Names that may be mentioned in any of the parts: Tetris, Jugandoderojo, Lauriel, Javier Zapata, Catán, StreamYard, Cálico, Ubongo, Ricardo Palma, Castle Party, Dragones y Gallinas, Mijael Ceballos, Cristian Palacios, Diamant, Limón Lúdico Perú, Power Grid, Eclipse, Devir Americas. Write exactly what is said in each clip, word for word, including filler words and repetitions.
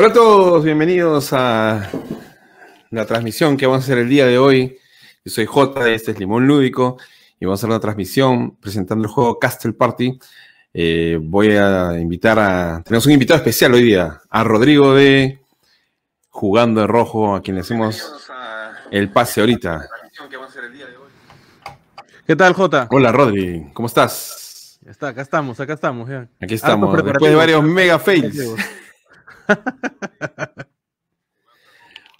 Hola a todos, bienvenidos a la transmisión que vamos a hacer el día de hoy. Yo soy J, este es Limón Lúdico y vamos a hacer una transmisión presentando el juego Castle Party. Eh, voy a invitar a... Tenemos un invitado especial hoy día, a Rodrigo de Jugandoderojo, a quien le hacemos el pase ahorita. ¿Qué tal, J? Hola, Rodri, ¿cómo estás? Ya está, acá estamos, acá estamos. Ya. Aquí estamos, después de varios mega fails.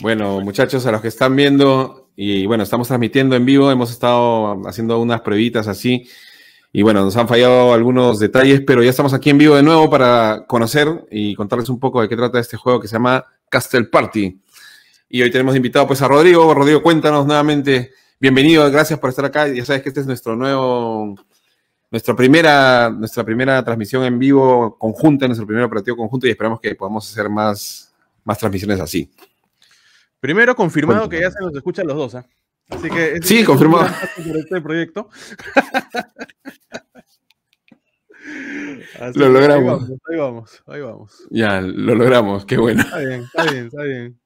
Bueno, muchachos, a los que están viendo, y bueno, estamos transmitiendo en vivo, hemos estado haciendo unas pruebitas así, y bueno, nos han fallado algunos detalles, pero ya estamos aquí en vivo de nuevo para conocer y contarles un poco de qué trata este juego que se llama Castle Party. Y hoy tenemos invitado pues a Rodrigo. Rodrigo, cuéntanos nuevamente, bienvenido, gracias por estar acá. Ya sabes que este es nuestro nuevo... Nuestra primera, nuestra primera transmisión en vivo conjunta, nuestro primer operativo conjunto, y esperamos que podamos hacer más, más transmisiones así. Primero, confirmado Cuéntame. que ya se nos escuchan los dos, ¿eh? Así que... Es sí, confirmado. Este proyecto. Así lo logramos. Ahí vamos, ahí vamos, ahí vamos. Ya, lo logramos, qué bueno. Está bien, está bien, está bien.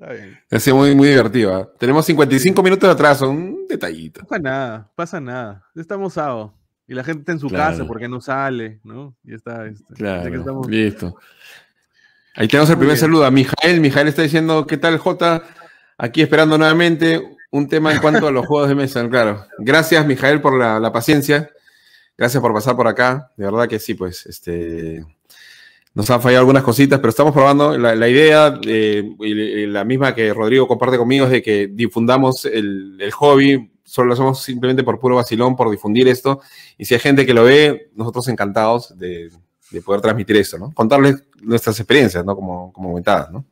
Está bien. Ha sido muy, muy divertido, ¿eh? Tenemos cincuenta y cinco minutos de atraso, un detallito. No pasa nada, pasa nada. Estamos sábado. Y la gente está en su claro. casa porque no sale, ¿no? Ya está. está. Claro, que estamos... listo. Ahí tenemos el Muy primer bien. saludo a Mijael. Mijael está diciendo, ¿qué tal, Jota? Aquí esperando nuevamente un tema en cuanto a los juegos de mesa, claro. Gracias, Mijael, por la, la paciencia. Gracias por pasar por acá. De verdad que sí, pues, este... Nos han fallado algunas cositas, pero estamos probando. La, la idea, eh, y la misma que Rodrigo comparte conmigo, es de que difundamos el, el hobby. Solo lo hacemos simplemente por puro vacilón, por difundir esto. Y si hay gente que lo ve, nosotros encantados de, de poder transmitir esto, ¿no? Contarles nuestras experiencias, ¿no? Como, como comentadas, ¿no?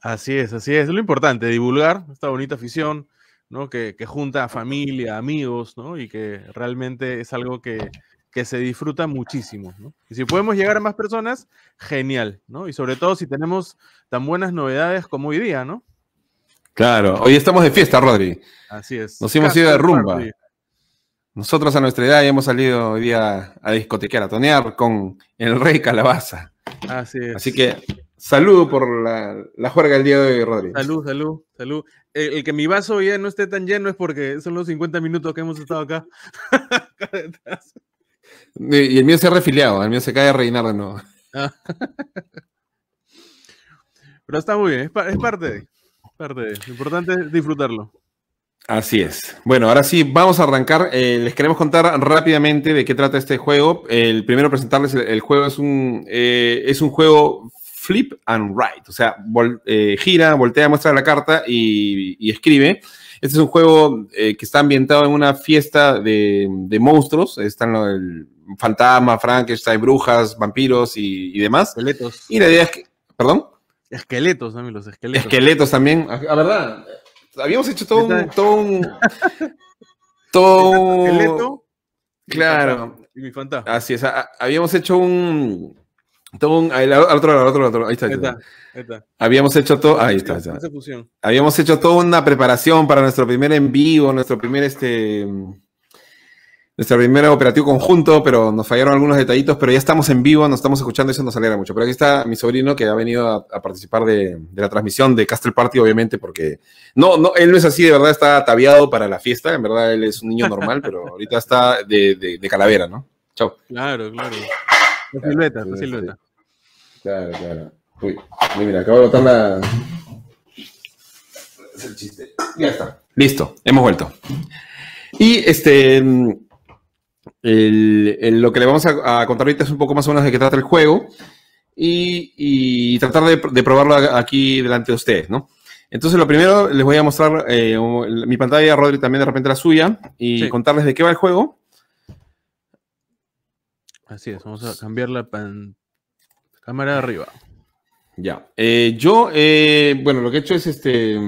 Así es, así es. Lo importante, divulgar esta bonita afición, ¿no? Que, que junta a familia, amigos, ¿no? Y que realmente es algo que, que se disfruta muchísimo, ¿no? Y si podemos llegar a más personas, genial, ¿no? Y sobre todo si tenemos tan buenas novedades como hoy día, ¿no? Claro, hoy estamos de fiesta, Rodri. Así es. Nos hemos ido de rumba. Party. Nosotros a nuestra edad ya hemos salido hoy día a discotequear, a tonear con el Rey Calabaza. Así es. Así que, salud por la, la juerga del día de hoy, Rodri. Salud, salud, salud. El, el que mi vaso ya no esté tan lleno es porque son los cincuenta minutos que hemos estado acá. Y el mío se ha refiliado, el mío se cae a reinar de nuevo. Ah. Pero está muy bien, es, pa es parte de... Tarde. Lo importante es disfrutarlo. Así es. Bueno, ahora sí, vamos a arrancar. Eh, les queremos contar rápidamente de qué trata este juego. El primero, presentarles el, el juego. Es un, eh, es un juego flip and write. O sea, vol eh, gira, voltea, muestra la carta y, y escribe. Este es un juego eh, que está ambientado en una fiesta de, de monstruos. Están los fantasmas, Frankenstein, brujas, vampiros y, y demás. Esqueletos. Y la idea es que... ¿Perdón? Esqueletos, también, los esqueletos. Esqueletos también, la verdad. Habíamos hecho todo un... Todo un... todo... Esqueleto. Claro. Y mi fantasma. Así es, habíamos hecho un... Todo un... Al otro, al otro, al otro. Ahí está, ahí está. Ahí está. Habíamos hecho todo... Ahí está, ahí está. Habíamos hecho toda una preparación para nuestro primer en vivo, nuestro primer este... Nuestro primer operativo conjunto, pero nos fallaron algunos detallitos, pero ya estamos en vivo, nos estamos escuchando y eso nos alegra mucho. Pero aquí está mi sobrino que ha venido a, a participar de, de la transmisión de Castle Party, obviamente, porque no, no, él no es así, de verdad, está ataviado para la fiesta, en verdad él es un niño normal, pero ahorita está de, de, de calavera, ¿no? Chau. Claro, claro. La silueta, la silueta. Claro, claro. Uy, mira, acabo de botar la... Es el chiste. Ya está. Listo, hemos vuelto. Y este... El, el, lo que le vamos a, a contar ahorita es un poco más o menos de qué trata el juego y, y tratar de, de probarlo aquí delante de ustedes, ¿no? Entonces, lo primero, les voy a mostrar eh, mi pantalla, Rodri también de repente la suya, y sí. contarles de qué va el juego. Así es, vamos a cambiar la pan... cámara de arriba. Ya, eh, yo, eh, bueno, lo que he hecho es este...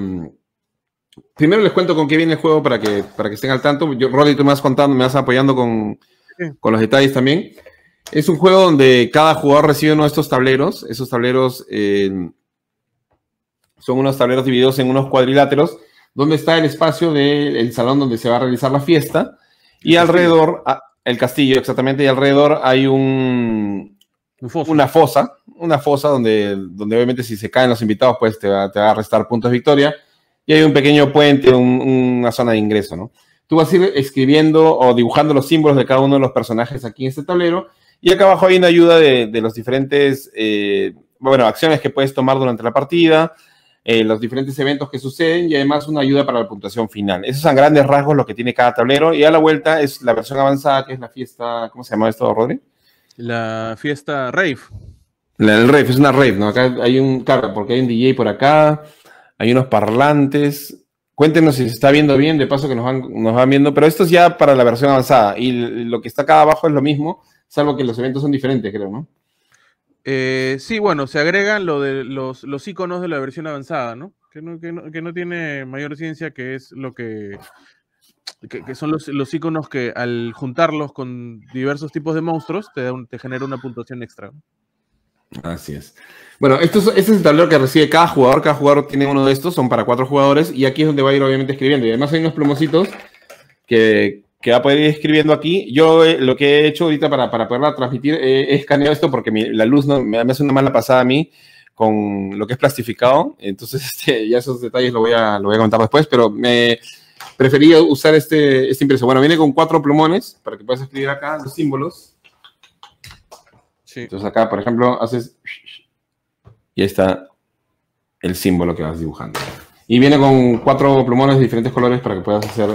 Primero les cuento con qué viene el juego para que, para que estén al tanto. Yo, Rodri, tú me vas contando, me vas apoyando con, sí. con los detalles también. Es un juego donde cada jugador recibe uno de estos tableros. Esos tableros eh, son unos tableros divididos en unos cuadriláteros, donde está el espacio del salón donde se va a realizar la fiesta. Y el alrededor, castillo. el castillo exactamente, y alrededor hay un, un fosa. una fosa, una fosa donde, donde obviamente si se caen los invitados, pues te va, te va a restar puntos de victoria. Y hay un pequeño puente, un, una zona de ingreso, ¿no? Tú vas a ir escribiendo o dibujando los símbolos de cada uno de los personajes aquí en este tablero. Y acá abajo hay una ayuda de, de los diferentes, eh, bueno, acciones que puedes tomar durante la partida, eh, los diferentes eventos que suceden y además una ayuda para la puntuación final. Esos son grandes rasgos lo que tiene cada tablero. Y a la vuelta es la versión avanzada, que es la fiesta, ¿cómo se llama esto, Rodri? La fiesta rave. La, el rave, es una rave, ¿no? Acá hay un, claro, porque hay un D J por acá, hay unos parlantes. Cuéntenos si se está viendo bien, de paso que nos van, nos van viendo, pero esto es ya para la versión avanzada, y lo que está acá abajo es lo mismo, salvo que los eventos son diferentes, creo, ¿no? Eh, sí, bueno, se agregan lo de los, los iconos de la versión avanzada, ¿no? Que no, que no, que no tiene mayor ciencia, que es lo que, que, que son los, los iconos que al juntarlos con diversos tipos de monstruos te, da un, te genera una puntuación extra, ¿no? Así es. Bueno, esto es, este es el tablero que recibe cada jugador. Cada jugador tiene uno de estos, son para cuatro jugadores. Y aquí es donde va a ir obviamente escribiendo. Y además hay unos plumocitos que, que va a poder ir escribiendo aquí. Yo eh, lo que he hecho ahorita para, para poderla transmitir, eh, he escaneado esto porque mi, la luz no, me, me hace una mala pasada a mí con lo que es plastificado. Entonces este, ya esos detalles lo voy a, lo voy a comentar después. Pero me prefería usar este, este impreso. Bueno, viene con cuatro plumones para que puedas escribir acá los símbolos. Sí. Entonces acá, por ejemplo, haces... Y ahí está el símbolo que vas dibujando. Y viene con cuatro plumones de diferentes colores para que puedas hacer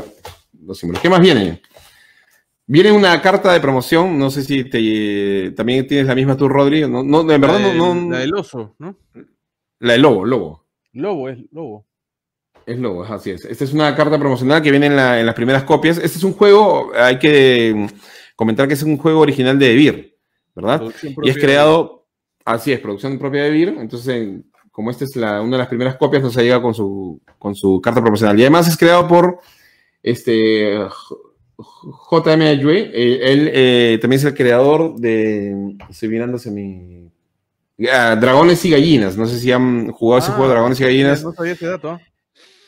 los símbolos. ¿Qué más viene? Viene una carta de promoción. No sé si te, también tienes la misma tú, Rodri. No, no, de verdad, la, del, no, no, la del oso, ¿no? La del lobo, lobo. Lobo, es lobo. Es lobo, así es. Esta es una carta promocional que viene en, la, en las primeras copias. Este es un juego, hay que comentar que es un juego original de Devir, ¿verdad? Y es creado, así es, producción propia de Vir. Entonces, como esta es la, una de las primeras copias, nos ha llegado con su, con su carta promocional. Y además es creado por este J M A J. Eh, él eh, también es el creador de... Estoy mirándose mi... Ah, Dragones y Gallinas. No sé si han jugado ah, ese juego, Dragones y Gallinas. No sabía ese dato.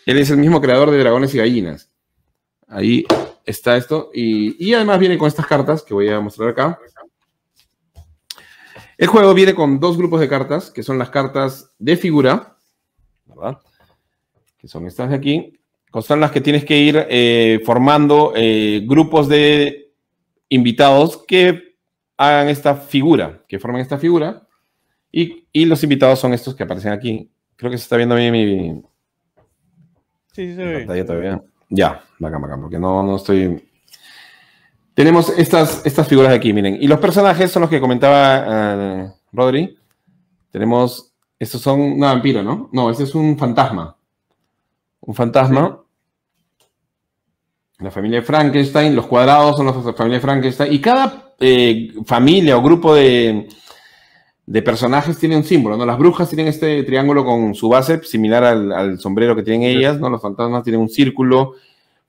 Él es el mismo creador de Dragones y Gallinas. Ahí está esto. Y, y además viene con estas cartas que voy a mostrar acá. El juego viene con dos grupos de cartas, que son las cartas de figura, ¿verdad? Que son estas de aquí, que son las que tienes que ir eh, formando eh, grupos de invitados que hagan esta figura, que formen esta figura, y, y los invitados son estos que aparecen aquí. Creo que se está viendo bien mi, mi sí, sí, pantalla todavía. Ya, bacán, bacán, porque no, no estoy... Tenemos estas, estas figuras de aquí, miren. Y los personajes son los que comentaba uh, Rodri. Tenemos... Estos son una vampira, ¿no? No, este es un fantasma. Un fantasma. Sí. La familia de Frankenstein. Los cuadrados son los de la familia de Frankenstein. Y cada eh, familia o grupo de, de personajes tiene un símbolo, ¿no? Las brujas tienen este triángulo con su base, similar al, al sombrero que tienen ellas, ¿no? Los fantasmas tienen un círculo.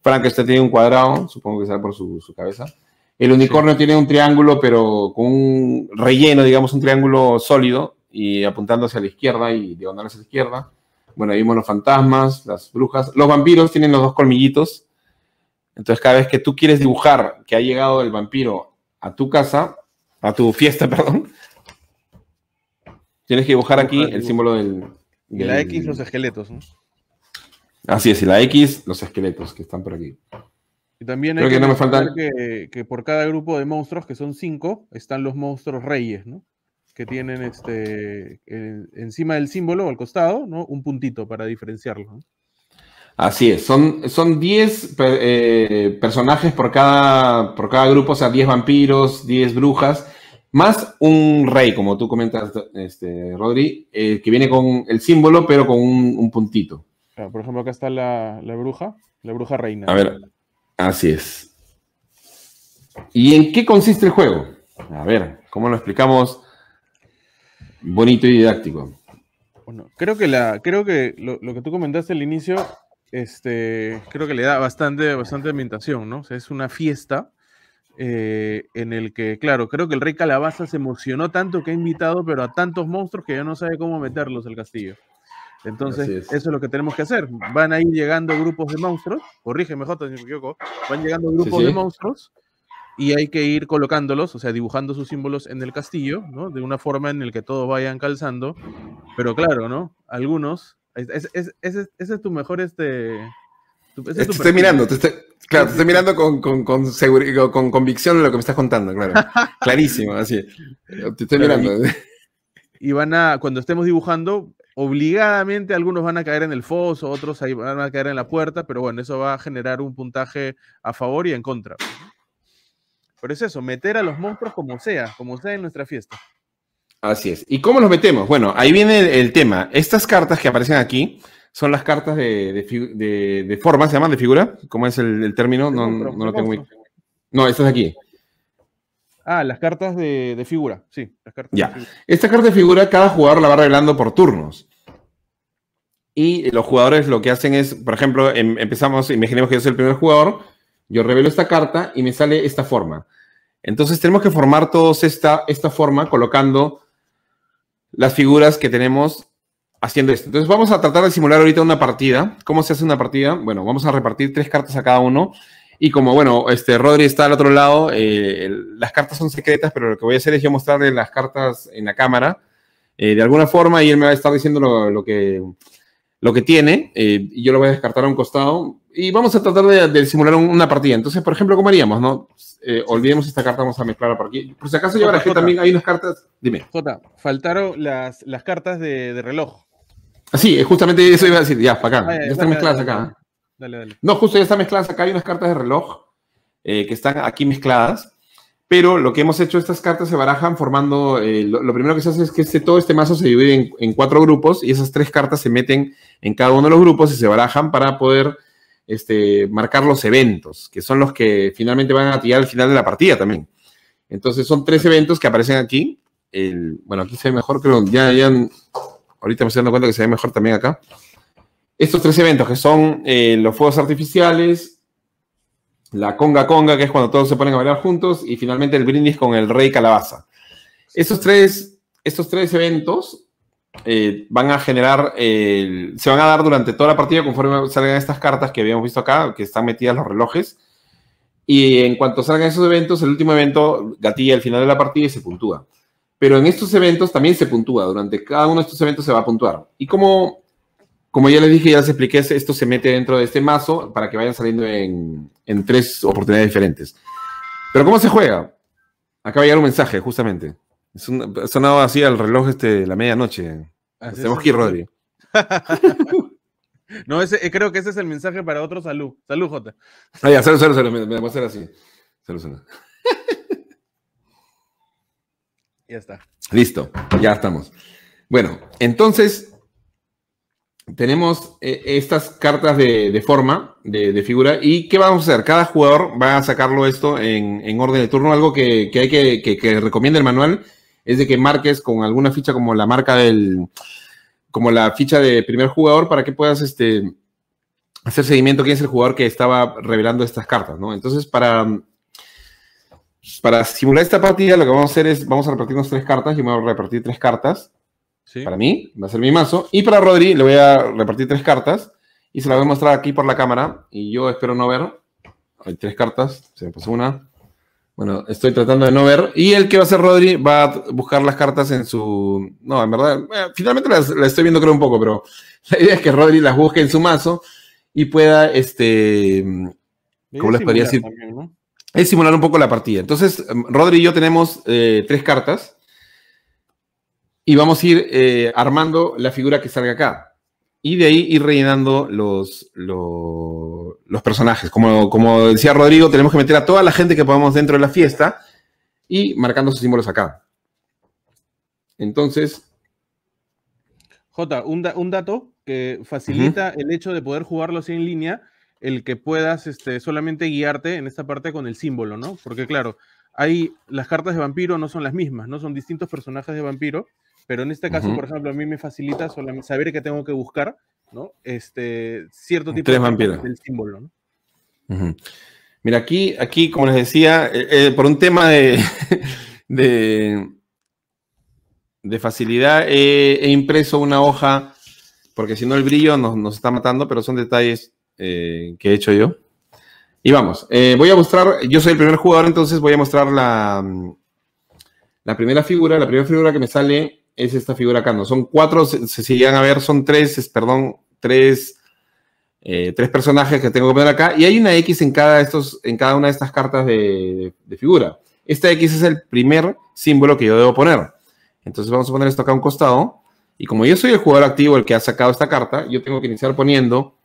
Frankenstein tiene un cuadrado, supongo que será por su, su cabeza. El unicornio sí. tiene un triángulo, pero con un relleno, digamos, un triángulo sólido, y apuntando hacia la izquierda y diagonal hacia la izquierda. Bueno, ahí vimos los fantasmas, las brujas. Los vampiros tienen los dos colmillitos. Entonces, cada vez que tú quieres dibujar que ha llegado el vampiro a tu casa, a tu fiesta, perdón, tienes que dibujar aquí el símbolo del... del... La X, los esqueletos, ¿no? Así es, y la X, los esqueletos que están por aquí. Y también hay Creo que, que no me faltan... que, que por cada grupo de monstruos, que son cinco, están los monstruos reyes, ¿no? Que tienen este eh, encima del símbolo, al costado, ¿no? Un puntito para diferenciarlo, ¿no? Así es, son, son diez eh, personajes por cada, por cada grupo, o sea, diez vampiros, diez brujas, más un rey, como tú comentas, este, Rodri, eh, que viene con el símbolo, pero con un, un puntito. Por ejemplo, acá está la, la bruja, la bruja reina. A ver, así es. ¿Y en qué consiste el juego? A ver, ¿cómo lo explicamos bonito y didáctico? Bueno, creo que, la, creo que lo, lo que tú comentaste al inicio, este, creo que le da bastante, bastante ambientación, ¿no? O sea, es una fiesta eh, en el que, claro, creo que el rey Calabaza se emocionó tanto que ha invitado, pero a tantos monstruos que ya no sabe cómo meterlos al castillo. Entonces, es. eso es lo que tenemos que hacer. Van a ir llegando grupos de monstruos, corrígeme, J, si me equivoco, van llegando grupos sí, sí. de monstruos, y hay que ir colocándolos, o sea, dibujando sus símbolos en el castillo, ¿no? De una forma en la que todos vayan calzando, pero claro, ¿no? Algunos, ese es, es, es, es tu mejor, este... Tu, ese es tu te estoy mirando, te estoy, claro, te estoy mirando con, con, con, seguro, con convicción en lo que me estás contando, claro, clarísimo, así, te estoy claro, mirando. Y, y van a, cuando estemos dibujando, obligadamente algunos van a caer en el foso, otros ahí van a caer en la puerta, pero bueno, eso va a generar un puntaje a favor y en contra. Pero es eso, meter a los monstruos como sea, como sea en nuestra fiesta. Así es. ¿Y cómo los metemos? Bueno, ahí viene el, el tema. Estas cartas que aparecen aquí son las cartas de, de, de, de forma, ¿se llaman? ¿De figura? ¿Cómo es el, el término? No, no, no lo tengo muy... No, estas de aquí. Ah, las cartas de, de figura, sí. Las cartas ya. De figura. Esta carta de figura cada jugador la va revelando por turnos. Y los jugadores lo que hacen es, por ejemplo, em, empezamos, imaginemos que yo soy el primer jugador, yo revelo esta carta y me sale esta forma. Entonces tenemos que formar todos esta, esta forma colocando las figuras que tenemos haciendo esto. Entonces vamos a tratar de simular ahorita una partida. ¿Cómo se hace una partida? Bueno, vamos a repartir tres cartas a cada uno. Y como, bueno, este Rodri está al otro lado, eh, el, las cartas son secretas, pero lo que voy a hacer es yo mostrarle las cartas en la cámara, eh, de alguna forma, y él me va a estar diciendo lo, lo, que, lo que tiene, eh, y yo lo voy a descartar a un costado, y vamos a tratar de, de simular un, una partida. Entonces, por ejemplo, ¿cómo haríamos, no? Eh, olvidemos esta carta, vamos a mezclarla por aquí. Por si acaso yo barajé también, hay unas cartas, dime. Jota, faltaron las, las cartas de, de reloj. Ah, sí, justamente eso iba a decir, ya, para acá, ay, ya están mezcladas dale, acá, dale. Dale, dale. No, justo ya están mezcladas. Acá hay unas cartas de reloj eh, que están aquí mezcladas. Pero lo que hemos hecho, estas cartas se barajan formando... Eh, lo, lo primero que se hace es que este, todo este mazo se divide en, en cuatro grupos y esas tres cartas se meten en cada uno de los grupos y se barajan para poder este, marcar los eventos, que son los que finalmente van a tirar al final de la partida también. Entonces son tres eventos que aparecen aquí. El, bueno, aquí se ve mejor, creo. Ya, ya, ahorita me estoy dando cuenta que se ve mejor también acá. Estos tres eventos que son eh, los fuegos artificiales, la conga conga, que es cuando todos se ponen a bailar juntos, y finalmente el brindis con el rey calabaza. Estos tres, estos tres eventos eh, van a generar, eh, se van a dar durante toda la partida conforme salgan estas cartas que habíamos visto acá, que están metidas los relojes. Y en cuanto salgan esos eventos, el último evento gatilla al final de la partida y se puntúa. Pero en estos eventos también se puntúa, durante cada uno de estos eventos se va a puntuar. Y como... Como ya les dije, ya les expliqué, esto se mete dentro de este mazo para que vayan saliendo en, en tres oportunidades diferentes. Pero ¿cómo se juega? Acaba de llegar un mensaje, justamente. Es un, ha sonado así al reloj este, la medianoche. Tenemos que ir, Rodri. No, ese, creo que ese es el mensaje para otro salud. Salud, Jota. Ah, ya, salud, salud, salud. Me, me voy a hacer así. Salud, salud. Ya está. Listo, ya estamos. Bueno, entonces... Tenemos eh, estas cartas de, de forma, de, de figura. ¿Y qué vamos a hacer? Cada jugador va a sacarlo esto en, en orden de turno. Algo que, que hay que, que, que recomienda el manual es de que marques con alguna ficha como la marca del... Como la ficha de primer jugador para que puedas este, hacer seguimiento quién es el jugador que estaba revelando estas cartas, ¿no? Entonces, para, para simular esta partida, lo que vamos a hacer es... Vamos a repartirnos tres cartas. Yo me voy a repartir tres cartas. Sí. Para mí, va a ser mi mazo. Y para Rodri, le voy a repartir tres cartas. Y se las voy a mostrar aquí por la cámara. Y yo espero no ver. Hay tres cartas. Se me pasó una. Bueno, estoy tratando de no ver. Y el que va a hacer Rodri va a buscar las cartas en su... No, en verdad, bueno, finalmente las, las estoy viendo creo un poco, pero la idea es que Rodri las busque en su mazo y pueda, este... ¿Cómo les podría decir? También, ¿no? Es simular un poco la partida. Entonces, Rodri y yo tenemos eh, tres cartas. Y vamos a ir eh, armando la figura que salga acá. Y de ahí ir rellenando los, los, los personajes. Como, como decía Rodrigo, tenemos que meter a toda la gente que podamos dentro de la fiesta y marcando sus símbolos acá. Entonces... Jota, un, da, un dato que facilita uh-huh. el hecho de poder jugarlo así en línea, el que puedas este, solamente guiarte en esta parte con el símbolo, ¿no? Porque claro, hay, las cartas de vampiro no son las mismas, ¿no? Son distintos personajes de vampiro. Pero en este caso, uh-huh. por ejemplo, a mí me facilita solamente saber que tengo que buscar, ¿no? Este, cierto tipo Tres de del símbolo, ¿no? Uh-huh. Mira, aquí, aquí, como les decía, eh, eh, por un tema de, de, de facilidad, eh, he impreso una hoja, porque si no el brillo nos, nos está matando, pero son detalles eh, que he hecho yo. Y vamos, eh, voy a mostrar, yo soy el primer jugador, entonces voy a mostrar la, la primera figura. La primera figura que me sale es esta figura acá, ¿no? Son cuatro, si, si llegan a ver, son tres, perdón, tres, eh, tres personajes que tengo que poner acá. Y hay una X en cada, estos, en cada una de estas cartas de, de, de figura. Esta X es el primer símbolo que yo debo poner. Entonces vamos a poner esto acá a un costado. Y como yo soy el jugador activo, el que ha sacado esta carta, yo tengo que iniciar poniendo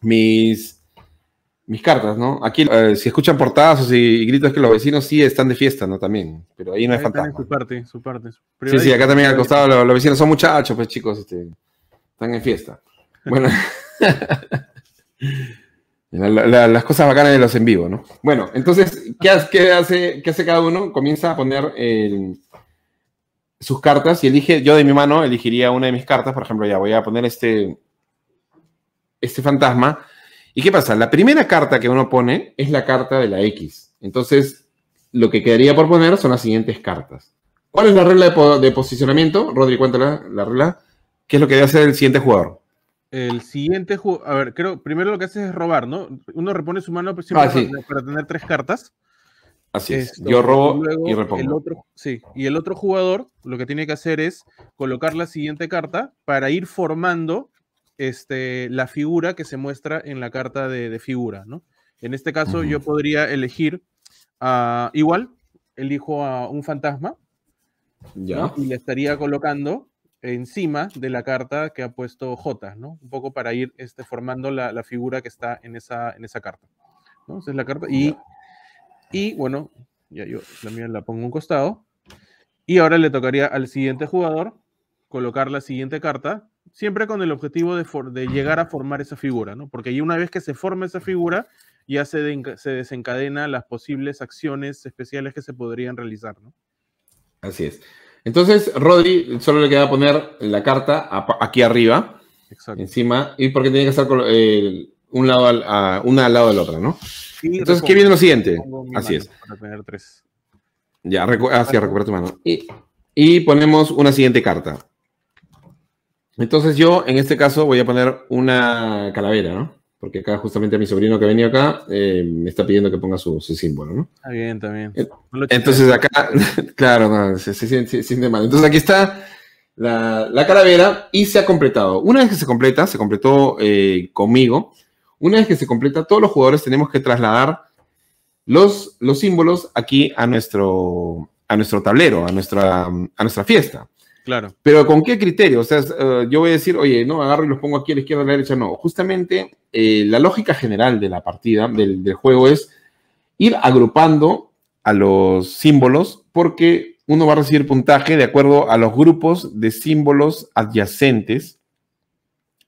mis... mis cartas, ¿no? Aquí, eh, si escuchan portadas o si gritos, es que los vecinos sí están de fiesta, ¿no? También, pero ahí no es fantasma. Su parte, su parte. Su sí, sí, acá también al costado los, los vecinos son muchachos, pues chicos, este, están en fiesta. Bueno, la, la, las cosas bacanas de los en vivo, ¿no? Bueno, entonces, ¿qué hace, qué hace, qué hace cada uno? Comienza a poner el, sus cartas y elige, yo de mi mano elegiría una de mis cartas, por ejemplo, ya voy a poner este, este fantasma. ¿Y qué pasa? La primera carta que uno pone es la carta de la X. Entonces, lo que quedaría por poner son las siguientes cartas. ¿Cuál es la regla de, po de posicionamiento? Rodri, cuéntala la regla. ¿Qué es lo que debe hacer el siguiente jugador? El siguiente jugador... A ver, creo... Primero lo que hace es robar, ¿no? Uno repone su mano ah, sí. para, para tener tres cartas. Así es. Esto, yo robo y, luego y repongo. El otro, sí. Y el otro jugador lo que tiene que hacer es colocar la siguiente carta para ir formando... Este, la figura que se muestra en la carta de, de figura, ¿no? En este caso, uh-huh. yo podría elegir uh, igual, elijo a un fantasma, ya. ¿no? Y le estaría colocando encima de la carta que ha puesto J, ¿no? Un poco para ir este, formando la, la figura que está en esa, en esa carta, ¿no? Esa es la carta. Y, y bueno, ya yo la mía la pongo a un costado. Y ahora le tocaría al siguiente jugador colocar la siguiente carta. Siempre con el objetivo de, for de llegar a formar esa figura, ¿no? Porque una vez que se forma esa figura, ya se, de se desencadenan las posibles acciones especiales que se podrían realizar, ¿no? Así es. Entonces, Rodri, solo le queda poner la carta aquí arriba. Exacto. Encima, y porque tiene que estar con, eh, un lado al, a, una al lado de la otra, ¿no? Y entonces, ¿qué viene lo siguiente? Así es. Para tener tres. Ya, recu así, recupera tu mano. Y, y ponemos una siguiente carta. Entonces yo, en este caso, voy a poner una calavera, ¿no? Porque acá justamente mi sobrino que ha venido acá eh, me está pidiendo que ponga su, su símbolo, ¿no? Está bien, está bien. Entonces acá, claro, no, se, se, se, se siente mal. Entonces aquí está la, la calavera y se ha completado. Una vez que se completa, se completó eh, conmigo. Una vez que se completa, todos los jugadores tenemos que trasladar los, los símbolos aquí a nuestro, a nuestro tablero, a nuestra, a nuestra fiesta. Claro. Pero ¿con qué criterio? O sea, uh, yo voy a decir, oye, no, agarro y los pongo aquí a la izquierda, a la derecha, no. Justamente eh, la lógica general de la partida, del, del juego, es ir agrupando a los símbolos porque uno va a recibir puntaje de acuerdo a los grupos de símbolos adyacentes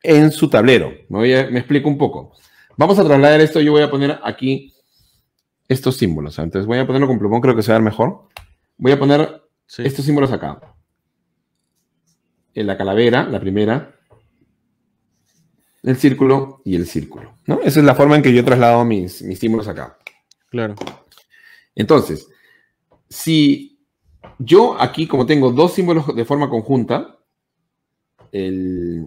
en su tablero. Me, voy a, me explico un poco. Vamos a trasladar esto, yo voy a poner aquí estos símbolos. Entonces voy a ponerlo con plumón, creo que se va a ver mejor. Voy a poner sí. estos símbolos acá. La calavera, la primera, el círculo y el círculo, ¿no? Esa es la forma en que yo he trasladado mis, mis símbolos acá. Claro. Entonces, si yo aquí, como tengo dos símbolos de forma conjunta, el,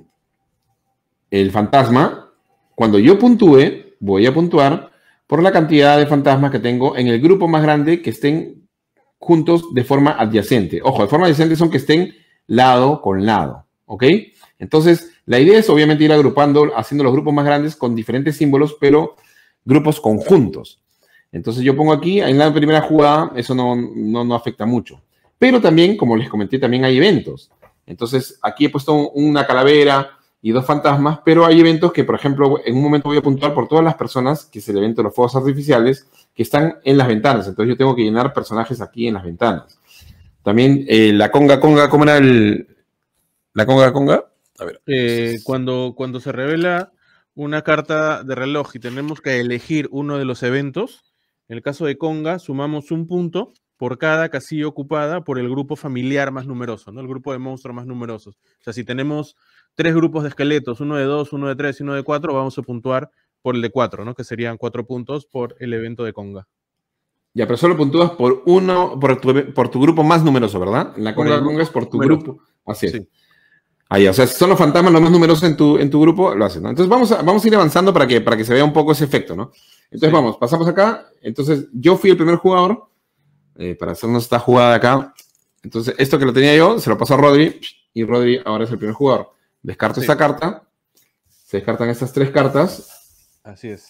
el fantasma, cuando yo puntúe, voy a puntuar por la cantidad de fantasmas que tengo en el grupo más grande que estén juntos de forma adyacente. Ojo, de forma adyacente son que estén lado con lado, ¿ok? Entonces, la idea es obviamente ir agrupando, haciendo los grupos más grandes con diferentes símbolos, pero grupos conjuntos. Entonces, yo pongo aquí, en la primera jugada, eso no, no, no afecta mucho. Pero también, como les comenté, también hay eventos. Entonces, aquí he puesto una calavera y dos fantasmas, pero hay eventos que, por ejemplo, en un momento voy a puntuar por todas las personas, que es el evento de los fuegos artificiales, que están en las ventanas. Entonces, yo tengo que llenar personajes aquí en las ventanas. También eh, la conga, conga, ¿cómo era el...? ¿La conga, conga? A ver. Eh, cuando, cuando se revela una carta de reloj y tenemos que elegir uno de los eventos, en el caso de conga, sumamos un punto por cada casilla ocupada por el grupo familiar más numeroso, ¿no? El grupo de monstruos más numerosos. O sea, si tenemos tres grupos de esqueletos, uno de dos, uno de tres y uno de cuatro, vamos a puntuar por el de cuatro, ¿no? Que serían cuatro puntos por el evento de conga. Ya, pero solo puntúas por uno, por tu, por tu grupo más numeroso, ¿verdad? En la conga, bueno, conga es por tu número. Grupo. Así es. Sí. Ahí, o sea, si son los fantasmas los más numerosos en tu, en tu grupo, lo hacen, ¿no? Entonces vamos a, vamos a ir avanzando para que, para que se vea un poco ese efecto, ¿no? Entonces sí. vamos, pasamos acá. Entonces yo fui el primer jugador eh, para hacernos esta jugada de acá. Entonces esto que lo tenía yo, se lo pasó a Rodri y Rodri ahora es el primer jugador. Descarto sí. esta carta. Se descartan estas tres cartas. Así es.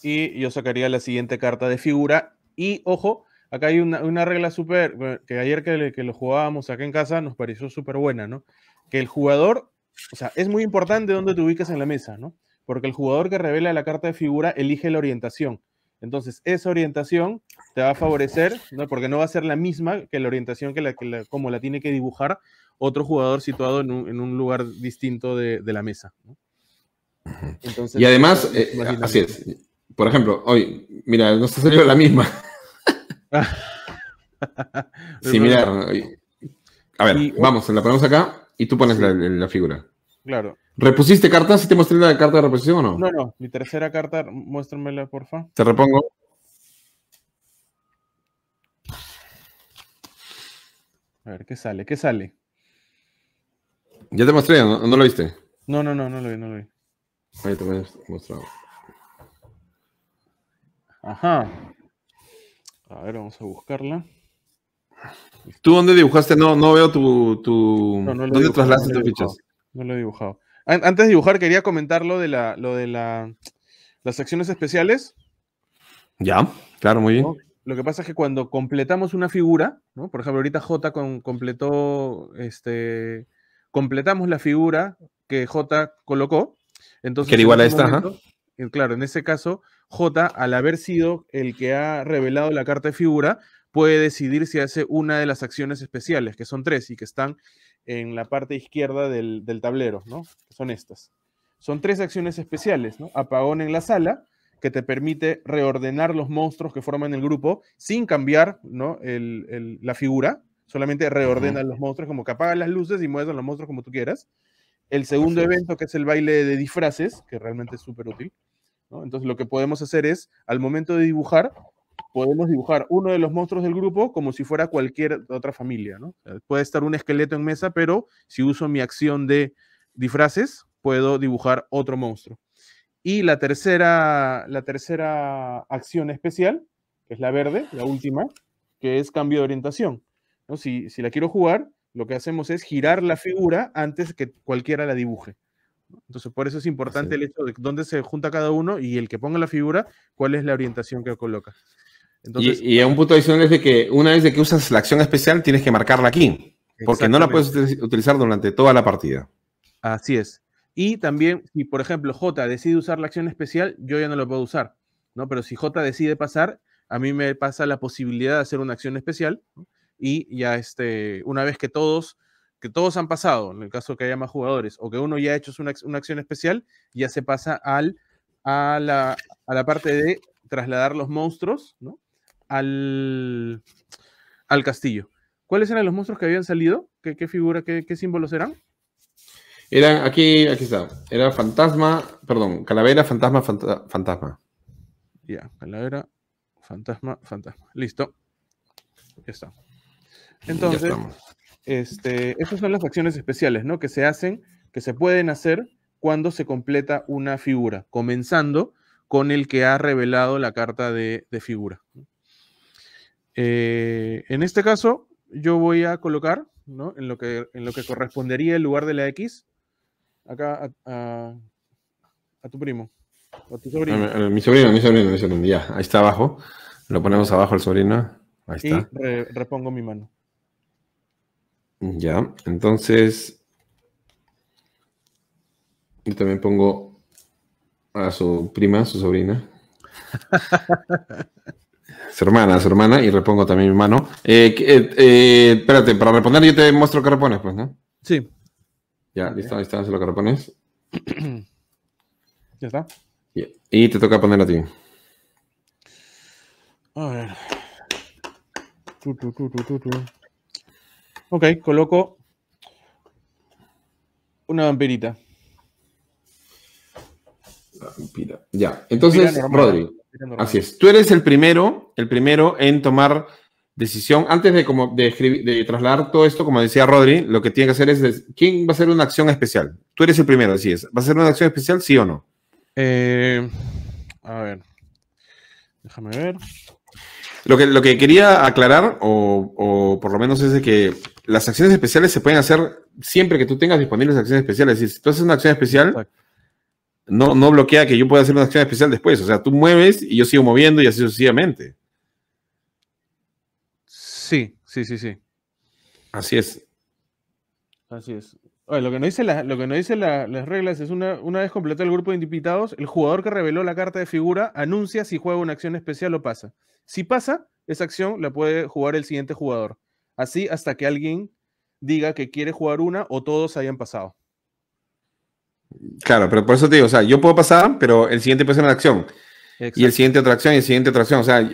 Y yo sacaría la siguiente carta de figura. Y, ojo, acá hay una, una regla súper, que ayer que, que lo jugábamos acá en casa nos pareció súper buena, ¿no? Que el jugador, o sea, es muy importante dónde te ubicas en la mesa, ¿no? Porque el jugador que revela la carta de figura elige la orientación. Entonces, esa orientación te va a favorecer, ¿no? Porque no va a ser la misma que la orientación que la, que la, como la tiene que dibujar otro jugador situado en un, en un lugar distinto de, de la mesa, ¿no? Entonces, y además, eh, así es. Por ejemplo, hoy, mira, no se salió la misma. Similar. A ver, y, vamos, la ponemos acá y tú pones sí. la, la figura. Claro. ¿Repusiste cartas? ¿Sí te mostré la carta de reposición o no? No, no. Mi tercera carta, muéstramela, porfa. Te repongo. A ver, ¿qué sale? ¿Qué sale? Ya te mostré, ¿no? ¿No lo viste? No, no, no, no lo vi, no lo vi. Ahí te lo he mostrado. Ajá. A ver, vamos a buscarla. ¿Tú dónde dibujaste? No, no veo tu... tu... No, no ¿Dónde traslaste no tus fichas? No lo he dibujado. Antes de dibujar, quería comentar lo de, la, lo de la, las acciones especiales. Ya, claro, muy bien. ¿No? Lo que pasa es que cuando completamos una figura, ¿no? Por ejemplo, ahorita J con, completó, este, completamos la figura que J colocó. Entonces, que era igual a esta, ajá. ¿eh? Claro, en ese caso, J, al haber sido el que ha revelado la carta de figura, puede decidir si hace una de las acciones especiales, que son tres y que están en la parte izquierda del, del tablero, ¿no? Son estas. Son tres acciones especiales, ¿no? Apagón en la sala, que te permite reordenar los monstruos que forman el grupo sin cambiar, ¿no? el, el, la figura, solamente reordena uh-huh. los monstruos, como que apagan las luces y mueves a los monstruos como tú quieras. El segundo Así evento, es. que es el baile de disfraces, que realmente es súper útil, ¿no? Entonces lo que podemos hacer es, al momento de dibujar, podemos dibujar uno de los monstruos del grupo como si fuera cualquier otra familia, ¿no? Puede estar un esqueleto en mesa, pero si uso mi acción de disfraces, puedo dibujar otro monstruo. Y la tercera, la tercera acción especial, que es la verde, la última, que es cambio de orientación, ¿no? Si, si la quiero jugar, lo que hacemos es girar la figura antes que cualquiera la dibuje. Entonces, por eso es importante sí. el hecho de dónde se junta cada uno y el que ponga la figura, cuál es la orientación que coloca. Entonces, y, y a un punto adicional es de que una vez de que usas la acción especial, tienes que marcarla aquí, porque no la puedes utilizar durante toda la partida. Así es. Y también, si por ejemplo J decide usar la acción especial, yo ya no la puedo usar, ¿no? Pero si J decide pasar, a mí me pasa la posibilidad de hacer una acción especial, ¿no? Y ya este, una vez que todos, que todos han pasado, en el caso que haya más jugadores, o que uno ya ha hecho una, una acción especial, ya se pasa al, a, la, a la parte de trasladar los monstruos, ¿no? Al, al castillo. ¿Cuáles eran los monstruos que habían salido? ¿Qué, qué figura, qué, qué símbolos eran? Eran, aquí, aquí está. Era fantasma, perdón, calavera, fantasma, fanta, fantasma. Ya, calavera, fantasma, fantasma. Listo. Ya está. Entonces, ya estamos. Este, esas son las acciones especiales, ¿no? Que se hacen, que se pueden hacer cuando se completa una figura, comenzando con el que ha revelado la carta de, de figura. Eh, en este caso, yo voy a colocar, ¿no? en, lo que, en lo que correspondería el lugar de la X, acá a, a, a tu primo, a tu sobrino. A, a, a, mi sobrino, mi sobrino, mi sobrino, ya, ahí está abajo, lo ponemos abajo el sobrino, ahí está. Y re, repongo mi mano. Ya, entonces, yo también pongo a su prima, a su sobrina. Su hermana, su hermana, y repongo también mi mano. Eh, eh, eh, espérate, para reponer yo te muestro que repones, pues, ¿no? Sí. Ya, listo, ahí está, eso es lo que repones. Ya está. Yeah. Y te toca poner a ti. A ver. Tú, tú, tú, tú, tú. Ok, coloco una vampirita. Vampira. Ya, entonces, Rodri. Así es. Tú eres el primero, el primero en tomar decisión, antes de, como de, escribir, de trasladar todo esto, como decía Rodri, lo que tiene que hacer es, ¿quién va a hacer una acción especial? Tú eres el primero, así es. ¿Va a hacer una acción especial, sí o no? Eh, a ver, déjame ver. Lo que, lo que quería aclarar, o, o por lo menos es de que las acciones especiales se pueden hacer siempre que tú tengas disponibles acciones especiales. Es decir, si tú haces una acción especial, no, no bloquea que yo pueda hacer una acción especial después. O sea, tú mueves y yo sigo moviendo y así sucesivamente. Sí, sí, sí, sí. Así es. Así es. Oye, lo que nos dicen la, la, las reglas es una, una vez completado el grupo de invitados, el jugador que reveló la carta de figura anuncia si juega una acción especial o pasa. Si pasa, esa acción la puede jugar el siguiente jugador. Así hasta que alguien diga que quiere jugar una o todos hayan pasado. Claro, pero por eso te digo, o sea, yo puedo pasar, pero el siguiente puede ser una acción. Exacto. Y el siguiente otra acción y el siguiente otra acción. O sea,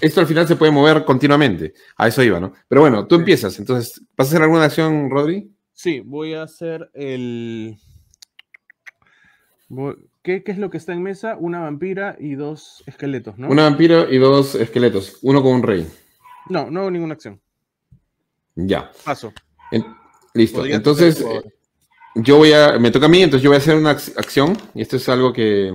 esto al final se puede mover continuamente. A eso iba, ¿no? Pero bueno, tú empiezas. Entonces, ¿vas a hacer alguna acción, Rodri? Sí, voy a hacer el... ¿Qué, ¿Qué es lo que está en mesa? Una vampira y dos esqueletos, ¿no? Una vampira y dos esqueletos. Uno con un rey. No, no hago ninguna acción. Ya. Paso. En... Listo. Podría entonces, eh, yo voy a... Me toca a mí, entonces yo voy a hacer una acción. Y esto es algo que...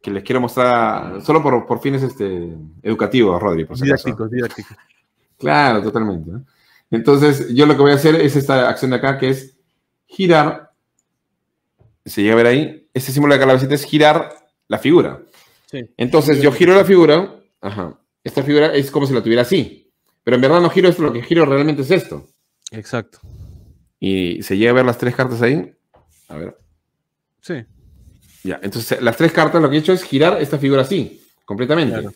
que les quiero mostrar, solo por, por fines este, educativos, Rodri, por si acaso. Didácticos, didácticos. Claro, totalmente. Entonces, yo lo que voy a hacer es esta acción de acá, que es girar. Se llega a ver ahí. Este símbolo de calabacita es girar la figura. Sí. Entonces, yo giro la figura. Ajá. Esta figura es como si la tuviera así. Pero en verdad no giro esto, lo que giro realmente es esto. Exacto. Y se llega a ver las tres cartas ahí. A ver. Sí. Ya, entonces las tres cartas lo que he hecho es girar esta figura así, completamente. Claro.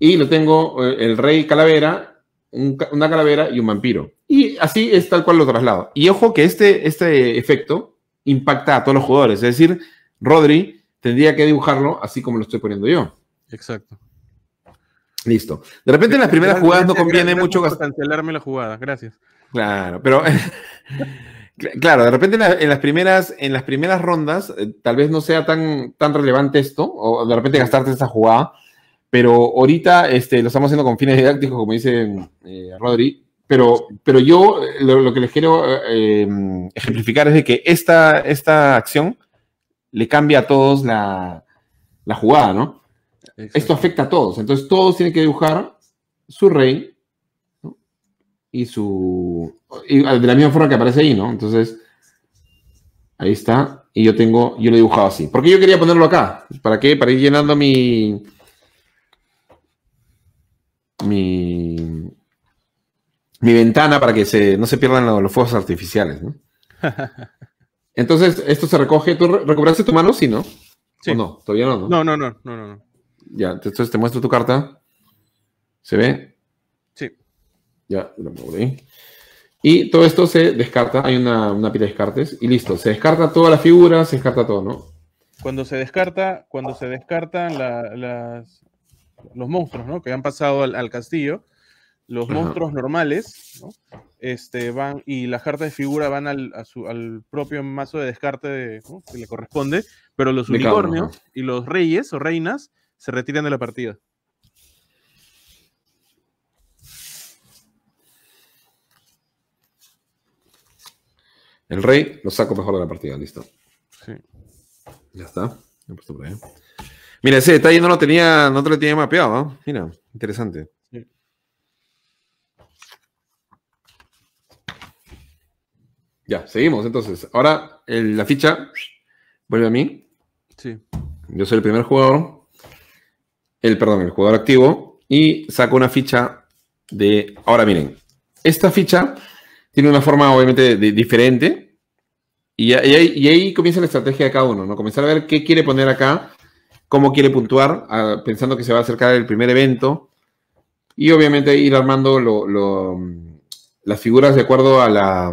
Y lo tengo eh, el rey calavera, un, una calavera y un vampiro. Y así es tal cual lo traslado. Y ojo que este, este efecto impacta a todos los jugadores. Es decir, Rodri tendría que dibujarlo así como lo estoy poniendo yo. Exacto. Listo. De repente en las primeras gracias, jugadas no conviene gracias, mucho... Gracias por cancelarme la jugada, gracias. Claro, pero... Claro, de repente en, la, en, las, primeras, en las primeras rondas eh, tal vez no sea tan, tan relevante esto, o de repente gastarte esta jugada, pero ahorita este, lo estamos haciendo con fines didácticos, como dice eh, Rodri, pero, pero yo lo, lo que les quiero eh, ejemplificar es de que esta, esta acción le cambia a todos la, la jugada, ¿no? Esto afecta a todos, entonces todos tienen que dibujar su rey, y su y de la misma forma que aparece ahí, ¿no? Entonces ahí está y yo tengo yo lo he dibujado así, porque yo quería ponerlo acá, ¿para qué? Para ir llenando mi mi mi ventana para que se, no se pierdan los, los fuegos artificiales, ¿no? Entonces esto se recoge, ¿tú recuperaste tu mano? Sí, ¿no? Sí. ¿O no? Todavía no, ¿no? No, no, no, no, no. Ya, entonces te muestro tu carta. ¿Se ve? Ya, lo pongo ahí. Y todo esto se descarta. Hay una, una pila de descartes. Y listo. Se descarta toda la figura, se descarta todo, ¿no? Cuando se descarta, cuando se descartan la, las, los monstruos, ¿no? Que han pasado al, al castillo. Los Ajá. monstruos normales, ¿no? Este, van, y las cartas de figura van al, a su, al propio mazo de descarte de, ¿no? que le corresponde. Pero los unicornios uno, y los reyes o reinas se retiran de la partida. El rey lo saco mejor de la partida, listo. Sí. Ya está. He puesto por ahí. Mira, ese detalle no lo tenía, no te lo tenía mapeado, ¿no? Mira, interesante. Sí. Ya, seguimos entonces. Ahora el, la ficha vuelve a mí. Sí. Yo soy el primer jugador. El, perdón, el jugador activo. Y saco una ficha de. Ahora miren. Esta ficha. Tiene una forma obviamente de, de, diferente y, y, ahí, y ahí comienza la estrategia de cada uno, ¿no? Comenzar a ver qué quiere poner acá, cómo quiere puntuar, a, pensando que se va a acercar el primer evento y obviamente ir armando lo, lo, las figuras de acuerdo a, la,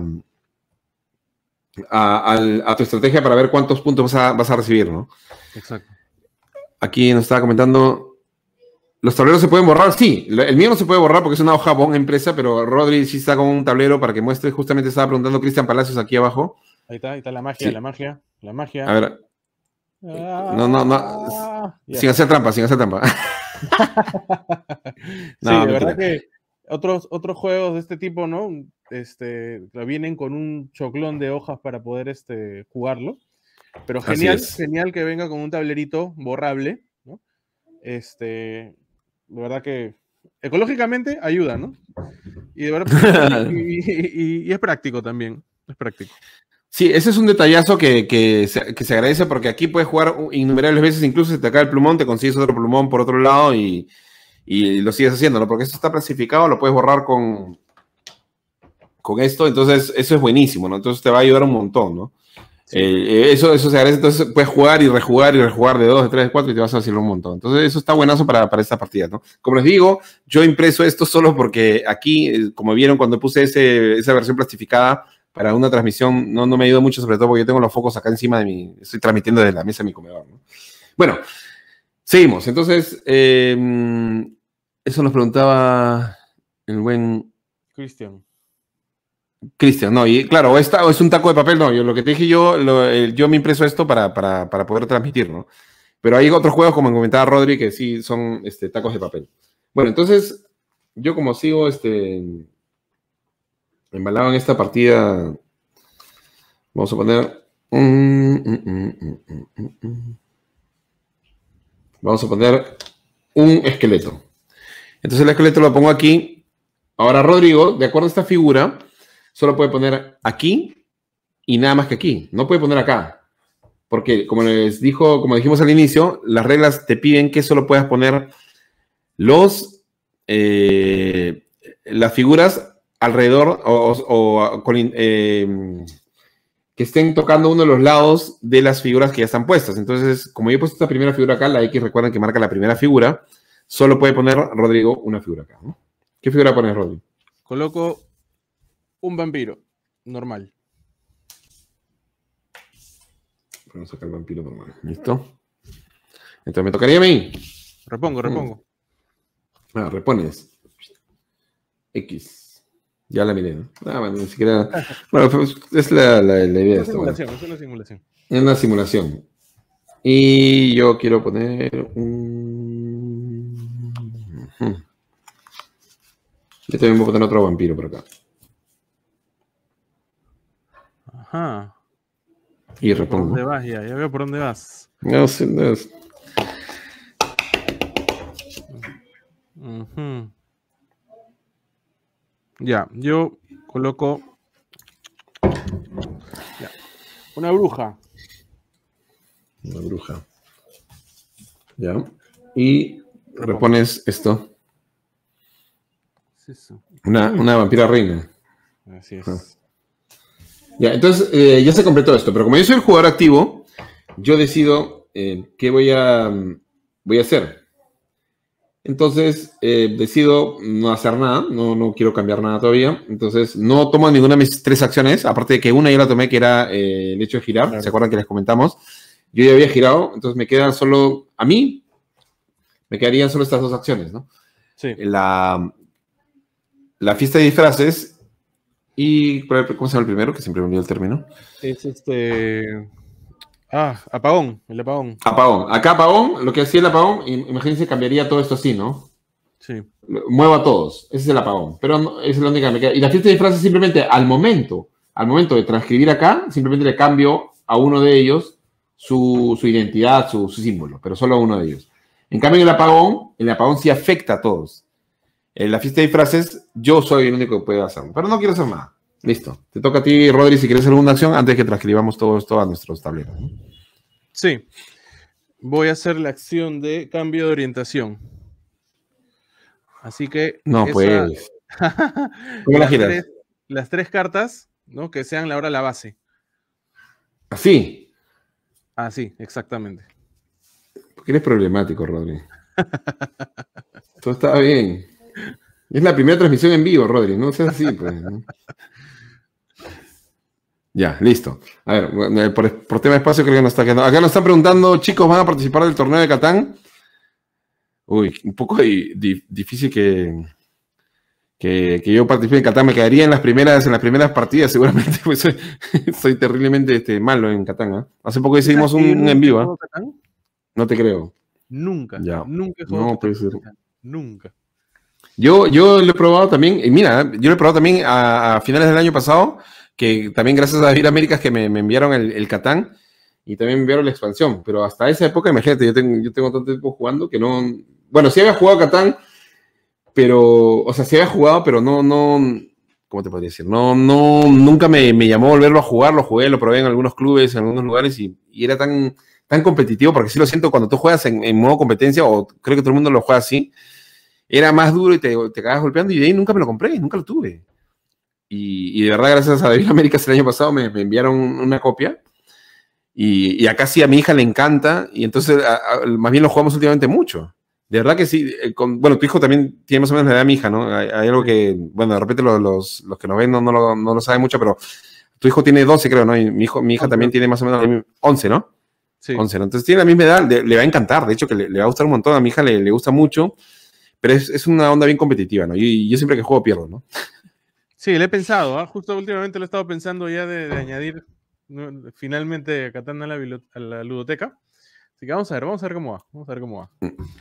a, a, a tu estrategia para ver cuántos puntos vas a, vas a recibir, ¿no? Exacto. Aquí nos estaba comentando... ¿Los tableros se pueden borrar? Sí, el mío no se puede borrar porque es una hoja bon impresa, pero Rodri sí está con un tablero para que muestre. Justamente estaba preguntando Cristian Palacios aquí abajo. Ahí está, ahí está la magia, sí. la magia, la magia. A ver. Ah, no, no, no. Ah, sin yeah. hacer trampa, sin hacer trampa. No, sí, de verdad que otros, otros juegos de este tipo, ¿no? Este, vienen con un choclón de hojas para poder este, jugarlo. Pero genial, genial que venga con un tablerito borrable, ¿no? Este, de verdad que ecológicamente ayuda, ¿no? Y, de verdad, y, y, y es práctico también, es práctico. Sí, ese es un detallazo que, que, se, que se agradece porque aquí puedes jugar innumerables veces, incluso si te cae el plumón, te consigues otro plumón por otro lado y, y lo sigues haciéndolo, porque eso está clasificado, lo puedes borrar con, con esto, entonces eso es buenísimo, ¿no? Entonces te va a ayudar un montón, ¿no? Sí. Eh, eso, eso se agradece, entonces puedes jugar y rejugar y rejugar de dos, de tres, de cuatro y te vas a hacer un montón. Entonces eso está buenazo para, para esta partida, ¿no? Como les digo, yo impreso esto solo porque aquí, como vieron cuando puse ese, esa versión plastificada para una transmisión, no, no me ayudó mucho, sobre todo porque yo tengo los focos acá encima de mi, estoy transmitiendo desde la mesa de mi comedor, ¿no? Bueno, seguimos. Entonces, eh, eso nos preguntaba el buen Cristian. Cristian, no, y claro, esta, o es un taco de papel, no, yo lo que te dije yo, lo, el, yo me impreso esto para, para, para poder transmitir, ¿no? Pero hay otros juegos, como comentaba Rodri, que sí son este, tacos de papel. Bueno, entonces, yo como sigo este, embalado en esta partida, vamos a poner... Um, um, um, um, um, um. Vamos a poner un esqueleto. Entonces el esqueleto lo pongo aquí. Ahora Rodrigo, de acuerdo a esta figura... Solo puede poner aquí y nada más que aquí. No puede poner acá. Porque, como les dijo, como dijimos al inicio, las reglas te piden que solo puedas poner los, eh, las figuras alrededor o, o, o con, eh, que estén tocando uno de los lados de las figuras que ya están puestas. Entonces, como yo he puesto esta primera figura acá, la X, recuerden que marca la primera figura, solo puede poner, Rodrigo, una figura acá, ¿no? ¿Qué figura pones, Rodrigo? Coloco... un vampiro normal. Vamos a sacar el vampiro normal. ¿Listo? Entonces me tocaría a mí. Repongo, repongo. Ah, repones. X. Ya la miré, ¿no? Ah, bueno, ni siquiera... Bueno, es la, la, la idea. Es una simulación, bueno. Es una simulación. Es una simulación. Y yo quiero poner un... Yo también voy a poner otro vampiro por acá. Ah. Y repongo. ¿Por dónde vas? Ya, ya veo por dónde vas. No sé, no es. Uh-huh. Ya, yo coloco ya. Una bruja. Una bruja. Ya. Y repongo. Repones esto. ¿Qué es eso? Una, una vampira reina. Así es. Ah. Ya, entonces eh, ya se completó esto, pero como yo soy el jugador activo, yo decido eh, qué voy a, voy a hacer. Entonces eh, decido no hacer nada, no, no quiero cambiar nada todavía, entonces no tomo ninguna de mis tres acciones, aparte de que una ya la tomé que era eh, el hecho de girar, claro. ¿Se acuerdan que les comentamos? Yo ya había girado, entonces me quedan solo, a mí, me quedarían solo estas dos acciones, ¿no? Sí. La, la fiesta de disfraces... ¿Y cómo se llama el primero? Que siempre me olvidó el término. Es este... Ah, apagón, el apagón. Apagón. Acá apagón, lo que hacía el apagón, imagínense, cambiaría todo esto así, ¿no? Sí. Muevo a todos. Ese es el apagón. Pero no, es la única que me queda. Y la fiesta de disfraces simplemente al momento, al momento de transcribir acá, simplemente le cambio a uno de ellos su, su identidad, su, su símbolo, pero solo a uno de ellos. En cambio, en el apagón, el apagón sí afecta a todos. En la fiesta de disfraces, yo soy el único que puede hacerlo. Pero no quiero hacer nada. Listo. Te toca a ti, Rodri, si quieres hacer alguna acción antes que transcribamos todo esto a nuestros tableros, ¿no? Sí. Voy a hacer la acción de cambio de orientación. Así que... No, esa... pues... ¿Cómo la giras? Tres, las tres cartas, ¿no? Que sean ahora la base. ¿Así? Así, exactamente. Porque eres problemático, Rodri. Todo está bien. Es la primera transmisión en vivo, Rodri, no seas así, pues, ¿no? Ya, listo. A ver, por, por tema de espacio creo que no está quedando. Acá nos están preguntando, chicos, ¿van a participar del torneo de Catán? Uy, un poco di, di, difícil que, que, que yo participe en Catán. Me quedaría en las primeras, en las primeras partidas, seguramente, pues soy, soy terriblemente este, malo en Catán, ¿eh? Hace poco hicimos un, un en vivo, ¿eh? No te creo. Nunca, ya. nunca he jugado no, Catán. Ser. Nunca. Yo, yo lo he probado también, y mira, yo lo he probado también a, a finales del año pasado, que también gracias a Devir Americas que me, me enviaron el, el Catán, y también me enviaron la expansión, pero hasta esa época, imagínate, yo tengo, yo tengo tanto tiempo jugando que no... Bueno, sí había jugado Catán, pero... O sea, sí había jugado, pero no... no ¿Cómo te podría decir? No, no, nunca me, me llamó a volverlo a jugar, lo jugué, lo probé en algunos clubes, en algunos lugares, y, y era tan, tan competitivo, porque sí lo siento, cuando tú juegas en, en modo competencia, o creo que todo el mundo lo juega así, era más duro y te, te acabas golpeando, y de ahí nunca me lo compré, nunca lo tuve. Y, y de verdad, gracias a Devir Americas el año pasado me, me enviaron una copia, y, y acá sí a mi hija le encanta, y entonces a, a, más bien lo jugamos últimamente mucho. De verdad que sí, con, bueno, tu hijo también tiene más o menos la edad de mi hija, ¿no? Hay, hay algo que, bueno, de repente los, los, los que nos ven no, no, lo, no lo saben mucho, pero tu hijo tiene doce, creo, ¿no? Y mi, hijo, mi hija también tiene más o menos once, ¿no? Sí. once, ¿no? Entonces tiene la misma edad, le, le va a encantar, de hecho que le, le va a gustar un montón, a mi hija le, le gusta mucho, pero es, es una onda bien competitiva, ¿no? Y, y yo siempre que juego pierdo, ¿no? Sí, le he pensado, ¿eh? Justo últimamente lo he estado pensando ya de, de añadir finalmente Catán a la, a la ludoteca. Así que vamos a ver, vamos a ver cómo va, vamos a ver cómo va.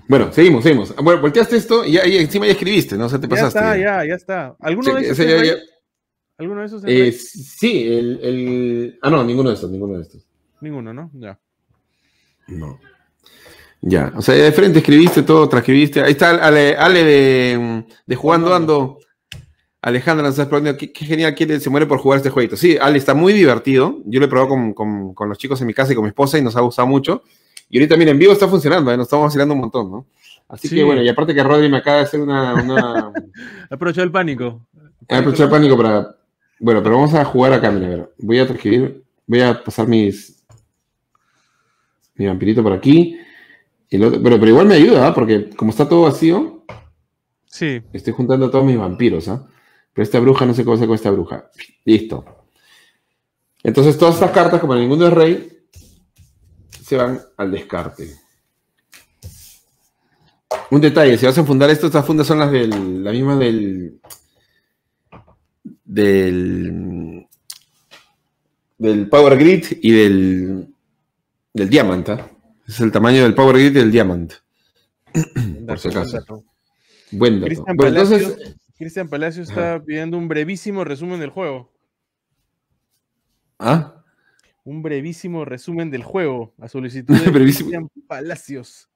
Bueno, seguimos, seguimos. Bueno, volteaste esto y, y encima ya escribiste, ¿no? O sea, te pasaste. Ya está, ya, ya está. ¿Alguno sí, de esos? Ya, ya. ¿Alguno de esos? Eh, sí, el, el... Ah, no, ninguno de estos, ninguno de estos. Ninguno, ¿no? Ya. No. Ya, o sea, de frente escribiste todo, transcribiste. Ahí está Ale, Ale de, de Jugando Ando. Alejandra nos está preguntando, qué, qué genial que se muere por jugar este jueguito. Sí, Ale, está muy divertido. Yo lo he probado con, con, con los chicos en mi casa y con mi esposa y nos ha gustado mucho. Y ahorita, mira, en vivo está funcionando, ¿eh? Nos estamos vacilando un montón, ¿no? Así sí. que, bueno, y aparte que Rodri me acaba de hacer una... una... Aprovechó el pánico. Aprovechó el pánico para... Bueno, pero vamos a jugar acá, mira, a ver. Voy a transcribir, voy a pasar mis... Mi vampirito por aquí. El otro... Pero, pero igual me ayuda, ¿eh? Porque como está todo vacío... Sí. Estoy juntando a todos mis vampiros, ¿ah? ¿eh? Pero esta bruja, no sé cómo se con esta bruja. Listo. Entonces, todas estas cartas, como ninguno es rey... se van al descarte. Un detalle, si vas a fundar esto, estas fundas son las del, la misma del, del, del Power Grid y del, del Diamant, ¿eh? Es el tamaño del Power Grid y del Diamant. Buen dato, por si acaso. Buen dato. Cristian bueno, Palacio, entonces... Cristian Palacio está pidiendo un brevísimo resumen del juego. ¿Ah? Un brevísimo resumen del juego a solicitud de Cristian Palacios.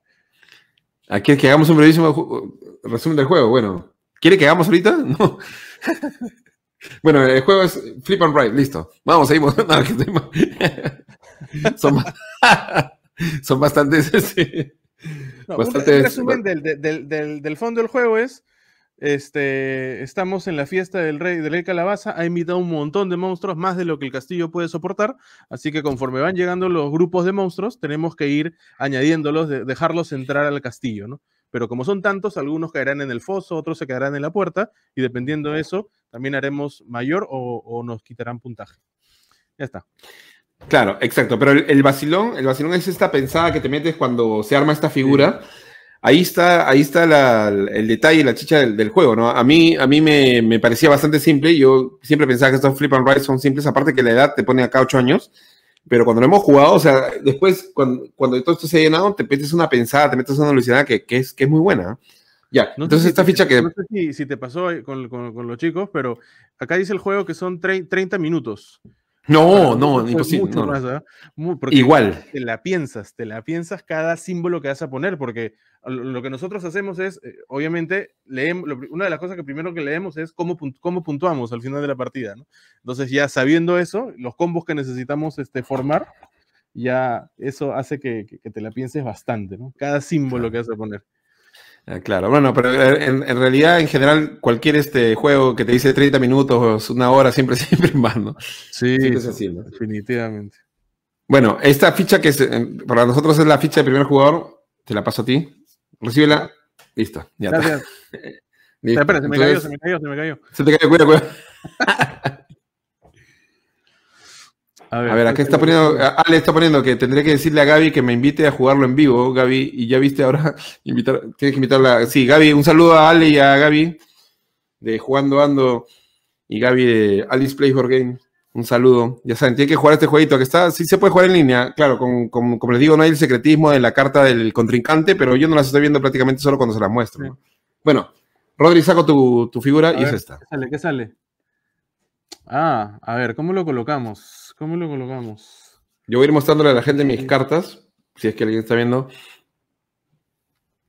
¿A quién es que hagamos un brevísimo resumen del juego? Bueno, ¿quiere que hagamos ahorita? No. Bueno, el juego es Flip and Ride, listo. Vamos, seguimos. No, que estoy mal. Son, son bastantes. Este, no, bastantes un resumen del, del, del, del fondo del juego es: este, estamos en la fiesta del rey, del rey Calabaza, ha invitado un montón de monstruos, más de lo que el castillo puede soportar, así que conforme van llegando los grupos de monstruos, tenemos que ir añadiéndolos, de, dejarlos entrar al castillo, ¿no? Pero como son tantos, algunos caerán en el foso, otros se quedarán en la puerta, y dependiendo de eso, también haremos mayor o, o nos quitarán puntaje. Ya está. Claro, exacto, pero el, el vacilón, el vacilón es esta pensada que te metes cuando se arma esta figura. Sí. Ahí está, ahí está la, el detalle, la chicha del, del juego, ¿no? A mí, a mí me, me parecía bastante simple. Yo siempre pensaba que estos Flip and Ride son simples, aparte que la edad te pone acá ocho años. Pero cuando lo hemos jugado, o sea, después, cuando, cuando todo esto se ha llenado, te metes una pensada, te metes una alucinada que, que, es, que es muy buena. Ya, no entonces si esta te, ficha que... No sé si, si te pasó con, con, con los chicos, pero acá dice el juego que son treinta minutos. No, no, no imposible. No. Más, Igual. Te la piensas, te la piensas cada símbolo que vas a poner, porque lo que nosotros hacemos es, eh, obviamente, leemos, lo, una de las cosas que primero que leemos es cómo, cómo puntuamos al final de la partida, ¿no? Entonces ya sabiendo eso, los combos que necesitamos este, formar, ya eso hace que, que, que te la pienses bastante, ¿no? Cada símbolo claro. que vas a poner. Claro, bueno, pero en, en realidad, en general, cualquier este juego que te dice treinta minutos, una hora, siempre, siempre en vano. Sí, siempre es así, ¿no? Definitivamente. Bueno, esta ficha que es, para nosotros es la ficha de primer jugador, te la paso a ti, recíbela, listo, ya Gracias. está. Listo. Espera, se me Entonces, cayó, se me cayó, se me cayó. Se te cayó, cuidado, cuidado. A ver, a ver, acá está poniendo, Ale está poniendo que tendré que decirle a Gaby que me invite a jugarlo en vivo, Gaby, y ya viste ahora, invitar, tienes que invitarla, sí, Gaby, un saludo a Ale y a Gaby, de Jugando Ando, y Gaby de Alice Plays Board Game, Un saludo. Ya saben, tiene que jugar este jueguito que está. Sí se puede jugar en línea, claro, con, con, como les digo, no hay el secretismo de la carta del contrincante, pero yo no las estoy viendo prácticamente solo cuando se las muestro. Sí. Bueno, Rodri, saco tu, tu figura a y ver, es esta. ¿Qué sale? ¿Qué sale? Ah, a ver, ¿cómo lo colocamos? ¿Cómo lo colocamos? Yo voy a ir mostrándole a la gente mis cartas, si es que alguien está viendo.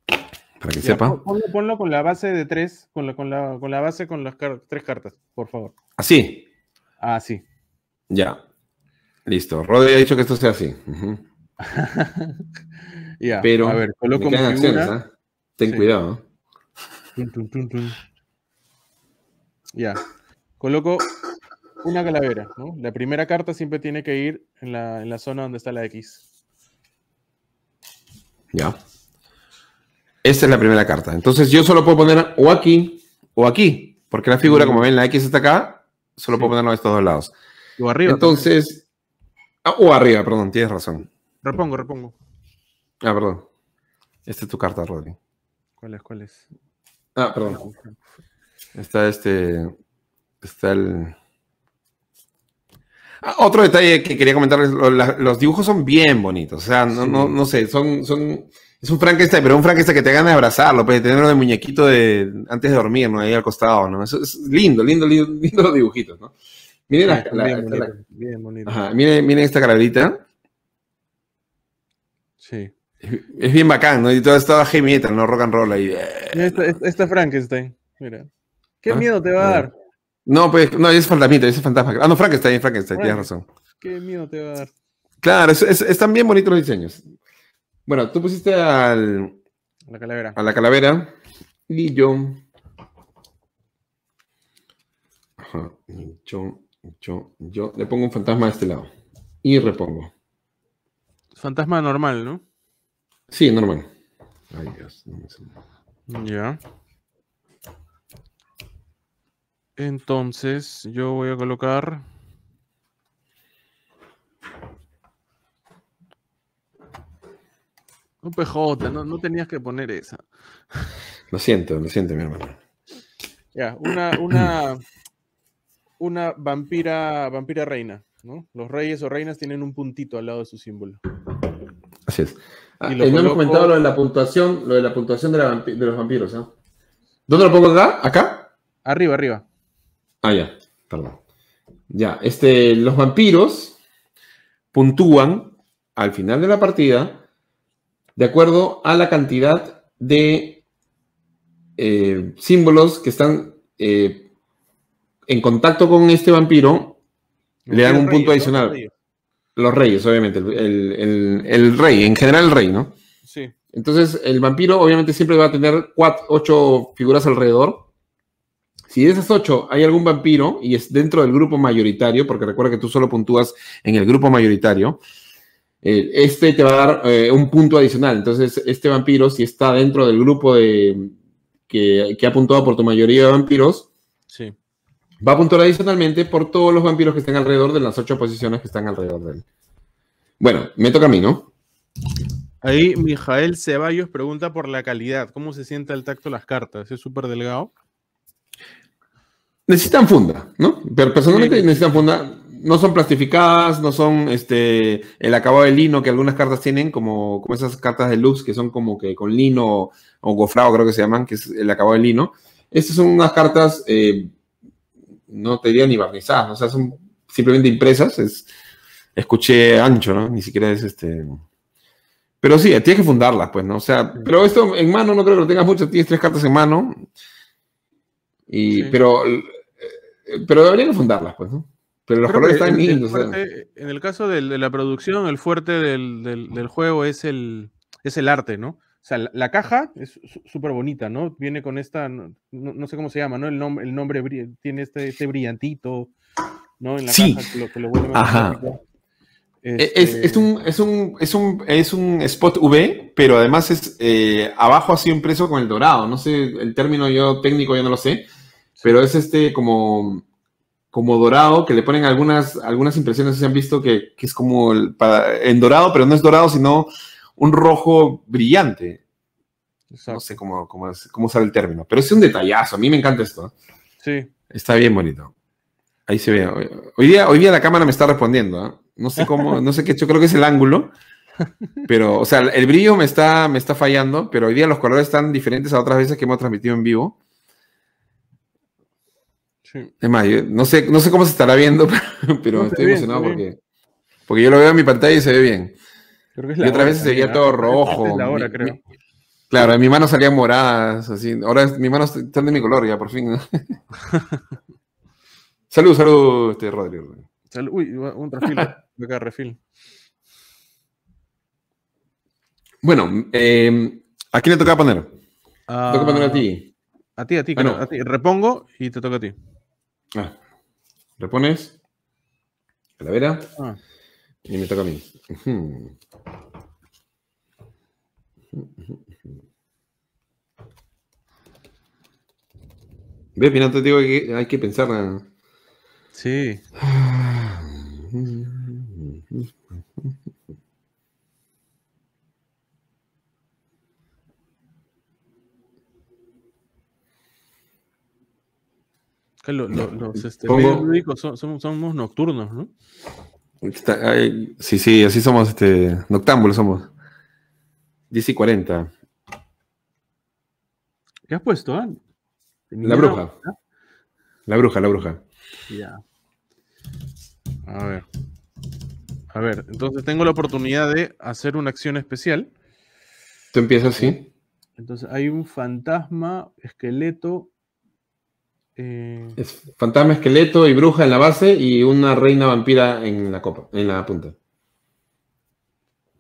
Para que ya, sepa. Ponlo, ponlo con la base de tres, con la, con la, con la base con las car tres cartas, por favor. ¿Así? Ah, sí. Ya. Listo. Rodri ha dicho que esto sea así. Uh-huh. Ya, pero a ver, coloco mi figura. ¿Eh? Ten sí. cuidado. Tum, tum, tum, tum. Ya. Coloco una calavera, ¿no? La primera carta siempre tiene que ir en la, en la zona donde está la X. Ya. Esta es la primera carta. Entonces yo solo puedo poner o aquí o aquí. Porque la figura, como ven, la X está acá. Solo sí. puedo ponerlo de estos dos lados. O arriba. Entonces... Ah, o arriba, perdón. Tienes razón. Repongo, repongo. Ah, perdón. Esta es tu carta, Rodri. ¿Cuál es? ¿Cuál es? Ah, perdón. Está este... Está el... Ah, otro detalle que quería comentarles. Los dibujos son bien bonitos. O sea, no, sí. no, no sé. Son... son... Es un Frankenstein, pero un Frankenstein que te gana de abrazarlo, pues, de tenerlo de muñequito de, antes de dormir, ¿no? Ahí al costado, ¿no? Eso es lindo, lindo, lindo, lindo los dibujitos, ¿no? Miren ah, la, bien la, bonito, la... Bien bonito. Ajá, miren, miren esta calaverita. Sí. Es, es bien bacán, ¿no? Y toda esta heavy metal, ¿no? Rock and roll ahí. Esta, esta Frankenstein, mira. ¿Qué ¿Ah? miedo te va a dar? No, pues, no, es fantasmita, es fantasma. Ah, no, Frankenstein, Frankenstein, bueno, tienes razón. ¿Qué miedo te va a dar? Claro, es, es, están bien bonitos los diseños. Bueno, tú pusiste al, la calavera. a la calavera y yo, ajá, yo, yo, yo le pongo un fantasma a este lado y repongo. Fantasma normal, ¿no? Sí, normal. Ay, Dios. No me ya. Entonces yo voy a colocar... Un P J, no, no tenías que poner esa. Lo siento, lo siento, mi hermano. Ya, una, una, una vampira, vampira reina, ¿no? Los reyes o reinas tienen un puntito al lado de su símbolo. Así es. Ah, y lo eh, coloco... no hemos comentado lo de la puntuación, lo de la puntuación de, la vampi de los vampiros, ¿eh? ¿Dónde lo pongo acá? ¿Acá? Arriba, arriba. Ah, ya, perdón. Ya, este, los vampiros puntúan al final de la partida. De acuerdo a la cantidad de eh, símbolos que están eh, en contacto con este vampiro, el le dan un rey, punto adicional. Los reyes, los reyes obviamente. El, el, el rey, en general el rey, ¿no? Sí. Entonces, el vampiro obviamente siempre va a tener cuatro, ocho figuras alrededor. Si de esas ocho hay algún vampiro y es dentro del grupo mayoritario, porque recuerda que tú solo puntúas en el grupo mayoritario, este te va a dar eh, un punto adicional. Entonces, este vampiro, si está dentro del grupo de que, que ha puntuado por tu mayoría de vampiros, sí. va a puntuar adicionalmente por todos los vampiros que estén alrededor de las ocho posiciones que están alrededor de él. Bueno, me toca a mí, ¿no? Ahí Mijael Ceballos pregunta por la calidad. ¿Cómo se siente al tacto las cartas? ¿Es súper delgado? Necesitan funda, ¿no? Pero personalmente sí. necesitan funda... No son plastificadas, no son este el acabado de lino que algunas cartas tienen, como, como esas cartas de lux que son como que con lino o gofrado, creo que se llaman, que es el acabado de lino. Estas son unas cartas, eh, no te diría ni barnizadas, ¿no? O sea, son simplemente impresas, es, escuché ancho, ¿no? Ni siquiera es este... Pero sí, tienes que fundarlas, pues, ¿no? O sea, pero esto en mano no creo que lo tengas mucho, tienes tres cartas en mano, y, sí. pero, pero deberían fundarlas, pues, ¿no? Pero los colores están lindos. En el caso de, de la producción, el fuerte del, del, del juego es el, es el arte, ¿no? O sea, la, la caja es súper bonita, ¿no? Viene con esta, no, no sé cómo se llama, ¿no? El, nom, el nombre tiene este, este brillantito, ¿no? En la sí. caja que lo, que lo vuelve más Ajá. Este... Es, es, un, es, un, es, un, es un spot V, pero además es eh, abajo así impreso con el dorado. No sé, el término yo técnico yo no lo sé, pero es este como... como dorado, que le ponen algunas, algunas impresiones, se han visto que, que es como el, para, en dorado, pero no es dorado, sino un rojo brillante. Exacto. No sé cómo, cómo, cómo sale el término, pero es un detallazo, a mí me encanta esto. Sí. Está bien bonito. Ahí se ve. Hoy día, hoy día la cámara me está respondiendo, ¿eh? No sé cómo, no sé qué hecho, creo que es el ángulo. Pero, o sea, el brillo me está, me está fallando, pero hoy día los colores están diferentes a otras veces que hemos transmitido en vivo. Sí. Es más, yo no sé, no sé cómo se estará viendo, pero, pero no, estoy bien, emocionado porque, porque yo lo veo en mi pantalla y se ve bien. Creo que es la y otras veces se veía todo rojo. Es la hora, mi, creo. Mi, claro, en mi mano salían moradas, así. Ahora es, mis manos están de mi color ya, por fin. Salud, salud, este, Rodrigo. Salud. Uy, un refil. Acá, refil. Bueno, eh, ¿a quién le toca poner? Uh, toca poner a ti. A ti, a ti, ah, claro, no. a ti. Repongo y te toca a ti. Ah, repones. Calavera. Ah. Y me toca a mí. Uh-huh. Uh-huh. ¿Ves, Pinato? Te digo que hay que pensar. ¿No? Sí. Los, los, los este, medios lúdicos son, son, somos nocturnos, ¿no? Está, hay, sí, sí, así somos, este, noctámbulos somos. diez y cuarenta. ¿Qué has puesto, ah? La bruja. ¿Ah? La bruja, la bruja. Ya. A ver. A ver, entonces tengo la oportunidad de hacer una acción especial. ¿Tú empiezas así? Entonces hay un fantasma, esqueleto... Eh... Es fantasma, esqueleto y bruja en la base y una reina vampira en la copa, en la punta.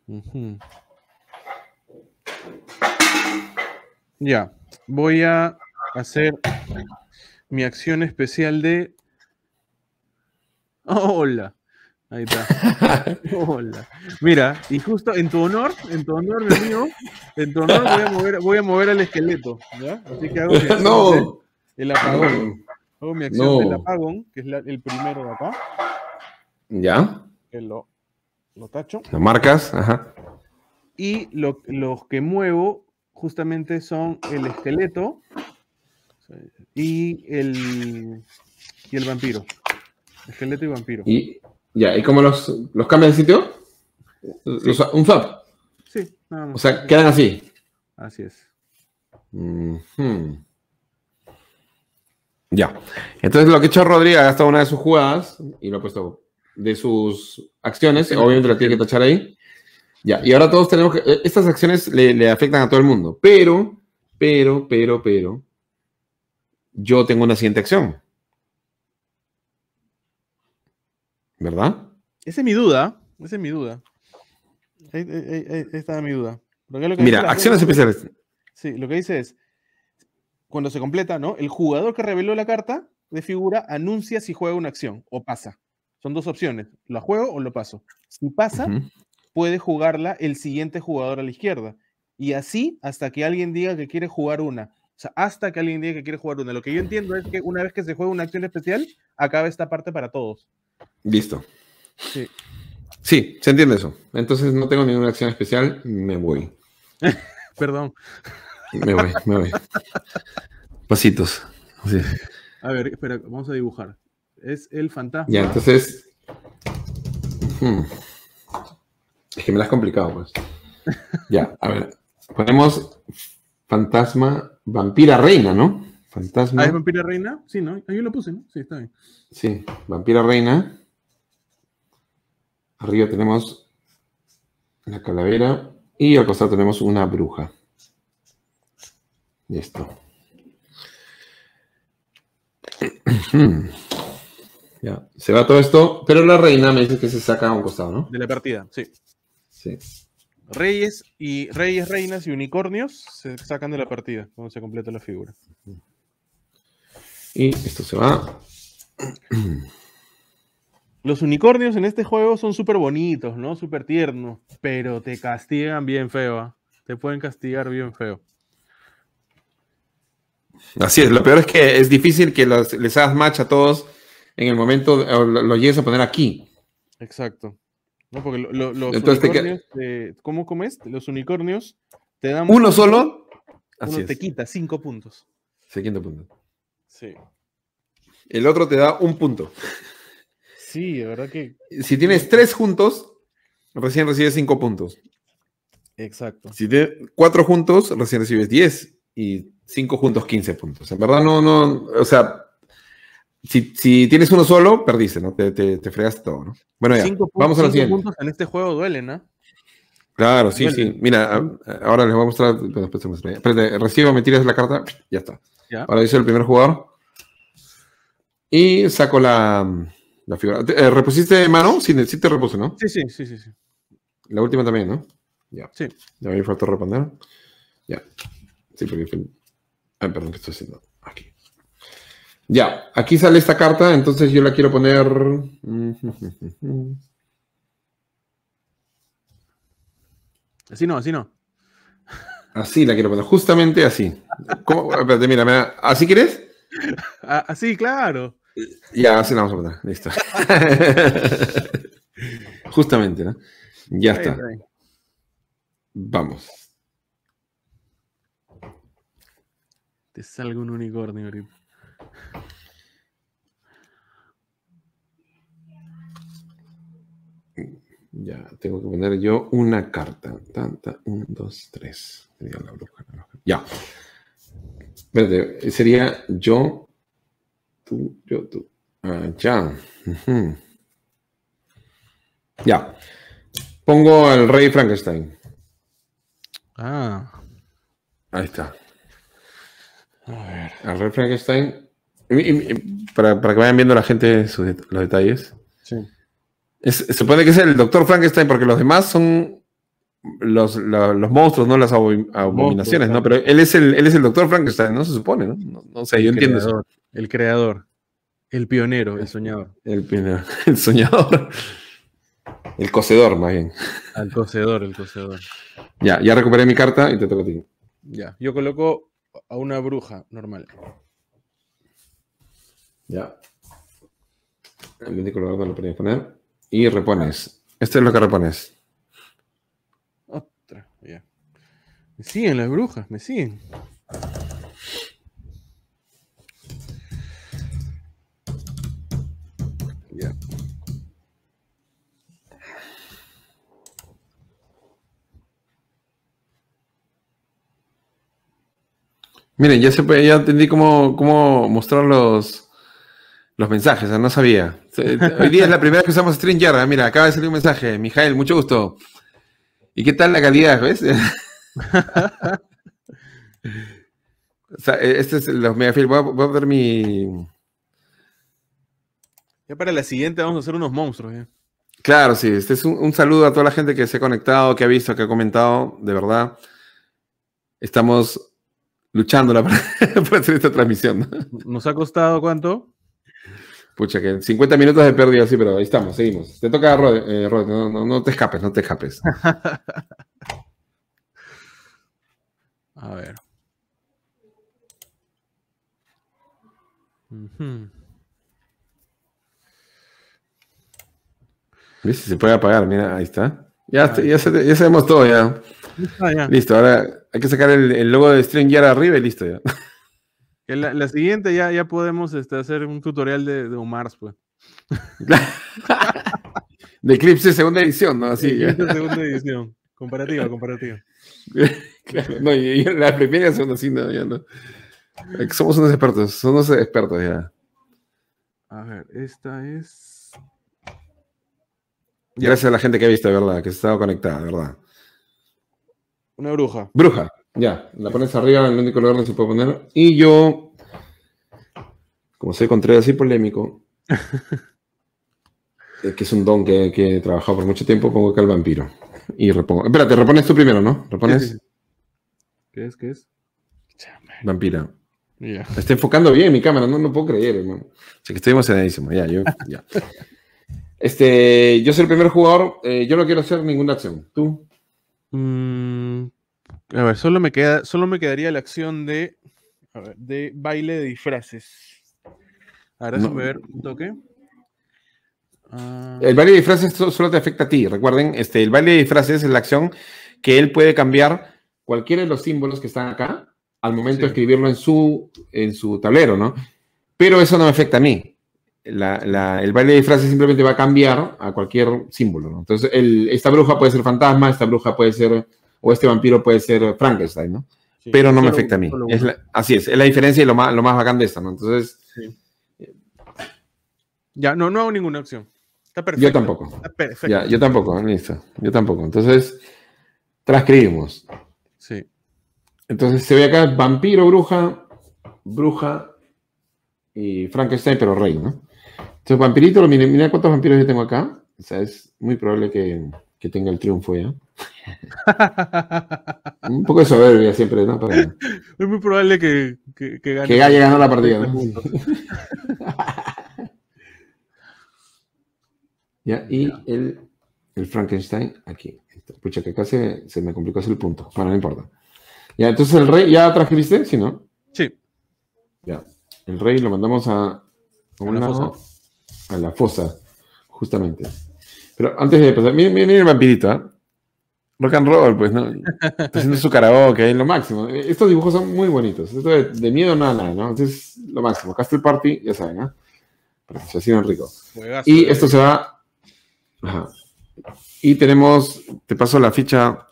Uh-huh. Ya, voy a hacer mi acción especial de... Oh, hola, ahí está. Hola. Mira, y justo en tu honor, en tu honor, mi amigo, en tu honor voy a mover, voy a mover al esqueleto, ¿ya? Así que hago... Que no. El apagón. Hago mi acción no. del apagón, que es la, el primero de acá. Ya. Que lo, lo tacho. Lo marcas, ajá. Y lo, los que muevo justamente son el esqueleto y el, y el vampiro. Esqueleto y vampiro. ¿Y, ya, ¿y cómo los, los cambias de sitio? Sí. Los, ¿un fab? Sí. Nada más. O sea, quedan así. Así es. Mm-hmm. Ya. Entonces lo que ha hecho Rodrigo, ha gastado una de sus jugadas y lo ha puesto de sus acciones. Obviamente la tiene que tachar ahí. Ya. Y ahora todos tenemos que... Estas acciones le, le afectan a todo el mundo. Pero, pero, pero, pero... Yo tengo una siguiente acción. ¿Verdad? Esa es mi duda. Esa es mi duda. Ahí, ahí, ahí está mi duda. Lo que Mira, acciones especiales. Sí, lo que dice es... Cuando se completa, ¿no? El jugador que reveló la carta de figura anuncia si juega una acción o pasa. Son dos opciones. ¿La juego o lo paso? Si pasa, uh-huh, puede jugarla el siguiente jugador a la izquierda. Y así hasta que alguien diga que quiere jugar una. O sea, hasta que alguien diga que quiere jugar una. Lo que yo entiendo es que una vez que se juega una acción especial, acaba esta parte para todos. Listo. Sí. Sí, se entiende eso. Entonces no tengo ninguna acción especial, me voy. Perdón. Me voy, me voy. Pasitos. Sí. A ver, espera, vamos a dibujar. Es el fantasma. Ya, entonces... Hmm. Es que me la has complicado, pues. Ya, a ver. Ponemos fantasma, vampira reina, ¿no? Fantasma... ¿Ah, es vampira reina? Sí, ¿no? Ahí lo puse, ¿no? Sí, está bien. Sí, vampira reina. Arriba tenemos la calavera y al costado tenemos una bruja. Listo. Ya, se va todo esto, pero la reina me dice que se saca a un costado, ¿no? De la partida, sí. Sí. Reyes y reyes, reinas y unicornios se sacan de la partida cuando se completa la figura. Y esto se va. Los unicornios en este juego son súper bonitos, ¿no? Súper tiernos, pero te castigan bien feo, ¿eh? Te pueden castigar bien feo. Así es, lo peor es que es difícil que los, les hagas match a todos en el momento, los lo llegues a poner aquí. Exacto. No, porque lo, lo, los Entonces unicornios, te... eh, ¿cómo comes? Los unicornios te dan... ¿Uno solo? Uno Así te es. Quita cinco puntos. Sí, quinto punto. Sí. El otro te da un punto. Sí, de verdad que... Si tienes tres juntos, recién recibes cinco puntos. Exacto. Si tienes cuatro juntos, recién recibes diez. Y cinco juntos, quince puntos. En verdad no, no... O sea... Si, si tienes uno solo, perdiste, ¿no? Te, te, te fregaste todo, ¿no? Bueno, ya, cinco vamos a la siguiente. Cinco puntos en este juego duelen, ¿no? Claro, sí, duelen. Sí. Mira, a, ahora les voy a mostrar... Espérate, recibo, me tiras la carta, ya está. Ya. Ahora hice el primer jugador. Y saco la, la figura. ¿Te, ¿Repusiste mano? Sí, sí te repuse, ¿no? Sí, sí, sí, sí, sí. La última también, ¿no? Ya. Sí. Ya me faltó responder. Ya. Sí, porque... Ay, perdón, ¿qué estoy haciendo? Aquí. Ya, aquí sale esta carta, entonces yo la quiero poner... Así no, así no. Así la quiero poner, justamente así. ¿Cómo? Espérate, mira, mira, ¿así quieres? Así, claro. Ya, así la vamos a poner, listo. Justamente, ¿no? Ya está. Vamos. Te salgo un unicornio, ahorita. Ya, tengo que poner yo una carta. Tanta, un, dos, tres. Sería la bruja. La bruja. Ya. Espérate, sería yo, tú, yo, tú. Ah, ya. Uh-huh. Ya. Pongo al rey Frankenstein. Ah. Ahí está. A ver. Al rey Frankenstein. Y, y, para, para que vayan viendo la gente sus, los detalles. Sí. Es, se supone que es el doctor Frankenstein porque los demás son los, los, los monstruos, no las abominaciones, monstruos, ¿no? Claro. Pero él es el, él es el doctor Frankenstein, ¿no? Se supone, ¿no? No, no sé, el yo creador, entiendo eso. El creador, el pionero, el soñador. El pionero, el soñador. El cocedor, más bien. Al cocedor, el cocedor. Ya, ya recuperé mi carta y te toca a ti. Ya, yo coloco a una bruja normal. Ya. El único lugar donde lo podías poner. Y repones. Esto es lo que repones. Otra. Ya. Me siguen las brujas, me siguen. Ya. Miren, ya se puede, ya entendí cómo, cómo mostrar los... Los mensajes, no sabía. Hoy día es la primera vez que usamos StreamYard. Mira, acaba de salir un mensaje. Mijael, mucho gusto. ¿Y qué tal la calidad, ves? O sea, este es los megafilms. Voy, voy a ver mi... Ya para la siguiente vamos a hacer unos monstruos. ¿Eh? Claro, sí. Este es un, un saludo a toda la gente que se ha conectado, que ha visto, que ha comentado. De verdad, estamos luchando la... para hacer esta transmisión. ¿Nos ha costado cuánto? Pucha, que cincuenta minutos de pérdida, sí, pero ahí estamos, seguimos. Te toca, Rod, eh, Rod no, no, no te escapes, no te escapes. A ver. Uh-huh. ¿Ves si se puede apagar? Mira, ahí está. Ya, ah, ya, se, ya sabemos todo, ya. Ah, ya. Listo, ahora hay que sacar el, el logo de StreamYard arriba y listo, ya. La, la siguiente ya, ya podemos este, hacer un tutorial de, de Omar, pues. De Eclipse segunda edición, ¿no? Así. Eclipse segunda edición. Comparativa, comparativa. Claro, no, y, y la primera segunda sí, no, ya no. Somos unos expertos, somos unos expertos ya. A ver, esta es... Gracias a la gente que ha visto, de verdad, que se ha estado conectada, de verdad. Una bruja. Bruja. Ya, la pones arriba en el único lugar donde se puede poner. Y yo, como soy contrario así polémico, que es un don que, que he trabajado por mucho tiempo, pongo acá el vampiro. Y repongo. Espérate, repones tú primero, ¿no? ¿Repones? ¿Qué es? ¿Qué es? Vampira. Yeah. Me está enfocando bien mi cámara, no lo no puedo creer, hermano. O sea, que estoy emocionadísimo. Ya, yo, ya. Este, yo soy el primer jugador, eh, yo no quiero hacer ninguna acción. ¿Tú? Mmm... A ver, solo me queda, solo me quedaría la acción de, a ver, de baile de disfraces. Ahora no. Déjame ver un toque. Uh... El baile de disfraces solo te afecta a ti. Recuerden, este, el baile de disfraces es la acción que él puede cambiar cualquiera de los símbolos que están acá al momento sí. de escribirlo en su, en su tablero, ¿no? Pero eso no me afecta a mí. La, la, el baile de disfraces simplemente va a cambiar a cualquier símbolo, ¿no? Entonces, el, esta bruja puede ser fantasma, esta bruja puede ser, o este vampiro puede ser Frankenstein, ¿no? Sí, pero no me afecta a mí. Es la, así es, es la diferencia y lo más, lo más bacán de esta, ¿no? Entonces... Sí. Ya, no, no hago ninguna opción. Está perfecto. Yo tampoco. Está perfecto. Ya, yo tampoco, listo. Yo tampoco. Entonces, transcribimos. Sí. Entonces, se ve acá vampiro, bruja, bruja y Frankenstein, pero rey, ¿no? Entonces, vampirito, mira, mira cuántos vampiros yo tengo acá. O sea, es muy probable que, que tenga el triunfo ya. Un poco de soberbia siempre, ¿no? Para... Es muy probable que, que, que gane. Que haya ganado la partida, ¿no? Ya, y ya. El, el Frankenstein aquí. Pucha, que acá se, se me complicó hacer el punto. Bueno, no importa. Ya, entonces el rey, ¿ya transcribiste? ¿Sí, no? Sí. Ya. El rey lo mandamos a, a, un a, la, lado, fosa. a la fosa, justamente. Pero antes de pasar, miren, miren el vampirito, ¿eh? Rock and roll, pues, ¿no? Está haciendo su karaoke, es lo máximo. Estos dibujos son muy bonitos. Esto de, de miedo, nada, nada, ¿no? Entonces, lo máximo. Castle Party, ya saben, ¿eh? Pero se hacían rico. Juegazo, y esto eh. se va... Ajá. Y tenemos... Te paso la ficha...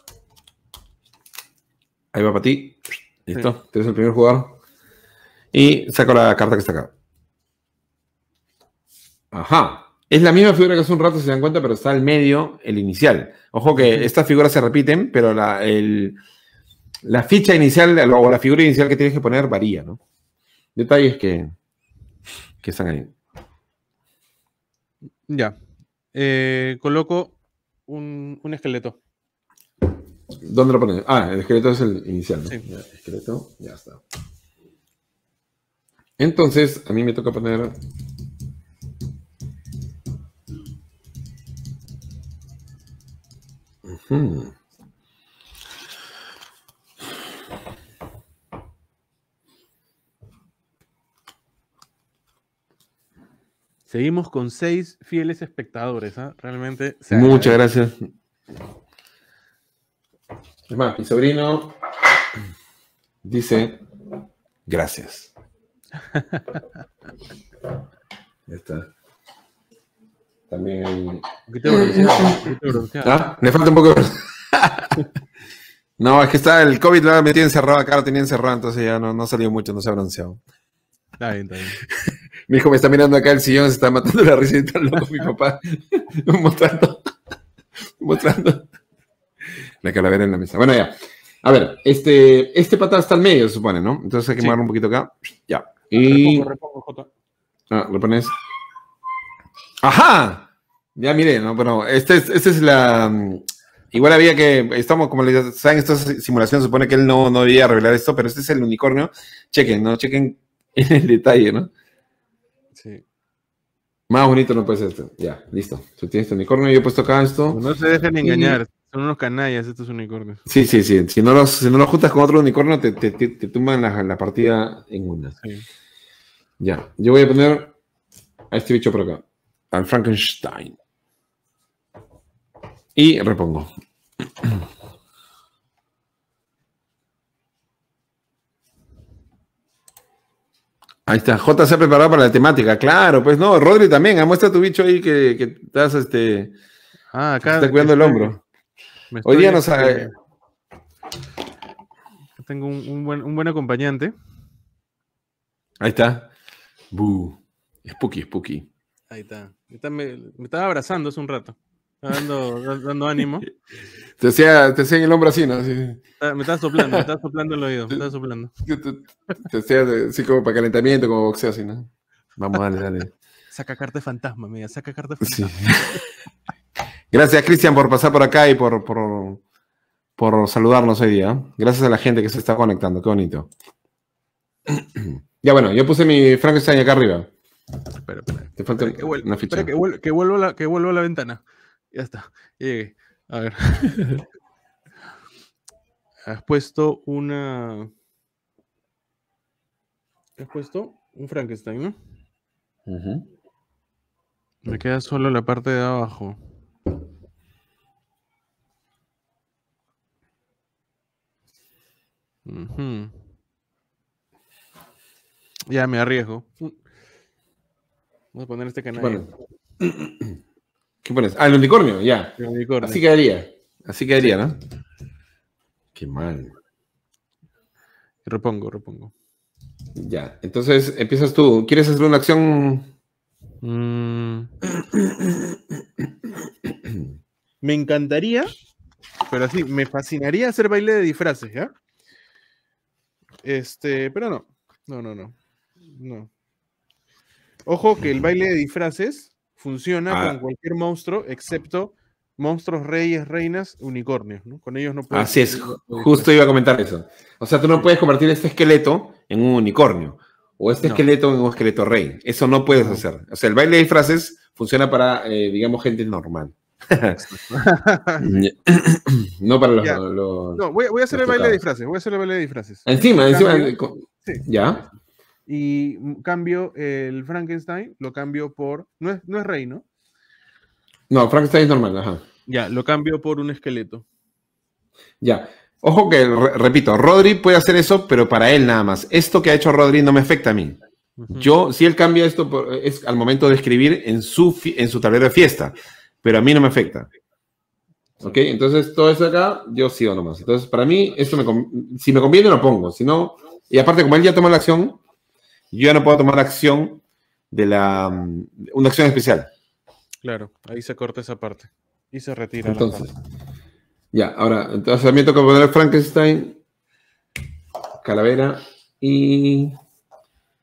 Ahí va para ti. Listo. Sí. Tienes el primer jugador. Y saco la carta que está acá. Ajá. Es la misma figura que hace un rato, si se dan cuenta, pero está al medio el inicial. Ojo que estas figuras se repiten, pero la, el, la ficha inicial o la figura inicial que tienes que poner varía, ¿no? Detalles que, que están ahí. Ya. Eh, coloco un, un esqueleto. ¿Dónde lo pones? Ah, el esqueleto es el inicial, ¿no? Sí. Ya, esqueleto, ya está. Entonces, a mí me toca poner... Hmm. Seguimos con seis fieles espectadores, ¿eh? Realmente. Se Muchas agradece. gracias. Es más, mi sobrino dice gracias. Ya está. También. ¿Ah? Me falta un poco. No, es que está el COVID, lo metí encerrado, acá lo tenía encerrado, entonces ya no, no salió mucho, no se ha bronceado. Está bien, está bien. Mi hijo me está mirando acá el sillón, se está matando la risa y está loco mi papá. mostrando, mostrando la calavera en la mesa. Bueno, ya. A ver, este, este pata está al medio, se supone, ¿no? Entonces hay que sí. moverlo un poquito acá. Ya. Y... Repongo, repongo, Jota. Ah, lo pones. ¡Ajá! Ya miré, ¿no? Bueno, esta es, este es la... Igual había que... Estamos, como les saben, esta simulación supone que él no, no debía revelar esto, pero este es el unicornio. Chequen, ¿no? Chequen el detalle, ¿no? Sí. Más bonito no puede ser esto. Ya, listo. Tú tienes este unicornio, yo he puesto acá esto. No se dejen engañar. Son unos canallas estos unicornios. Sí, sí, sí. Si no los, si no los juntas con otro unicornio, te, te, te, te tumban la, la partida en una. Sí. Ya. Yo voy a poner a este bicho por acá. Al Frankenstein. Y repongo. Ahí está. J se ha preparado para la temática. Claro, pues no. Rodri también. Muestra tu bicho ahí que, que estás este. Ah, acá. Está cuidando estoy, el hombro. Hoy día nos ha... Tengo un, un, buen, un buen acompañante. Ahí está. Boo. Spooky, spooky. Ahí está. está me, me estaba abrazando hace un rato. Dando, dando ánimo. Te hacía te hacía en el hombro así, ¿no? Así. Me estaba soplando, me estaba soplando el oído. Me estaba soplando. Te, te, te hacía así como para calentamiento, como boxeo, así, ¿no? Vamos, dale, dale. Saca carta de fantasma, mira, saca carta de fantasma. Sí. Gracias, Cristian, por pasar por acá y por, por, por saludarnos hoy día. Gracias a la gente que se está conectando. Qué bonito. Ya, bueno, yo puse mi Frankenstein acá arriba. Espera, espera. Te falta espera, que vuel- una ficha. Espera, que, vuel- que, vuelvo la, que vuelvo a la ventana. Ya está. Llegué. A ver. Has puesto una. Has puesto un Frankenstein, ¿no? Uh-huh. Me queda solo la parte de abajo. Uh-huh. Ya me arriesgo. Voy a poner este canal. ¿Qué pones? ¿Qué pones? Ah, el unicornio, ya. El unicornio. Así quedaría. Así quedaría, ¿no? Qué mal. Repongo, repongo. Ya, entonces empiezas tú. ¿Quieres hacer una acción...? Mm. Me encantaría, pero sí, me fascinaría hacer baile de disfraces, ¿ya? Este, pero no. No, no, no. No. Ojo que el baile de disfraces funciona ah. con cualquier monstruo, excepto monstruos, reyes, reinas, unicornios, ¿no? Con ellos no puedes... Así es, justo iba a comentar eso. O sea, tú no puedes convertir este esqueleto en un unicornio, o este no. esqueleto en un esqueleto rey. Eso no puedes hacer. O sea, el baile de disfraces funciona para, eh, digamos, gente normal. No para los... los no, voy, voy a hacer el baile tocados. de disfraces, voy a hacer el baile de disfraces. Encima, encima... Cambio, con, sí. Ya. Y cambio el Frankenstein, lo cambio por... No es, no es rey, ¿no? No, Frankenstein es normal, ajá. Ya, lo cambio por un esqueleto. Ya. Ojo que, re, repito, Rodri puede hacer eso, pero para él nada más. Esto que ha hecho Rodri no me afecta a mí. Uh-huh. Yo, si él cambia esto, por, es al momento de escribir en su, en su tablero de fiesta, pero a mí no me afecta. Sí. ¿Ok? Entonces, todo eso acá, yo sigo nomás. Entonces, para mí, esto me, si me conviene, lo pongo. Si no, y aparte, como él ya tomó la acción, yo ya no puedo tomar acción de la... una acción especial. Claro, ahí se corta esa parte. Y se retira. Entonces, ya, ahora, entonces a mí toca poner Frankenstein, Calavera y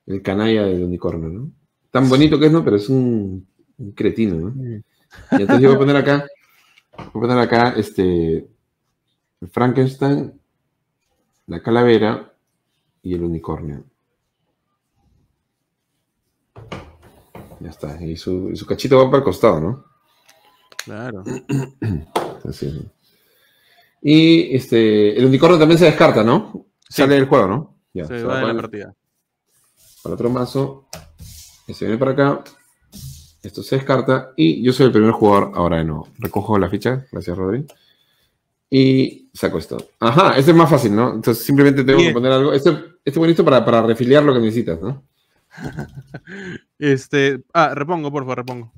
el canalla del unicornio, ¿no? Tan bonito que es, ¿no? Pero es un, un cretino, ¿no? Y entonces yo voy a poner acá, voy a poner acá este, el Frankenstein, la calavera y el unicornio. Ya está, y su, y su cachito va para el costado, ¿no? Claro. Así es. Y este, el unicornio también se descarta, ¿no? Sí. Sale del juego, ¿no? Ya, se, se va, va de la partida. Para otro mazo. Este viene para acá. Esto se descarta. Y yo soy el primer jugador ahora de nuevo. Recojo la ficha. Gracias, Rodri. Y saco esto. Ajá, este es más fácil, ¿no? Entonces simplemente tengo Bien. que poner algo. Este, este bonito para, para refiliar lo que necesitas, ¿no? Este, ah, repongo, por favor, repongo.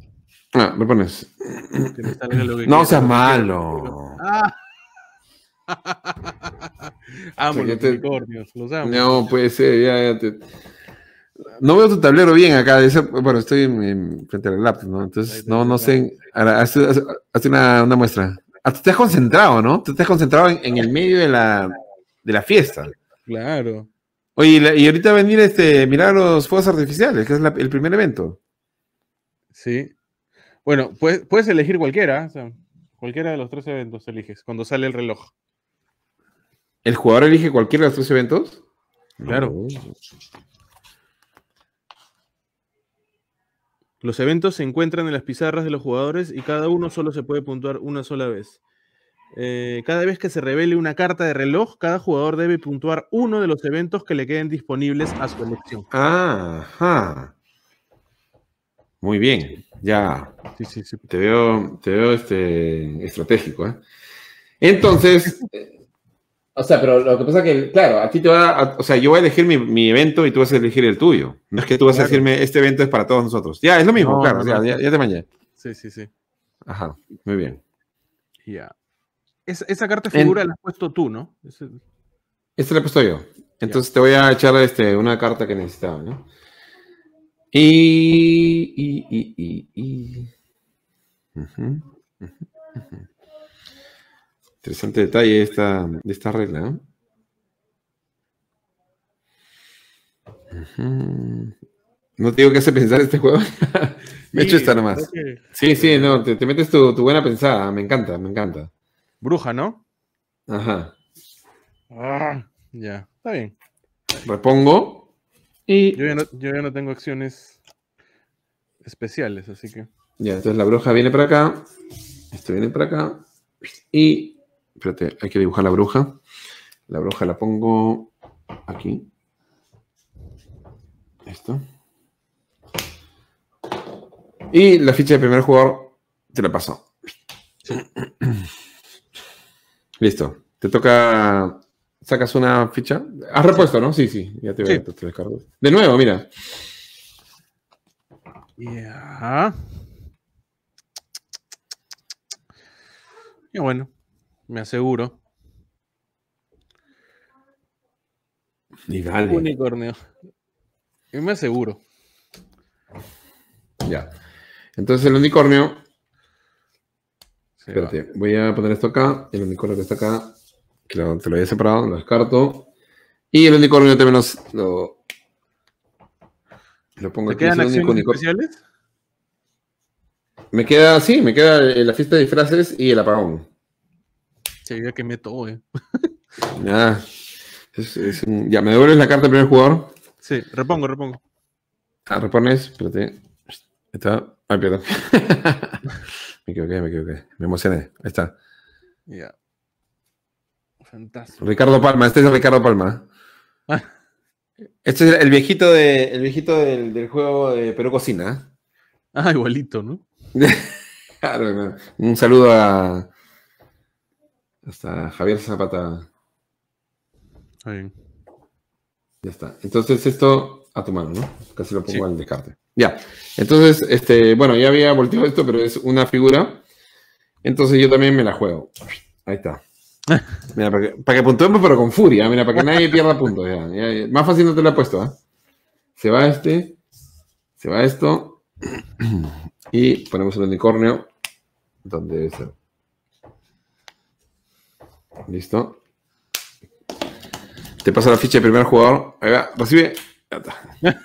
Ah, repones. No seas malo. Ah. Amo los unicornios, los amo. No, puede ser, ya, ya te... No veo tu tablero bien acá. Esa, bueno, estoy en, en, frente al laptop, ¿no? Entonces, no, no sé. Ahora, haz, haz, haz una, una muestra. Hasta te has concentrado, ¿no? Te has concentrado en, en el medio de la, de la fiesta. Claro. Oye, y, la, y ahorita va a venir este, mirar los fuegos artificiales, que es la, el primer evento. Sí. Bueno, puedes, puedes elegir cualquiera. O sea, cualquiera de los tres eventos eliges cuando sale el reloj. ¿El jugador elige cualquiera de los tres eventos? Claro. No. Los eventos se encuentran en las pizarras de los jugadores y cada uno solo se puede puntuar una sola vez. Eh, cada vez que se revele una carta de reloj, cada jugador debe puntuar uno de los eventos que le queden disponibles a su elección. Ajá. Muy bien, ya. Sí, sí, sí. Te veo, te veo este, estratégico, ¿eh? Entonces, o sea, pero lo que pasa es que, claro, a ti te va a, o sea, yo voy a elegir mi, mi evento y tú vas a elegir el tuyo. No es que tú vas claro. a decirme, este evento es para todos nosotros. Ya, es lo mismo, no, claro, no, ya, no. Ya, ya te mañé. Sí, sí, sí. Ajá, muy bien. Ya. Yeah. Es, esa carta de figura en, la has puesto tú, ¿no? Es el... Esta la he puesto yo. Entonces ya. te voy a echar este, una carta que necesitaba, ¿no? Y... y, y, y, y. Uh-huh, uh-huh, uh-huh. Interesante detalle de esta, esta regla, ¿no? Uh-huh. No te digo qué hace pensar este juego. Me he sí, hecho esta nomás. Que... Sí, sí, no, te, te metes tu, tu buena pensada. Me encanta, me encanta. Bruja, ¿no? Ajá. Ah, ya, está bien. Repongo. Y... Yo, ya no, yo ya no tengo acciones especiales, así que... Ya, entonces la bruja viene para acá. Esto viene para acá. Y... Espérate, hay que dibujar la bruja. La bruja la pongo aquí. Esto. Y la ficha de primer jugador te la paso. Sí. Listo. Te toca... ¿Sacas una ficha? Has repuesto, ¿no? Sí, sí. Ya te veo. Sí. Te descargo. De nuevo, mira. Yeah. Y bueno, me aseguro. Y vale. Unicornio. Y me aseguro. Ya. Entonces el unicornio... Se espérate, va. Voy a poner esto acá. El unicornio que está acá, que lo, te lo había separado, lo descarto. Y el unicornio también los, lo... Lo pongo. ¿Te aquí quedan acciones único, especiales? Me queda, sí, me queda la fiesta de disfraces y el apagón. Se veía que meto, eh. Nah, es, es un, ya, me devuelves la carta del primer jugador. Sí, repongo, repongo. Ah, repones, espérate. Está. Ay, perdón. Me equivoqué, me equivoqué. Me emocioné. Ahí está. Ya. Yeah. Fantástico. Ricardo Palma, este es Ricardo Palma. Ah. Este es el viejito, de, el viejito del, del juego de Perú Cocina. Ah, igualito, ¿no? Claro, no. Un saludo a... Hasta Javier Zapata. Está bien. Ya está. Entonces esto a tu mano, ¿no? Casi lo pongo sí. Al descarte. Ya. Entonces, este, bueno, ya había volteado esto, pero es una figura. Entonces yo también me la juego. Ahí está. Mira, para que, para que puntuemos, pero con furia. Mira, para que nadie pierda puntos. Ya, ya, ya. Más fácil no te lo he puesto, ¿eh? Se va este. Se va esto. Y ponemos el unicornio. Donde debe ser. Listo. Te paso la ficha de primer jugador. Ahí va. Recibe. Ya está.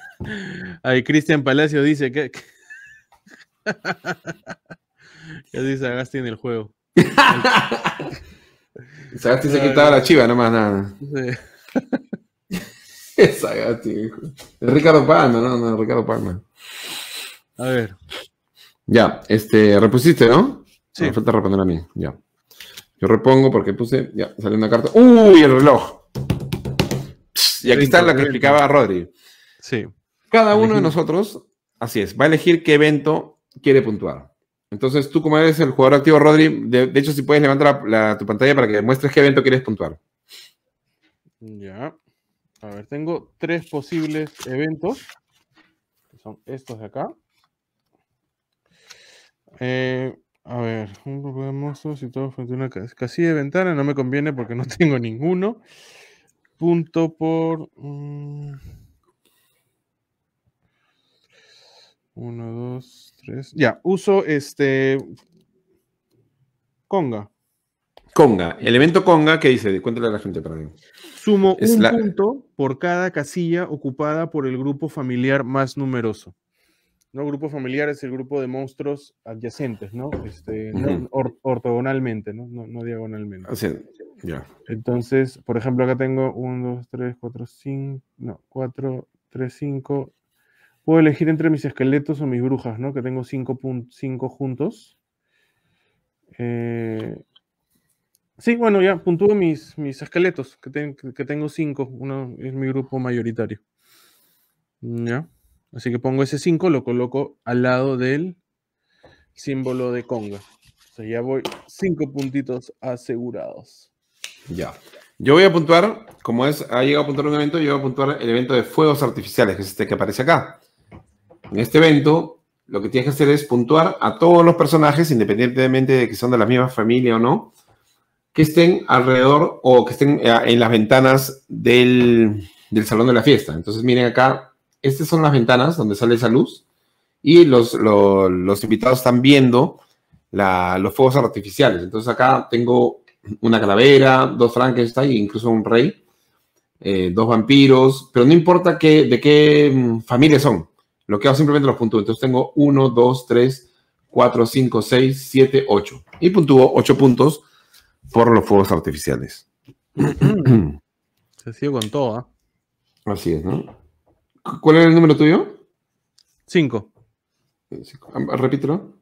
Ahí Cristian Palacio dice que... ¿Qué dice Agasti en el juego? Sagasti se quitaba la chiva, no más nada. Sí. Sagasti, Ricardo Palma, no, no, Ricardo Palma. A ver. Ya, este, repusiste, ¿no? Sí. Me falta reponer a mí, ya. Yo repongo porque puse, ya, salió una carta. ¡Uy, el reloj! Y aquí está lo que explicaba Rodri. Sí. Cada uno de nosotros, así es, va a elegir qué evento quiere puntuar. Entonces, tú como eres el jugador activo, Rodri, de, de hecho, si puedes levantar la, la, tu pantalla para que muestres qué evento quieres puntuar. Ya. A ver, tengo tres posibles eventos. Que son estos de acá. Eh, a ver, un grupo de monstruos situados frente a una casilla de ventana. No me conviene porque no tengo ninguno. Punto por... Um, uno, dos... Tres. Ya, uso este Conga. Conga, el evento Conga, ¿qué dice? Cuéntale a la gente para mí. Sumo es un la... punto por cada casilla ocupada por el grupo familiar más numeroso. ¿No? Grupo familiar es el grupo de monstruos adyacentes, ¿no? Este, uh-huh. no or, ortogonalmente, ¿no? No, no diagonalmente. Así, ya. Entonces, por ejemplo, acá tengo uno, dos, tres, cuatro, cinco. No, cuatro, tres, cinco. Puedo elegir entre mis esqueletos o mis brujas, ¿no? Que tengo cinco juntos. Eh... Sí, bueno, ya puntúo mis, mis esqueletos, que, ten, que tengo cinco. Uno es mi grupo mayoritario. ¿Ya? Así que pongo ese cinco, lo coloco al lado del símbolo de Conga. O sea, ya voy cinco puntitos asegurados. Ya. Yo voy a puntuar, como es, ha llegado a puntuar un evento, yo voy a puntuar el evento de fuegos artificiales, que es este que aparece acá. En este evento, lo que tienes que hacer es puntuar a todos los personajes, independientemente de que son de la misma familia o no, que estén alrededor o que estén en las ventanas del, del salón de la fiesta. Entonces, miren acá, estas son las ventanas donde sale esa luz y los, los, los invitados están viendo la, los fuegos artificiales. Entonces, acá tengo una calavera, dos Frankenstein, incluso un rey, eh, dos vampiros, pero no importa qué, de qué familia son. Lo que hago simplemente los puntúo. Entonces tengo uno, dos, tres, cuatro, cinco, seis, siete, ocho. Y puntúo ocho puntos por los fuegos artificiales. Se sigue con todo, ¿eh? Así es, ¿no? ¿Cuál era el número tuyo? cinco. Repítelo.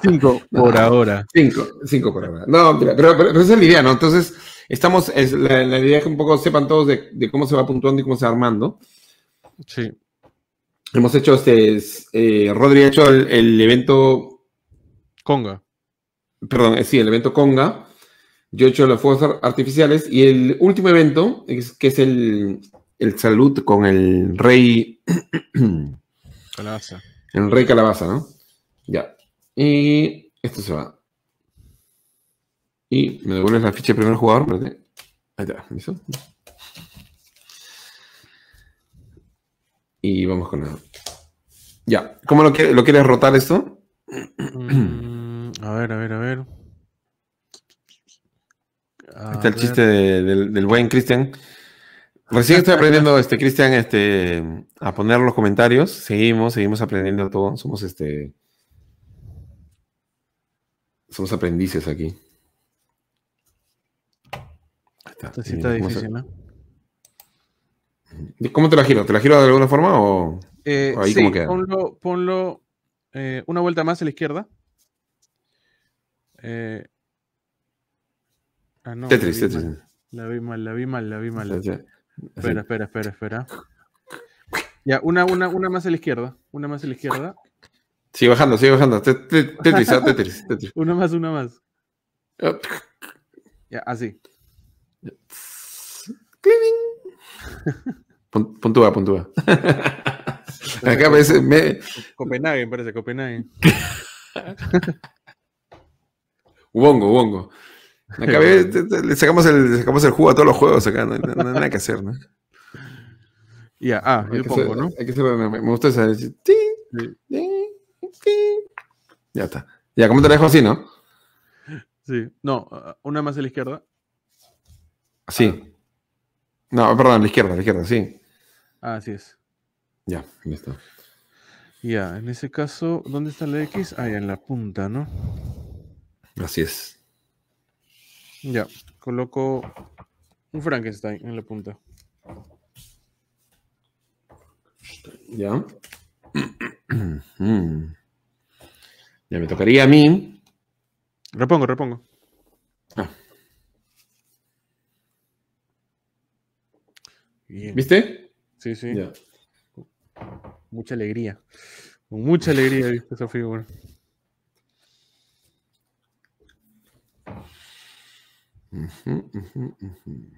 cinco por ahora. cinco por ahora. No, pero, pero, pero esa es la idea, ¿no? Entonces, estamos, es la, la idea es que un poco sepan todos de, de cómo se va puntuando y cómo se va armando. Sí. Hemos hecho este, eh, Rodri ha hecho el, el evento Conga. Perdón, eh, sí, el evento Conga. Yo he hecho los fuegos artificiales y el último evento, es, que es el, el salud con el rey calabaza. El rey calabaza, ¿no? Ya. Y esto se va. Y me devuelves la ficha del primer jugador. Espérate. Ahí está, ¿listo? Y vamos con eso. Ya. ¿Cómo lo, quiere, lo quieres rotar esto? A ver, a ver, a ver. A Está el ver. chiste de, del, del buen Cristian. Recién estoy aprendiendo, este, Cristian, este, a poner los comentarios. Seguimos, seguimos aprendiendo todo. Somos este. Somos aprendices aquí. Está, Esta sí está difícil, ¿no? ¿Cómo te la giro? ¿Te la giro de alguna forma o, eh, o ahí sí, como queda? Ponlo, ponlo eh, una vuelta más a la izquierda. Eh, ah, no, Tetris, la Tetris. Mal, la vi mal, la vi mal, la vi mal. Así, así. Espera, espera, espera, espera. Ya, una, una, una más a la izquierda. Una más a la izquierda. Sigue bajando, sigue bajando. Tetris, Tetris, Tetris, Tetris. Una más, una más. Ya, así. Cliving. Puntúa, puntúa. Acá parece. Me... Copenhague, parece, Copenhague. Ubongo, ubongo. Acá le sacamos el, le sacamos el jugo a todos los juegos acá, no hay no, no, nada que hacer, ¿no? Ya, yeah, ah, yo pongo, ser, ¿no? Hay que ser, me, me gusta esa. Sí, sí, sí. Ya está. Ya, ¿cómo te la dejo así, no? Sí, no, una más a la izquierda. Así. Ah. No, perdón, a la izquierda, a la izquierda, sí. Ah, así es. Ya, listo. Ya, en ese caso, ¿dónde está la X? Ah, ya en la punta, ¿no? Así es. Ya, coloco un Frankenstein en la punta. Ya. Ya me tocaría a mí. Repongo, repongo. Ah. Bien. ¿Viste? Sí, sí. Ya. Mucha alegría. Con mucha alegría, ¿viste esa figura? Uh-huh, uh-huh, uh-huh.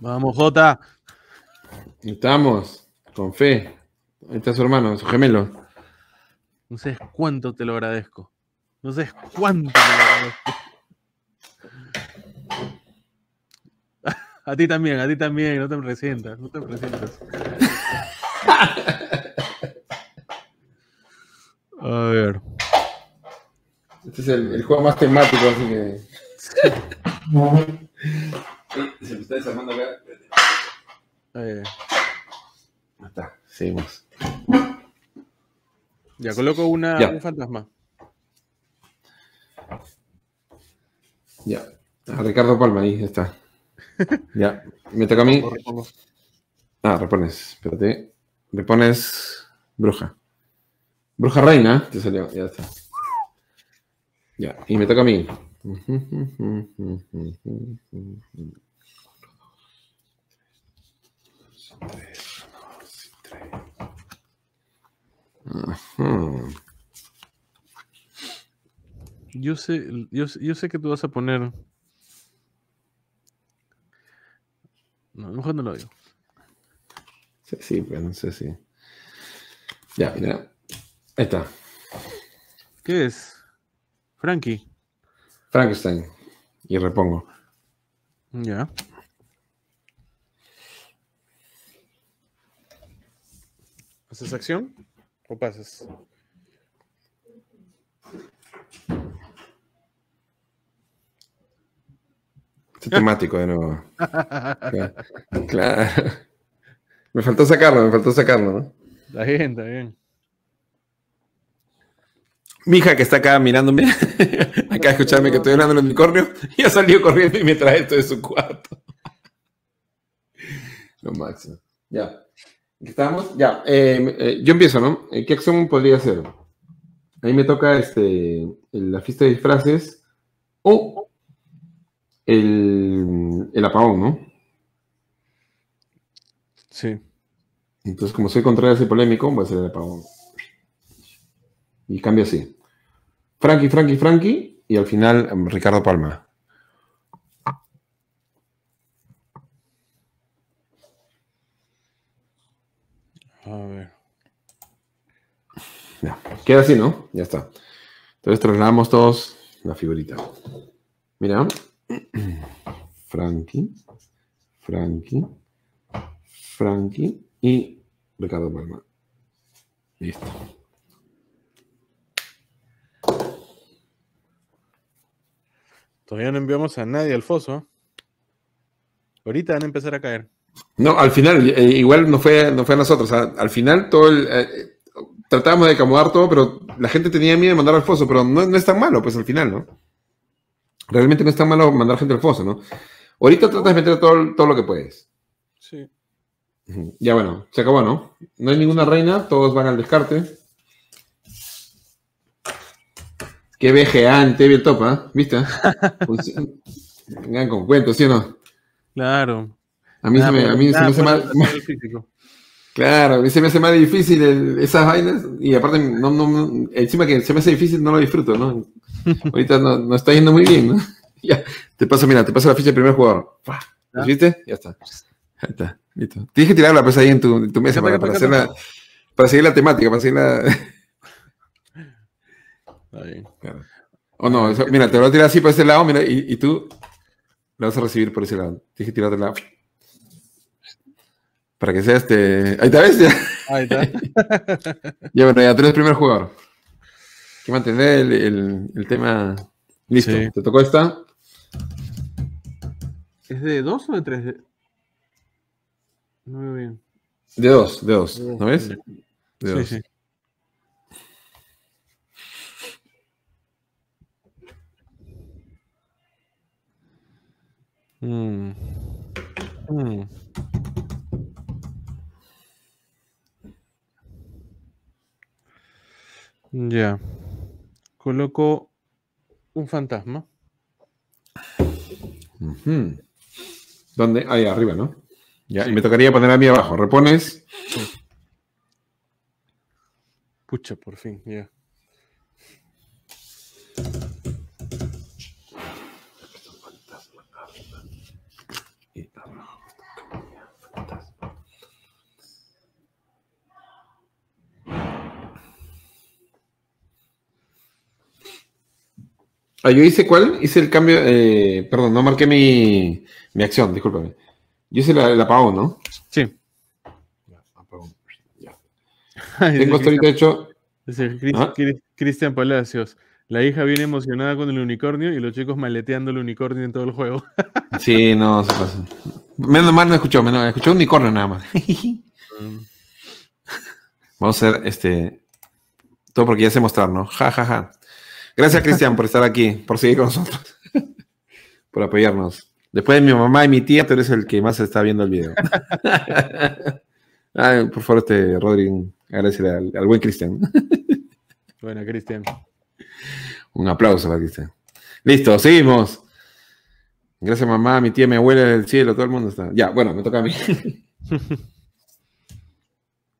Vamos, Jota. Estamos con fe. Ahí está su hermano, su gemelo. No sé cuánto te lo agradezco. No sé cuánto te lo agradezco. A ti también, a ti también. No te presientas, no te presientas. A ver. Este es el, el juego más temático, así que... Se me está desarmando acá. Ahí está, seguimos. Ya, coloco una, ya. un fantasma. Ya, a Ricardo Palma, ahí está. Ya, me toca a mí. Ah, repones, espérate. Repones bruja. Bruja reina, te salió, ya está. Ya, y me toca a mí. Yo sé, yo, yo sé que tú vas a poner. No, mejor no lo digo. Sí, sí, pero no sé si. Ya, mira. Ahí está. ¿Qué es? Frankie. Frankenstein. Y repongo. Ya. Yeah. ¿Haces acción o pasas? Es temático de nuevo. Claro. Claro. Me faltó sacarlo, me faltó sacarlo, ¿no? Está bien, está bien. Mi hija que está acá mirándome, acá escucharme que estoy hablando del unicornio, y ha salido corriendo y me trae esto de su cuarto. Lo máximo. Ya. ¿Estamos? Ya. Eh, eh, yo empiezo, ¿no? ¿Qué acción podría hacer? Ahí me toca este, la fiesta de disfraces o el, el apagón, ¿no? Sí. Entonces, como soy contrario a ese polémico, voy a hacer el apagón. Y cambio así. Frankie, Frankie, Frankie. Y al final, Ricardo Palma. A ver. Ya, queda así, ¿no? Ya está. Entonces trasladamos todos la figurita. Mira. Frankie, Frankie, Frankie y Ricardo Palma. Listo. Todavía no enviamos a nadie al foso. Ahorita van a empezar a caer. No, al final, eh, igual no fue, no fue a nosotros. A, al final, todo el, eh, tratábamos de acomodar todo, pero la gente tenía miedo de mandar al foso, pero no, no es tan malo, pues al final, ¿no? Realmente no es tan malo mandar gente al foso, ¿no? Ahorita tratas de meter todo, todo lo que puedes. Sí. Ya bueno, se acabó, ¿no? No hay ninguna reina, todos van al descarte. Qué vejeante, bien topa, ¿eh? ¿Viste? Vengan con cuentos, ¿sí o no? Claro. A mí, nada, se, me, a mí nada, se me hace más... Claro, a mí se me hace más difícil el, esas vainas. Y aparte, no, no, encima que se me hace difícil, no lo disfruto, ¿no? Ahorita no, no está yendo muy bien, ¿no? Ya, te paso, mira, te paso la ficha del primer jugador. ¿Lo viste? Ya está. Ya está, listo. Tienes que tirarla pues ahí en tu, en tu mesa para, para, hacer la, para seguir la temática, para seguir la... Está bien. Claro. O no, eso, mira, te lo voy a tirar así por ese lado, mira, y, y tú la vas a recibir por ese lado. Tienes que tirártela... Para que sea este... Ahí está, ¿ves? Ya. Ahí está. Ya, bueno, ya tú eres el primer jugador. Hay que mantener el, el, el tema listo. Sí. ¿Te tocó esta? ¿Es de dos o de tres? De... No veo bien. De dos, de dos. ¿No ves? De dos. Sí, sí. Mm. Mm. Ya. Coloco un fantasma. Uh-huh. ¿Dónde? Ahí arriba, ¿no? Ya, y me tocaría poner a mí abajo. ¿Repones? Sí. Pucha, por fin, ya. Ah, yo hice ¿cuál? Hice el cambio, eh, perdón, no marqué mi, mi acción, discúlpame. Yo hice la, el apagón, ¿no? Sí. Ya, apagón. Ya. Tengo hasta ahorita hecho... Dice Cristian, ¿ah? Palacios. La hija viene emocionada con el unicornio y los chicos maleteando el unicornio en todo el juego. Sí, no, se pasa. Menos mal no escuchó, menos mal, escuchó un unicornio nada más. Vamos a hacer este... Todo porque ya sé mostrar, ¿no? Ja, ja, ja. Gracias, Cristian, por estar aquí, por seguir con nosotros, por apoyarnos. Después de mi mamá y mi tía, tú eres el que más está viendo el video. Ay, por favor, este, Rodri, agradecer al, al buen Cristian. Bueno, Cristian. Un aplauso para Cristian. Listo, seguimos. Gracias, mamá, mi tía, mi abuela, el cielo, todo el mundo está. Ya, bueno, me toca a mí.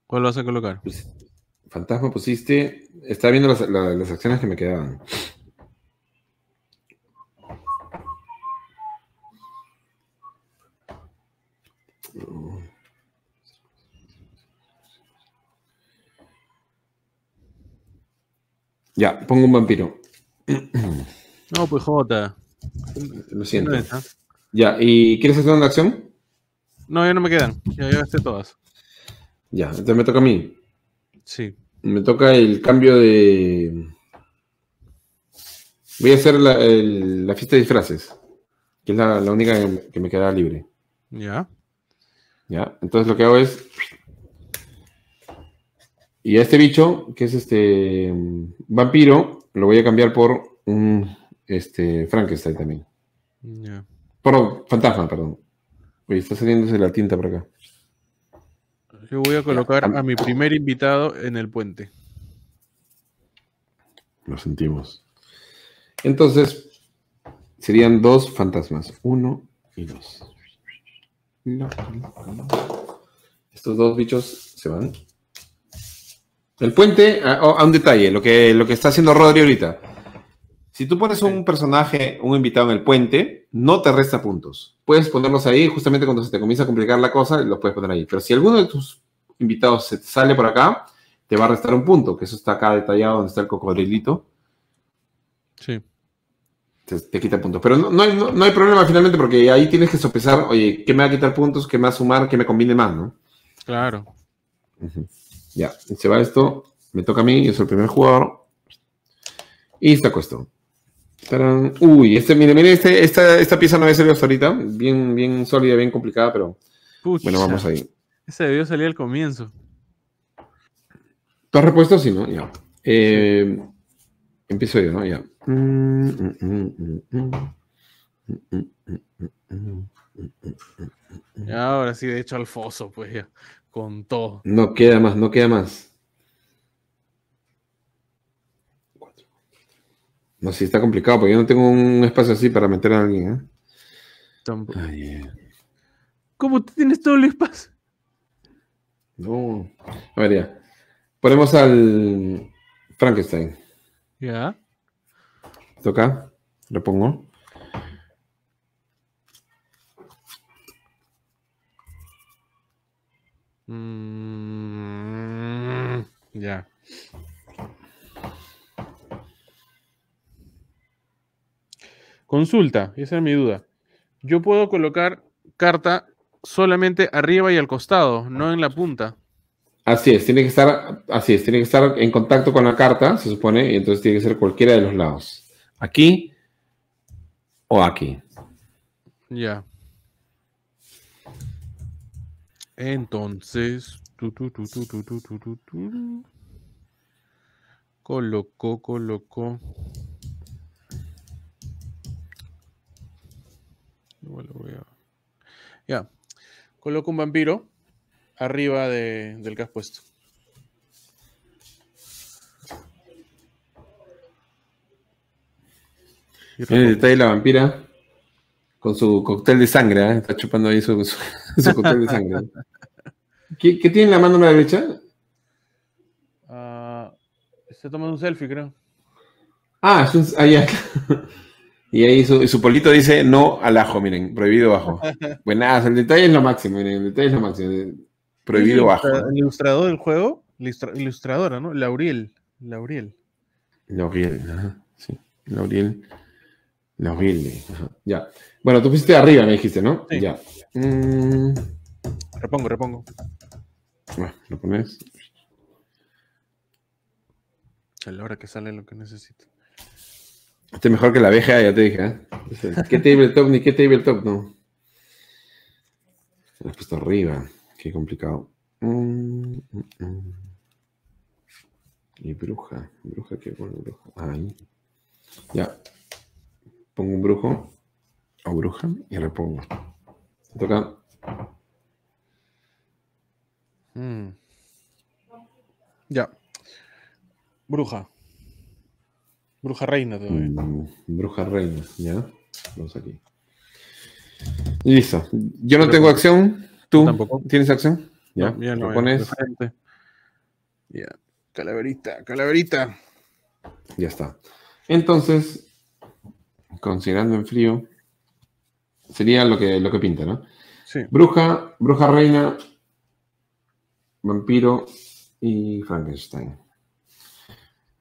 ¿Cuál vas a colocar? Fantasma pusiste... Estaba viendo las, las, las acciones que me quedaban. Ya, pongo un vampiro. No, pues Jota. Lo siento. Ya, ¿y quieres hacer una acción? No, ya no me quedan. Ya gasté todas. Ya, entonces me toca a mí. Sí. Me toca el cambio de... Voy a hacer la, el, la fiesta de disfraces, que es la, la única que, que me queda libre. Ya. Ya, entonces lo que hago es... Y a este bicho, que es este vampiro, lo voy a cambiar por un este, Frankenstein también. Ya. Por fantasma, perdón. Oye, está saliéndose la tinta por acá. Yo voy a colocar a mi primer invitado en el puente. Lo sentimos. Entonces, serían dos fantasmas. Uno y dos. Estos dos bichos se van. El puente, a, a un detalle, lo que, lo que está haciendo Rodri ahorita. Si tú pones un personaje, un invitado en el puente, no te resta puntos. Puedes ponerlos ahí, justamente cuando se te comienza a complicar la cosa, los puedes poner ahí. Pero si alguno de tus invitado se te sale por acá, te va a restar un punto, que eso está acá detallado donde está el cocodrilito. Sí. Te, te quita puntos. Pero no, no, hay, no, no hay problema finalmente, porque ahí tienes que sopesar, oye, ¿qué me va a quitar puntos? ¿Qué me va a sumar? ¿Qué me conviene más? ¿No? Claro. Uh-huh. Ya, se va esto. Me toca a mí, yo soy el primer jugador. Y está cuestión. ¡Tarán! Uy, este, mire, mire, este, esta, esta pieza no había salido hasta ahorita. Bien, bien sólida, bien complicada, pero... Pucha, bueno, vamos ahí. Ese debió salir al comienzo. ¿Tú has repuesto? Sí, ¿no? Ya. Eh, sí. Empiezo yo, ¿no? Ya. Ahora sí, de hecho, al foso, pues ya. Con todo. No queda más, no queda más. No, sí, está complicado, porque yo no tengo un espacio así para meter a alguien, ¿eh? Tampoco. Oh, yeah. ¿Cómo tú tienes todo el espacio? No. A ver, ya. Ponemos al Frankenstein. Ya. Toca. Lo pongo. Mm, ya. Consulta, esa es mi duda. Yo puedo colocar carta solamente arriba y al costado, no en la punta. Así es, tiene que estar, así es, tiene que estar en contacto con la carta, se supone, y entonces tiene que ser cualquiera de los lados. Aquí o aquí. Ya. Entonces, tu, tu, tu, tu, tu, tu, tu, tu. Coloco, coloco. Igual lo voy a... Ya. Coloco un vampiro arriba de, del que has puesto. En el detalle la vampira con su cóctel de sangre, ¿eh? Está chupando ahí su, su, su cóctel de sangre. ¿Qué, ¿Qué tiene en la mano a la derecha? Uh, está tomando un selfie, creo. Ah, es un... Ah, ya. Y ahí su, su polito dice no al ajo, miren, prohibido bajo. Buenas, el detalle es lo máximo, miren, el detalle es lo máximo. Prohibido bajo. El ilustrador del juego, ilustra, ilustradora, ¿no? Lauriel. Lauriel. Lauriel, ajá. Sí. Lauriel. Lauriel, ajá. Ya. Bueno, tú pusiste arriba, me dijiste, ¿no? Sí. Ya. Mm. Repongo, repongo. Bueno, lo pones. A la hora que sale lo que necesito. Este es mejor que la abeja, ya te dije, ¿eh? ¿Qué tabletop ni qué tabletop? No. Lo has puesto arriba. Qué complicado. Mm, mm, mm. Y bruja. Bruja, qué bueno, bruja. Ahí. Ya. Pongo un brujo o bruja y repongo. Me toca. Mm. Ya. Bruja. Bruja reina todavía. Mm, bruja reina, ya. Vamos aquí. Listo. Yo no Pero, tengo acción. ¿Tú tampoco tienes acción? Ya, no, ya no, lo pones. Ya, ya. Calaverita, calaverita. Ya está. Entonces, considerando en frío, sería lo que, lo que pinta, ¿no? Sí. Bruja, bruja reina, vampiro y Frankenstein.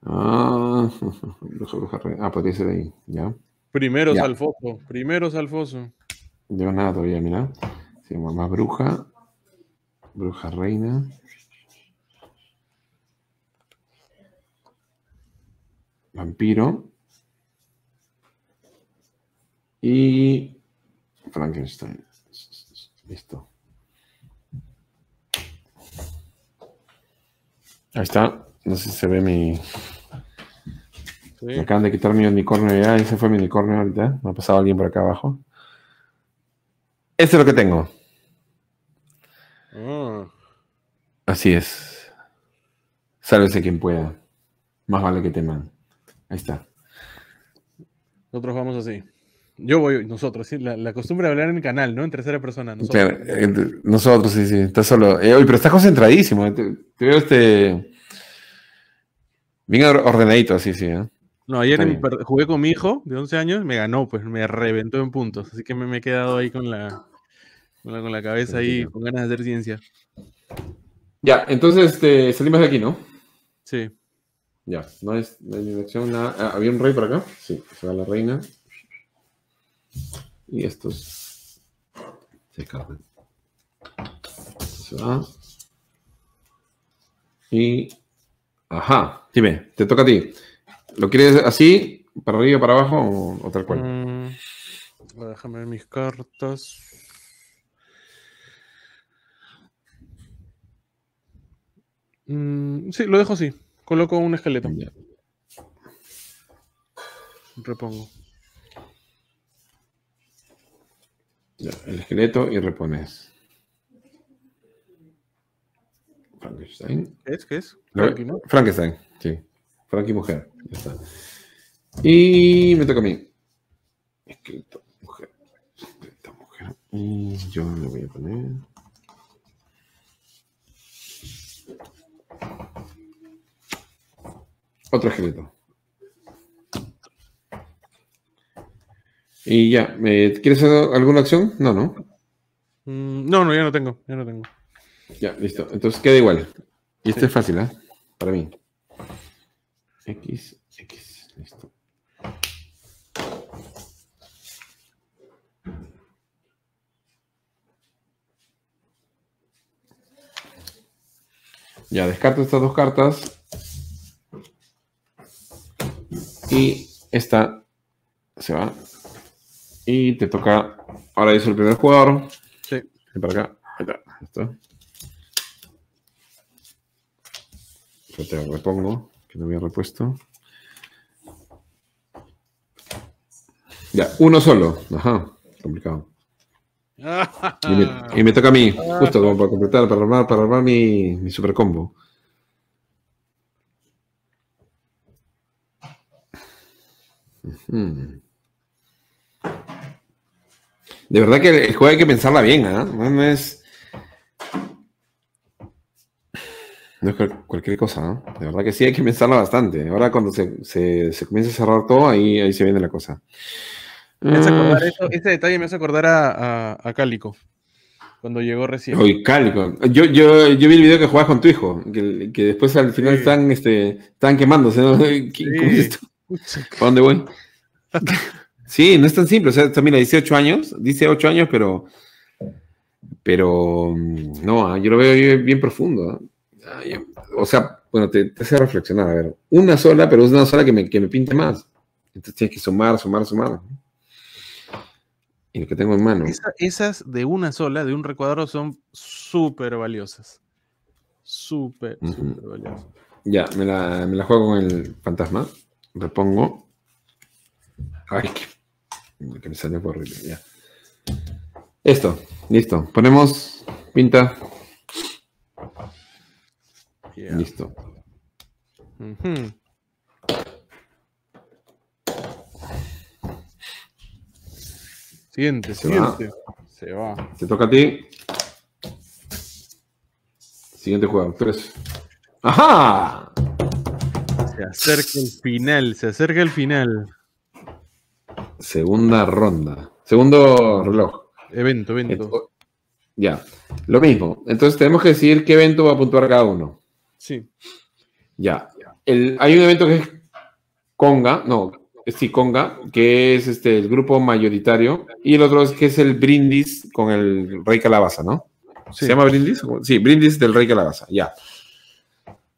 Ah, bruja, bruja, re... ah, podría ser ahí, ya. Primero salfoso, primero salfoso. Yo nada todavía, mira. Sí, más bruja, bruja reina. Vampiro. Y Frankenstein. Listo. Ahí está. No sé si se ve mi... Sí. Me acaban de quitar mi unicornio ya. Ese fue mi unicornio ahorita. Me ha pasado alguien por acá abajo. Este es lo que tengo. Oh. Así es. Sálvese quien pueda. Más vale que teman. Ahí está. Nosotros vamos así. Yo voy, nosotros, sí. La, la costumbre de hablar en el canal, ¿no? En tercera persona. Nosotros, claro, nosotros sí, sí. Estás solo. Eh, oye, pero estás concentradísimo. Te, te veo este... Bien ordenadito, así, sí, ¿eh? No, ayer jugué con mi hijo de once años, me ganó, pues me reventó en puntos. Así que me, me he ququedado ahí con la, con la, con la cabeza ahí, con ganas de hacer ciencia. Ya, entonces este, salimos de aquí, ¿no? Sí. Ya, no hay, no hay dirección, nada. Ah, ¿había un rey por acá? Sí, se va la reina. Y estos se escapan. Se va. Y... Ajá, dime, te toca a ti. ¿Lo quieres así, para arriba, para abajo o, o tal cual? Mm, déjame ver mis cartas. Mm, sí, lo dejo así. Coloco un esqueleto. Ya. Repongo. Ya, el esqueleto y repones. Frankenstein. ¿Qué es? ¿Qué es? Frankie, ¿no? Frankenstein, sí. Frankie mujer. Ya está. Y me toca a mí. Esqueleto, mujer. Esqueleto, mujer. Y yo le voy a poner... Otro esqueleto. Y ya, ¿quieres hacer alguna acción? No, no. Mm, no, no, ya no tengo, ya no tengo. Ya, listo. Entonces queda igual. Y esto sí es fácil, ¿eh? Para mí. X, X, listo. Ya, descarto estas dos cartas. Y esta se va. Y te toca. Ahora es el primer jugador. Sí. Ven para acá. Ahí está. Listo. Yo te repongo, que no había repuesto. Ya, uno solo. Ajá. Complicado. Y me, y me toca a mí. Justo como para completar, para armar, para armar mi, mi super combo. Hmm. De verdad que el juego hay que pensarla bien, ¿eh? No es... No es cualquier cosa, ¿no? De verdad que sí, hay que pensarla bastante. Ahora cuando se, se, se comienza a cerrar todo, ahí, ahí se viene la cosa. Me hace acordar eso, este detalle me hace acordar a, a, a Cálico, cuando llegó recién. Oye, Cálico. Yo, yo, yo vi el video que jugabas con tu hijo, que, que después al final sí. están, este, están quemándose, ¿no? ¿Qué, sí. ¿Cómo es esto? ¿A dónde voy? Sí, no es tan simple. O sea, mira, dieciocho años, dice ocho años, pero... Pero... No, yo lo veo bien profundo. O sea, bueno, te, te hace reflexionar. A ver, una sola, pero es una sola que me, que me pinte más. Entonces tienes que sumar, sumar, sumar. Y lo que tengo en mano... Esa, esas de una sola, de un recuadro, son súper valiosas. Súper, uh-huh. súper valiosas. Ya, me la, me la juego con el fantasma. Repongo. Ay, que, que me salió horrible. Ya. Esto, listo. Ponemos pinta. Yeah. Listo. Uh-huh. Siguiente, se siguiente. Va. Se va. Te toca a ti. Siguiente jugador, tres. ¡Ajá! Se acerca el final, se acerca el final. Segunda ronda. Segundo reloj. Evento, evento. Ya, lo mismo. Entonces tenemos que decidir qué evento va a puntuar cada uno. Sí. Ya. El, hay un evento que es Conga, no, sí, Conga, que es este, el grupo mayoritario. Y el otro es que es el brindis con el Rey Calabaza, ¿no? Sí. ¿Se llama brindis? Sí, brindis del Rey Calabaza, ya.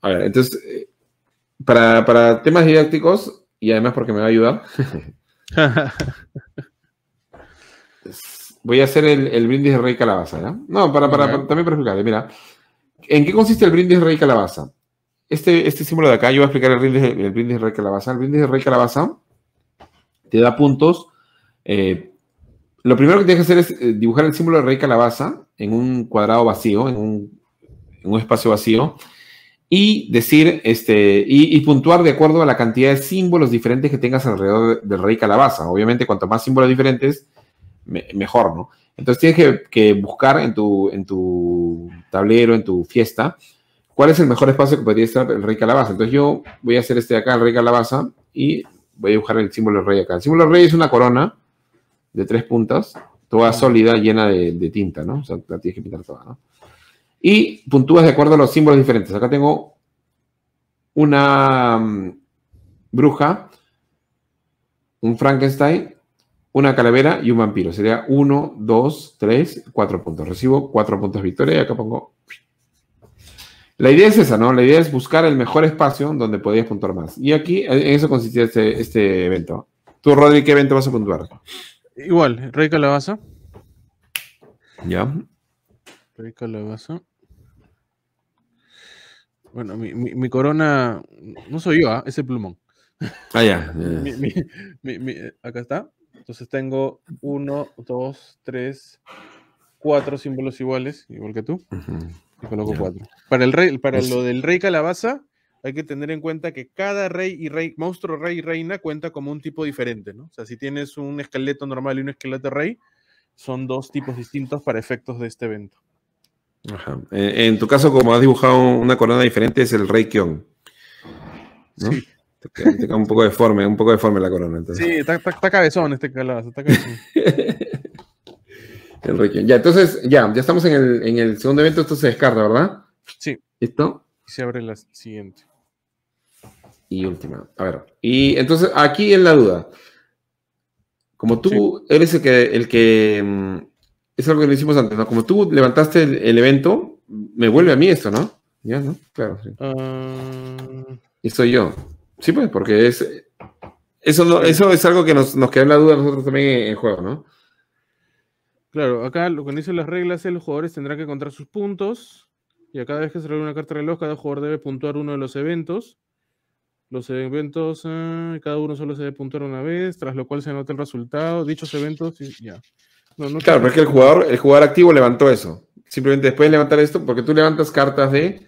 A ver, entonces... Para, para temas didácticos, y además porque me va a ayudar, voy a hacer el, el brindis de Rey Calabaza, ¿no? No, para, para, para, también para explicarle, mira. ¿En qué consiste el brindis de Rey Calabaza? Este, este símbolo de acá, yo voy a explicar el brindis, el brindis de Rey Calabaza. El brindis de Rey Calabaza te da puntos. Eh, lo primero que tienes que hacer es dibujar el símbolo de Rey Calabaza en un cuadrado vacío, en un, en un espacio vacío. Y decir, este, y, y puntuar de acuerdo a la cantidad de símbolos diferentes que tengas alrededor del Rey Calabaza. Obviamente, cuanto más símbolos diferentes, me, mejor, ¿no? Entonces tienes que, que buscar en tu, en tu tablero, en tu fiesta, cuál es el mejor espacio que podría estar el Rey Calabaza. Entonces yo voy a hacer este de acá, el Rey Calabaza, y voy a dibujar el símbolo del Rey acá. El símbolo del Rey es una corona de tres puntas, toda sólida, llena de, de tinta, ¿no? O sea, la tienes que pintar toda, ¿no? y puntúas de acuerdo a los símbolos diferentes. Acá tengo una um, bruja, un Frankenstein, una calavera y un vampiro. Sería uno, dos, tres, cuatro puntos. Recibo cuatro puntos de victoria y acá pongo... La idea es esa, ¿no? La idea es buscar el mejor espacio donde podías puntuar más. Y aquí, en eso consistía este, este evento. Tú, Rodri, ¿qué evento vas a puntuar? Igual, Rey Calabaza. Ya. Rey Calabaza. Bueno, mi, mi, mi corona... No soy yo, ¿eh? Es el plumón. Ah, ya. Yeah, yeah. mi, mi, mi, mi, acá está. Entonces tengo uno, dos, tres, cuatro símbolos iguales, igual que tú. Uh-huh. Y coloco yeah. cuatro. Para, el rey, para es... lo del rey calabaza, hay que tener en cuenta que cada rey y rey, monstruo, rey y reina cuenta como un tipo diferente, ¿no? O sea, si tienes un esqueleto normal y un esqueleto rey, son dos tipos distintos para efectos de este evento. Ajá. Eh, en tu caso, como has dibujado una corona diferente, es el rey Kion, ¿no? Sí. Un poco deforme, un poco deforme la corona. Entonces. Sí, está, está, está cabezón este calabazo, está cabezón. El ya, entonces, ya, ya estamos en el, en el segundo evento, esto se descarta, ¿verdad? Sí. ¿Listo? Y se abre la siguiente. Y última, a ver. Y entonces, aquí es la duda. Como tú sí. eres el que, el que... Es algo que lo hicimos antes, ¿no? Como tú levantaste el, el evento, me vuelve a mí esto, ¿no? Ya, ¿no? Claro, sí. Uh... Y soy yo. Sí, pues, porque es eso, no, eso es algo que nos, nos queda en la duda a nosotros también en el juego, ¿no? Claro, acá lo que dicen las reglas es los jugadores tendrán que contar sus puntos y a cada vez que se reúne una carta reloj, cada jugador debe puntuar uno de los eventos. Los eventos, eh, cada uno solo se debe puntuar una vez, tras lo cual se anota el resultado. Dichos eventos, y ya. No, no claro, porque el jugador, el jugador activo levantó eso. Simplemente después de levantar esto, porque tú levantas cartas de...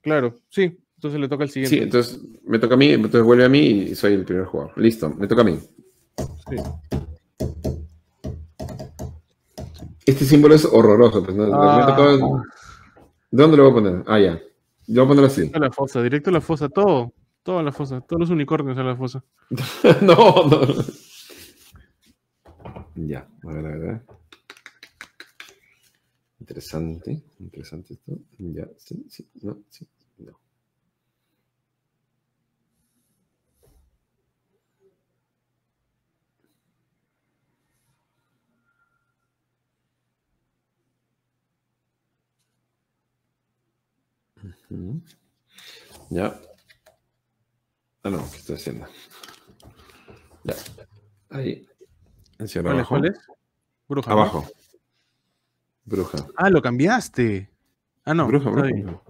Claro, sí. Entonces le toca al siguiente. Sí, entonces me toca a mí, entonces vuelve a mí y soy el primer jugador. Listo, me toca a mí. Sí. Este símbolo es horroroso. Pues, ¿no? Ah. Tocado... ¿Dónde lo voy a poner? Ah, ya. Yo voy a ponerlo así. Directo a la fosa, directo a la fosa, todo. Todo a la fosa, todos los unicornios a la fosa. no, no. Ya, a ver, a ver, a ver. Interesante, interesante esto. Ya, sí, sí, no, sí, no. Ya. Ah, no, ¿qué estoy haciendo? Ya. Ahí. Encierra abajo. ¿Cuál es? Bruja. Abajo. Bruja. Ah, lo cambiaste. Ah, no. Bruja, bruja. bruja.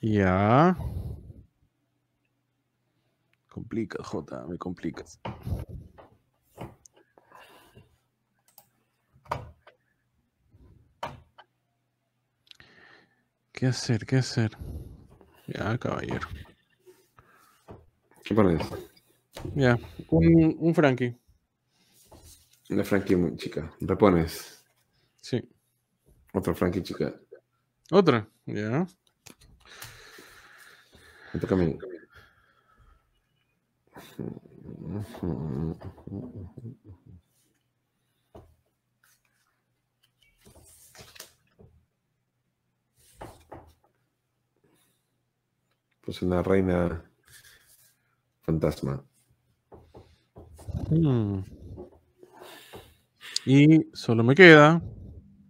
Ya. Complicas, Jota, me complicas. ¿Qué hacer? ¿Qué hacer? Ya, caballero. ¿Qué pones? Ya, un, un Frankie. Una Frankie chica. ¿Repones? Sí. Otra Frankie chica. ¿Otra? Ya. Me toca a mí. Pues una reina fantasma. Hmm. Y solo me queda.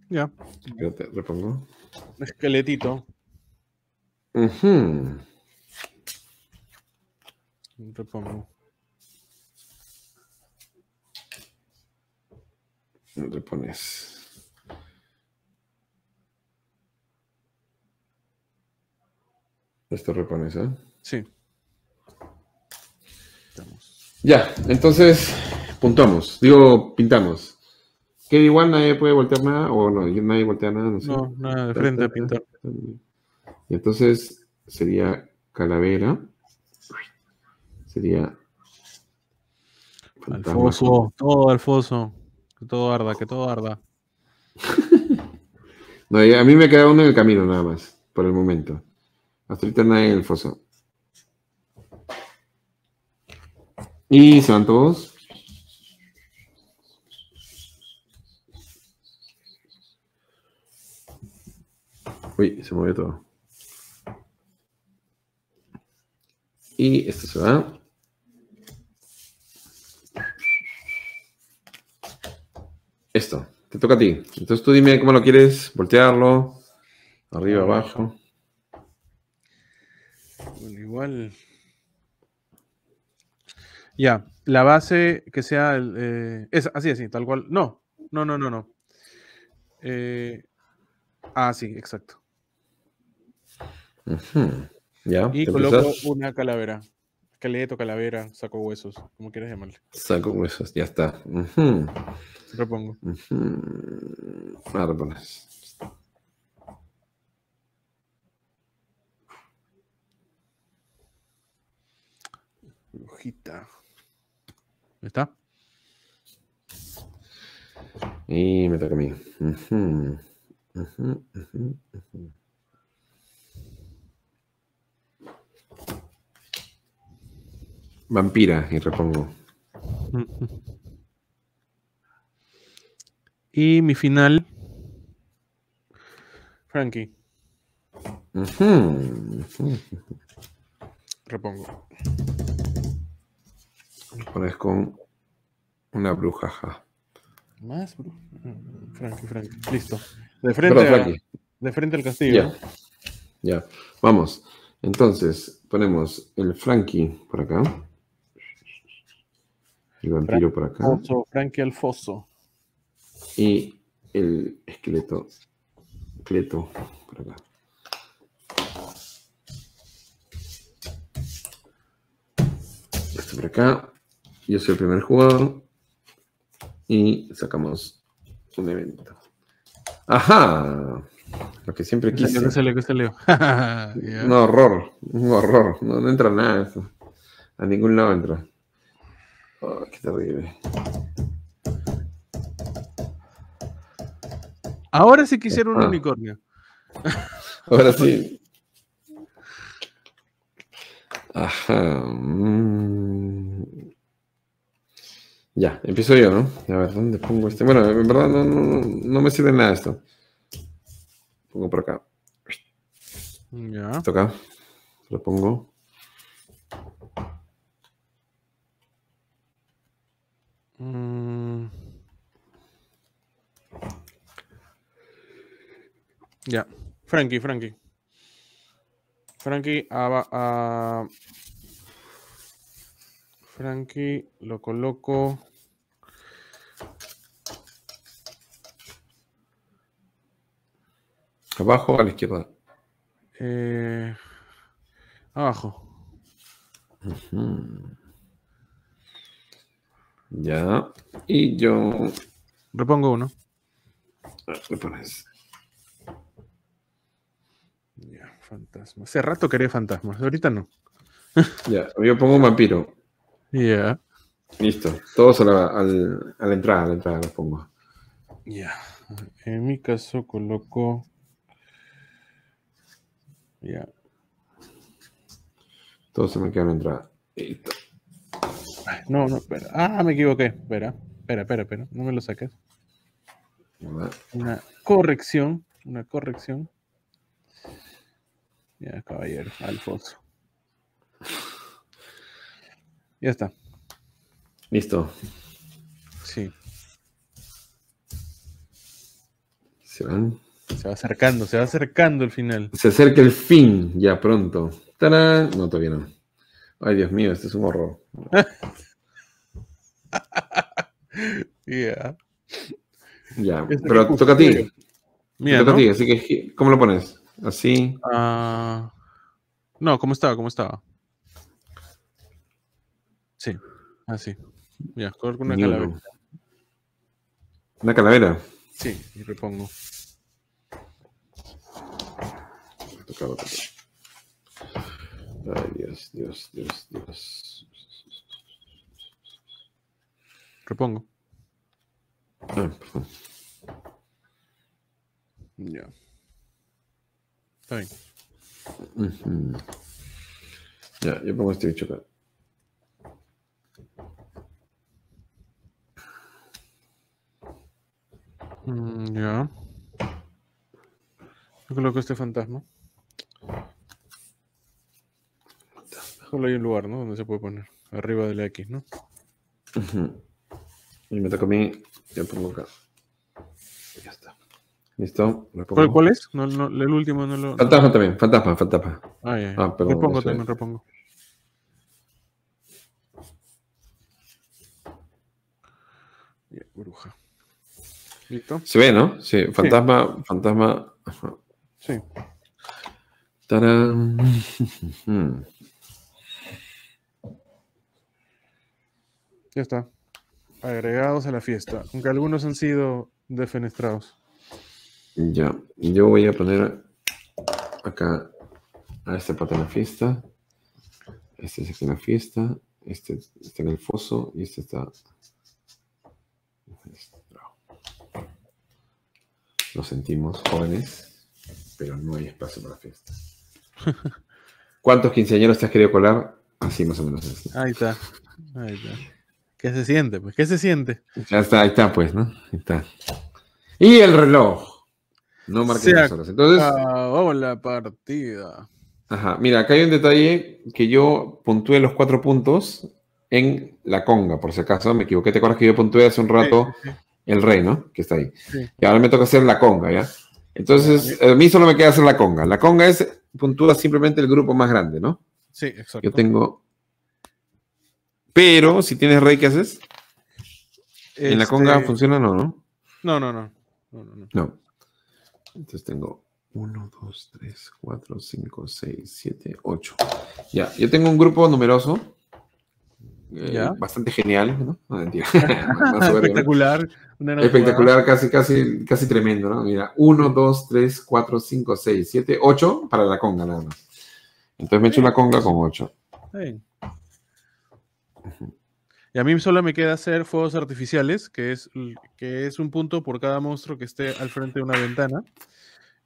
Ya. Yo te repongo. Un esqueletito. Uh-huh. Repongo. Repones. Esto repones, ¿eh? Sí. Pintamos. Ya, entonces puntuamos. Digo, pintamos. Que igual nadie puede voltear nada, o no, nadie voltea nada, no sé. No, nada, de frente a pintar. Y entonces sería calavera. Sería... Al foso, todo al foso. Que todo arda, que todo arda. No, a mí me queda uno en el camino nada más, por el momento. Hasta ahorita nadie en el foso. Y se van todos. Uy, se movió todo. Y esto se va. Esto, te toca a ti. Entonces tú dime cómo lo quieres, voltearlo, arriba, abajo. Bueno, igual. Ya, la base que sea... Eh, es así, así, tal cual. No, no, no, no, no. Eh, ah, sí, exacto. Uh-huh. Ya, y coloco empezás? Una calavera. Esqueleto, calavera, saco huesos, como quieras llamarle. Saco huesos, ya está. Uh-huh. Repongo. Uh-huh. Árboles. Hojita. ¿Está? Y me toca a mí. Uh-huh. Uh-huh. Uh-huh. Uh-huh. Vampira, y repongo. Uh-huh. Y mi final. Frankie. Uh-huh. Uh-huh. Repongo. Pones con una brujaja. Más bruja. Frankie, Frankie. Listo. De frente, Pero, a, de frente al castillo. Ya. Ya. Vamos. Entonces, ponemos el Frankie por acá. El vampiro Frank, por acá. Foso, Frankie al foso. Y el esqueleto. Esqueleto por acá. Esto por acá. Yo soy el primer jugador y sacamos un evento. ¡Ajá! Lo que siempre quise. ¿Qué se leo? ¿Qué se leo? Un horror, un horror. No, no entra nada eso. A ningún lado entra. Oh, ¡qué terrible! Ahora sí quisiera un ah. unicornio. Ahora sí. Ajá. Mm. Ya, empiezo yo, ¿no? A ver, ¿dónde pongo este? Bueno, en verdad no, no, no me sirve nada esto. Pongo por acá. Ya. Esto acá. Lo pongo. Mm. Ya. Frankie, Frankie. Frankie, a... a... Frankie, lo coloco abajo o a la izquierda. Eh, abajo. Uh-huh. Ya. Y yo repongo uno. Repones. Ya, fantasma. Hace rato quería fantasmas, ahorita no. Ya, yo pongo un vampiro. Ya. Yeah. Listo. Todos a la, al, a la entrada, a la entrada los pongo. Ya. Yeah. En mi caso coloco. Ya. Yeah. Todos se me quedan a la entrada. Listo. No, no, espera. Ah, me equivoqué. Espera, espera, espera, espera. No me lo saques. Una, una corrección. Una corrección. Ya, yeah, caballero. Alfonso. Ya está. Listo. Sí. Se van. Se va acercando, se va acercando el final. Se acerca el fin, ya pronto. ¡Tarán! No, todavía no. Ay, Dios mío, este es un horror. yeah. Ya. Este pero toca a ti. Mira, toca ¿no? a ti, así que, ¿cómo lo pones? Así. Uh... No, ¿cómo estaba? ¿Cómo estaba? Sí, así. Ya, con una calavera. ¿Una calavera? Sí, y repongo. Ay, Dios, Dios, Dios, Dios. Repongo. Ah, perdón. Ya. Está bien. Uh-huh. Ya, yo pongo este bicho acá. Ya. Yo Yo coloco este fantasma. Solo hay un lugar, ¿no? Donde se puede poner. Arriba de la X, ¿no? Uh-huh. Y me toca a mí. Ya pongo acá. Ya está. ¿Listo? ¿Cuál, ¿Cuál es? No, no, el último no lo... Fantasma también. Fantasma, fantasma. Ah, ya, ya. Ah, perdón, repongo también, es. repongo. Ya, bruja. ¿Listo? Se ve, ¿no? Sí. Fantasma, sí. fantasma... Ajá. Sí. ¡Tarán! Ya está. Agregados a la fiesta. Aunque algunos han sido defenestrados. Ya. Yo voy a poner acá a este pata en la fiesta. Este es aquí en la fiesta. Este está en el foso. Y este está... Lo sentimos, jóvenes. Pero no hay espacio para la fiesta. ¿Cuántos quinceañeros te has querido colar? Así más o menos. Así. Ahí está. Ahí está. ¿Qué se siente? Pues, ¿qué se siente? Ya está, ahí está, pues, ¿no? Ahí está. Y el reloj. No marqué las horas. Entonces. Acabó la partida. Ajá. Mira, acá hay un detalle que yo puntué los cuatro puntos en la conga, por si acaso. Me equivoqué. ¿Te acuerdas que yo puntué hace un rato sí, sí. el rey, ¿no? Que está ahí. Sí. Y ahora me toca hacer la conga, ¿ya? Entonces, a mí solo me queda hacer la conga. La conga es puntúa simplemente el grupo más grande, ¿no? Sí, exacto. Yo tengo. Pero, si tienes rey, ¿qué haces? Este... ¿En la conga funciona o no, no? No, no, no. No, no, no. No. Entonces tengo uno, dos, tres, cuatro, cinco, seis, siete, ocho. Ya, yo tengo un grupo numeroso. Eh, ¿Ya? Bastante genial, ¿no? No, mentira. Más espectacular. Una espectacular, casi, casi, casi tremendo, ¿no? Mira, uno, dos, tres, cuatro, cinco, seis, siete, ocho para la conga nada más. Entonces me echo la conga con ocho. Está bien. Y a mí solo me queda hacer fuegos artificiales, que es, que es un punto por cada monstruo que esté al frente de una ventana.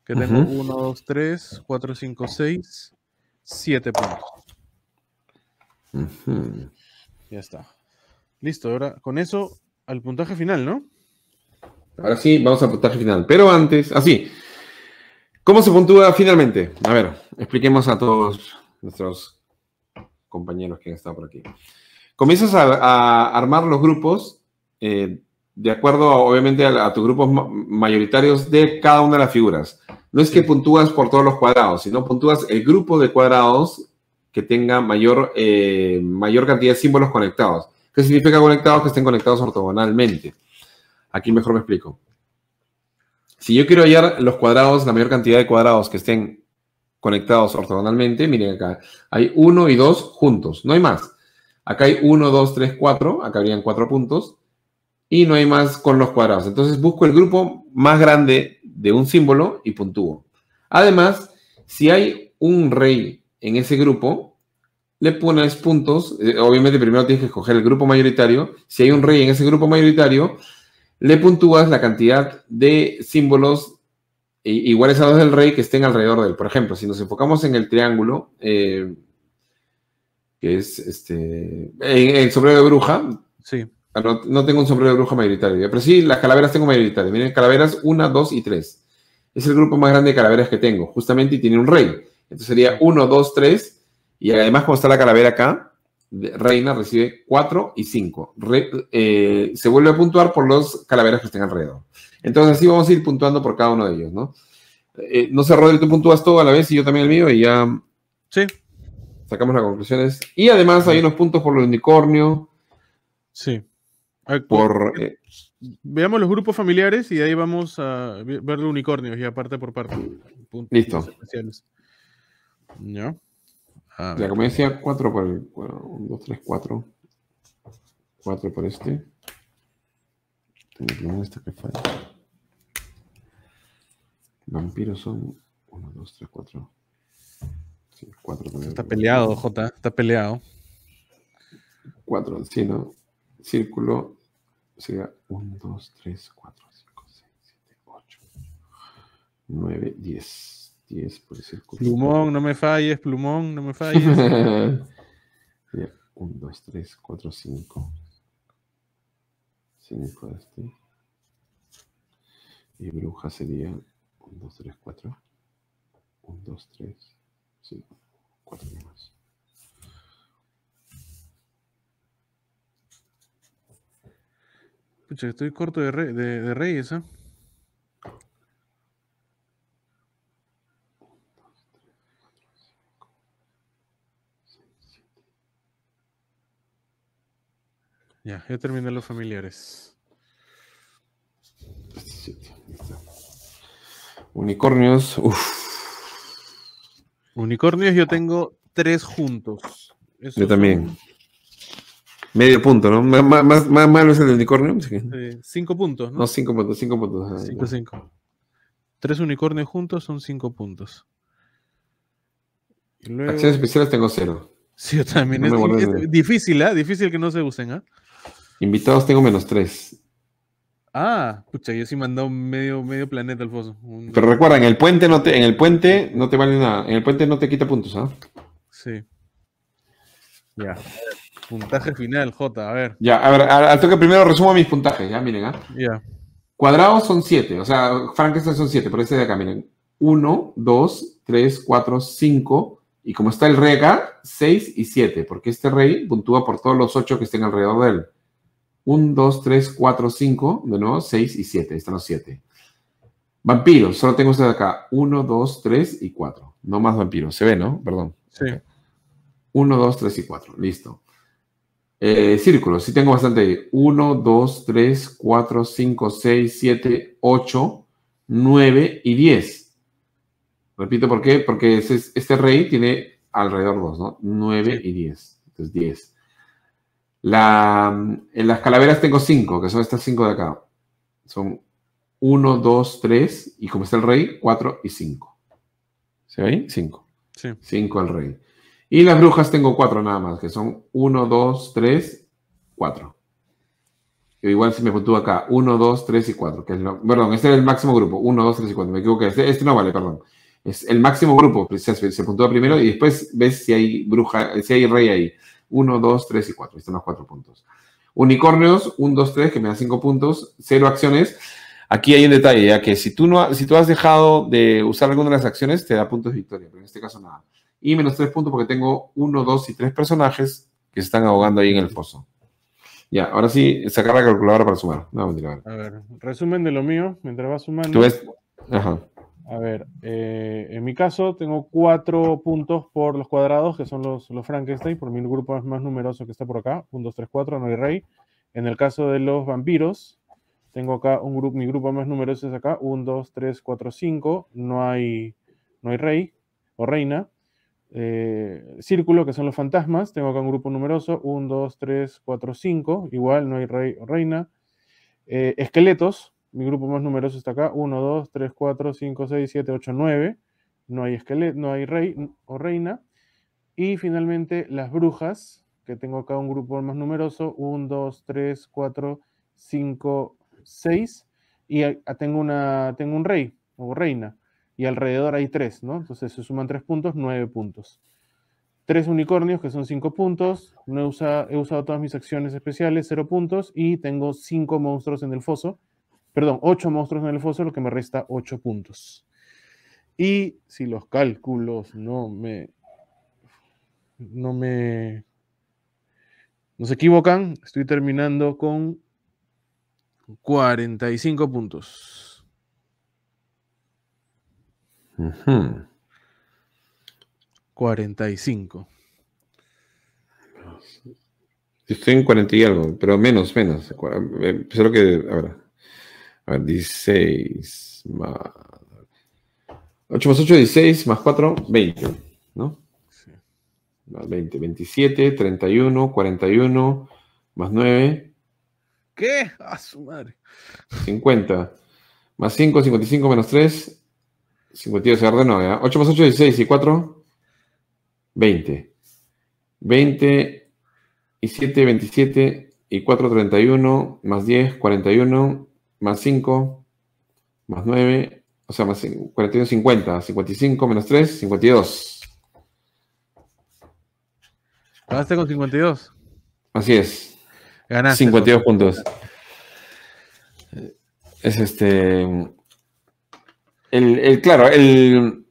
Que tengo uno, dos, tres, cuatro, cinco, seis, siete puntos. Uh-huh. Ya está. Listo, ahora con eso al puntaje final, ¿no? Ahora sí, vamos al puntaje final. Pero antes, así. ¿Cómo se puntúa finalmente? A ver, expliquemos a todos nuestros compañeros que han estado por aquí. Comienzas a, a armar los grupos eh, de acuerdo, a, obviamente, a, a tus grupos ma mayoritarios de cada una de las figuras. No es que puntúas por todos los cuadrados, sino puntúas el grupo de cuadrados que tenga mayor, eh, mayor cantidad de símbolos conectados. ¿Qué significa conectados? Que estén conectados ortogonalmente. Aquí mejor me explico. Si yo quiero hallar los cuadrados, la mayor cantidad de cuadrados que estén conectados ortogonalmente, miren acá, hay uno y dos juntos, no hay más. Acá hay uno, dos, tres, cuatro. Acá habrían cuatro puntos. Y no hay más con los cuadrados. Entonces busco el grupo más grande de un símbolo y puntúo. Además, si hay un rey en ese grupo, le pones puntos. Obviamente primero tienes que escoger el grupo mayoritario. Si hay un rey en ese grupo mayoritario, le puntúas la cantidad de símbolos iguales a los del rey que estén alrededor de él. Por ejemplo, si nos enfocamos en el triángulo... Eh, que es este el, el sombrero de bruja. Sí. No, no tengo un sombrero de bruja mayoritario, pero sí, las calaveras tengo mayoritario. Miren, calaveras uno, dos y tres. Es el grupo más grande de calaveras que tengo, justamente, y tiene un rey. Entonces sería uno, dos, tres, y además como está la calavera acá, reina recibe cuatro y cinco. Re, eh, se vuelve a puntuar por los calaveras que estén alrededor. Entonces así vamos a ir puntuando por cada uno de ellos, ¿no? Eh, no sé, Rodri, tú puntúas todo a la vez y yo también el mío y ya... Sí. Sacamos las conclusiones. Y además hay unos puntos por el unicornio. Sí. Ver, por, eh, veamos los grupos familiares y de ahí vamos a ver los unicornios ya parte por parte. Puntos listo. Especiales. ¿Ya? A ver. La comedia cuatro por el... uno, dos, tres, cuatro. cuatro por este. Tengo esta que falla. Vampiros son... uno, dos, tres, cuatro. Sí, cuatro, está peleado, J. Está peleado. cuatro, sí, ¿no? Círculo. Sería uno, dos, tres, cuatro, cinco, seis, siete, ocho, nueve, diez. diez por el círculo. Plumón, no me falles, plumón, no me falles. uno, dos, tres, cuatro, cinco. cinco este. Y bruja sería uno, dos, tres, cuatro. dos, tres, cinco, cuatro más. Pucha, estoy corto de, re, de, de reyes, ¿eh? Ya, ya terminé los familiares. Unicornios, uff. Unicornios yo tengo tres juntos. Esos yo también. Son... Medio punto, ¿no? M más, más malo es el de unicornio. Sí. Eh, cinco puntos, ¿no? No, cinco puntos, cinco puntos. Ah, cinco, cinco. Tres unicornios juntos son cinco puntos. Y luego... Acciones especiales tengo cero. Sí, yo también. No es, es difícil, ¿ah? ¿eh? Difícil que no se usen, ¿ah? ¿eh? Invitados tengo menos tres. Ah, pucha, yo sí mandó medio, medio planeta al foso. Un... Pero recuerda, en el puente no te, en el puente no te vale nada. En el puente no te quita puntos, ¿ah? ¿eh? Sí. Ya. Puntaje final, J, a ver. Ya, a ver, al toque primero resumo mis puntajes, ya, miren, ¿ah? ¿eh? Ya. Cuadrados son siete, o sea, Frankenstein son siete, pero este de acá, miren. uno, dos, tres, cuatro, cinco, y como está el rey acá, seis y siete, porque este rey puntúa por todos los ocho que estén alrededor de él. uno, dos, tres, cuatro, cinco, de nuevo, seis y siete. Están los siete. Vampiros, solo tengo este de acá. uno, dos, tres y cuatro. No más vampiros. Se ve, ¿no? Perdón. Sí. uno, dos, tres y cuatro. Listo. Eh, círculos, sí tengo bastante ahí. uno, dos, tres, cuatro, cinco, seis, siete, ocho, nueve y diez. Repito, ¿por qué? Porque este, este rey tiene alrededor dos, ¿no? nueve sí. Y diez. Entonces, diez. La, en las calaveras tengo cinco, que son estas cinco de acá. Son uno, dos, tres, y como está el rey, cuatro y cinco. ¿Se ve ahí? cinco. Sí. cinco el rey. Y las brujas tengo cuatro nada más, que son uno, dos, tres, cuatro. Yo igual si me puntúo acá, uno, dos, tres y cuatro. Que es lo, perdón, este es el máximo grupo. uno, dos, tres y cuatro. Me equivoqué. Este, este no vale, perdón. Es el máximo grupo. Se, se puntúa primero y después ves si hay bruja, si hay rey ahí. uno, dos, tres y cuatro. Están los cuatro puntos. Unicornios, uno, dos, tres, que me da cinco puntos. cero acciones. Aquí hay un detalle, ya que si tú, no, si tú has dejado de usar alguna de las acciones, te da puntos de victoria, pero en este caso nada. Y menos tres puntos porque tengo uno, dos y tres personajes que se están ahogando ahí en el pozo. Ya, ahora sí, sacar la calculadora para sumar. No, mentira, a ver. A ver, resumen de lo mío, mientras vas sumando. Tú ves. Ajá. A ver, eh, en mi caso tengo cuatro puntos por los cuadrados, que son los, los Frankenstein, por mi grupo más numeroso que está por acá, uno, dos, tres, cuatro, no hay rey. En el caso de los vampiros, tengo acá un grupo, mi grupo más numeroso es acá, uno, dos, tres, cuatro, cinco, no hay, no hay rey o reina. Eh, círculo, que son los fantasmas, tengo acá un grupo numeroso, uno, dos, tres, cuatro, cinco, igual no hay rey o reina. Eh, esqueletos. Mi grupo más numeroso está acá, uno, dos, tres, cuatro, cinco, seis, siete, ocho, nueve. No hay esqueleto, no hay rey o reina. Y finalmente las brujas, que tengo acá un grupo más numeroso, uno, dos, tres, cuatro, cinco, seis. Y tengo, una, tengo un rey o reina. Y alrededor hay tres, ¿no? Entonces se suman tres puntos, nueve puntos. Tres unicornios, que son cinco puntos. No he, usa, he usado todas mis acciones especiales, cero puntos. Y tengo cinco monstruos en el foso. Perdón, ocho monstruos en el foso, lo que me resta ocho puntos. Y si los cálculos no me... No me... No se equivocan, estoy terminando con cuarenta y cinco puntos. Uh-huh. cuarenta y cinco. Estoy en cuarenta y algo, pero menos, menos. Solo que... A ver... A ver, dieciséis más... ocho más ocho, dieciséis, más cuatro, veinte, ¿no? Sí. Más veinte, veintisiete, treinta y uno, cuarenta y uno, más nueve... ¿Qué? ¡A su madre! cincuenta, más cinco, cincuenta y cinco, menos tres, cincuenta y dos, se agarra de nueve, ¿eh? ocho más ocho, dieciséis, y cuatro, veinte. veinte, y siete, veintisiete, y cuatro, treinta y uno, más diez, cuarenta y uno... Más cinco, más nueve, o sea, más cinco, cuarenta y uno, cincuenta. cincuenta y cinco, menos tres, cincuenta y dos. ¿Ganaste con cincuenta y dos? Así es. Ganaste. cincuenta y dos puntos. Es este... El, el claro, el...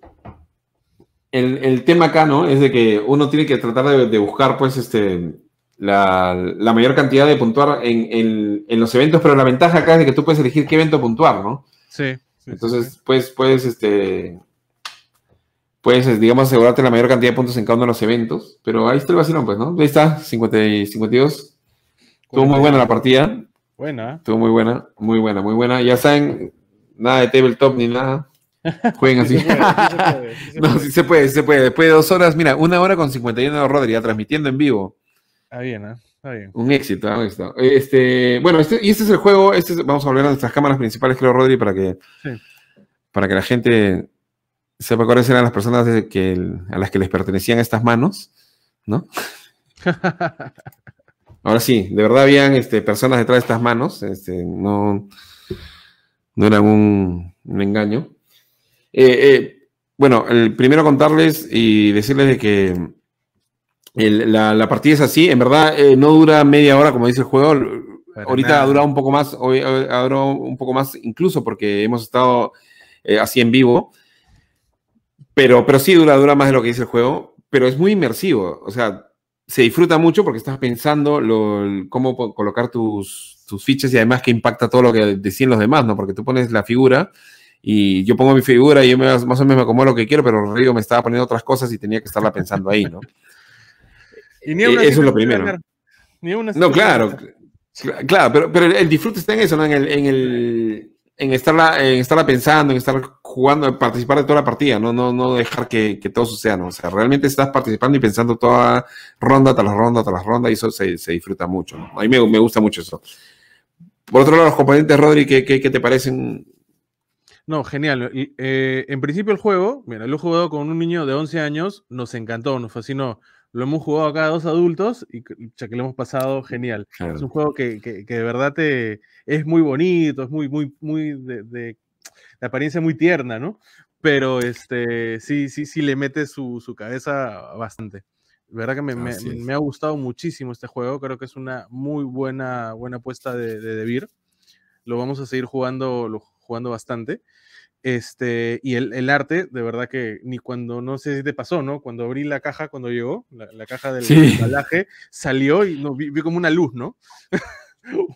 el, el tema acá, ¿no? Es de que uno tiene que tratar de, de buscar, pues, este, la, la mayor cantidad de puntuar en, en, en los eventos, pero la ventaja acá es de que tú puedes elegir qué evento puntuar, ¿no? Sí. sí Entonces, sí. pues, puedes, este... Puedes, digamos, asegurarte la mayor cantidad de puntos en cada uno de los eventos. Pero ahí está el vacilón, pues, ¿no? Ahí está, cincuenta y cincuenta y dos. Estuvo muy buena la partida. Buena. Estuvo muy buena, muy buena, muy buena. Ya saben, nada de tabletop ni nada. Jueguen así. No, sí se puede, sí se puede. Después de dos horas, mira, una hora con cincuenta y uno, Rodri, ya transmitiendo en vivo. Está bien, ¿eh? Está bien. Un éxito, un éxito. Este, bueno, este, y este es el juego. Este es, vamos a volver a nuestras cámaras principales, creo, Rodri, para que, sí. para que la gente... sepa cuáles eran las personas de que el, a las que les pertenecían estas manos, ¿no? Ahora sí, de verdad habían este, personas detrás de estas manos, este, no, no era un, un engaño. Eh, eh, bueno, el primero contarles y decirles de que el, la, la partida es así, en verdad eh, no dura media hora como dice el juego, Pero ahorita nada. ha durado un poco más, hoy ha durado un poco más incluso porque hemos estado eh, así en vivo. Pero, pero sí dura, dura más de lo que dice el juego, pero es muy inmersivo, o sea, se disfruta mucho porque estás pensando lo, cómo colocar tus, tus fichas y además que impacta todo lo que decían los demás, ¿no? Porque tú pones la figura y yo pongo mi figura y yo me, más o menos me acomodo lo que quiero, pero Río me estaba poniendo otras cosas y tenía que estarla pensando ahí, ¿no? y ni una eh, eso es lo primero. Ganar. Ni una no, claro, ganar. claro, pero, pero el disfrute está en eso, ¿no? En el... En el En estarla, en estarla pensando, en estar jugando, en participar de toda la partida, no, no, no dejar que, que todo suceda, ¿no? O sea, realmente estás participando y pensando toda ronda tras ronda tras ronda y eso se, se disfruta mucho, ¿no? A mí me, me gusta mucho eso. Por otro lado, los componentes, Rodri, ¿qué, qué, qué te parecen? No, genial. Eh, en principio el juego, mira, lo he jugado con un niño de once años, nos encantó, nos fascinó. Lo hemos jugado acá a dos adultos y ya que lo hemos pasado genial. Claro. Es un juego que, que, que de verdad te, es muy bonito, es muy, muy, muy de, de, de apariencia muy tierna, ¿no? Pero este, sí, sí, sí le mete su, su cabeza bastante. La verdad que me, me, me ha gustado muchísimo este juego. Creo que es una muy buena, buena apuesta de, de Devir. Lo vamos a seguir jugando, lo, jugando bastante. Este, y el, el arte, de verdad que ni cuando, no sé si te pasó, ¿no? Cuando abrí la caja, cuando llegó, la, la caja del sí. embalaje, salió y no, vi, vi como una luz, ¿no?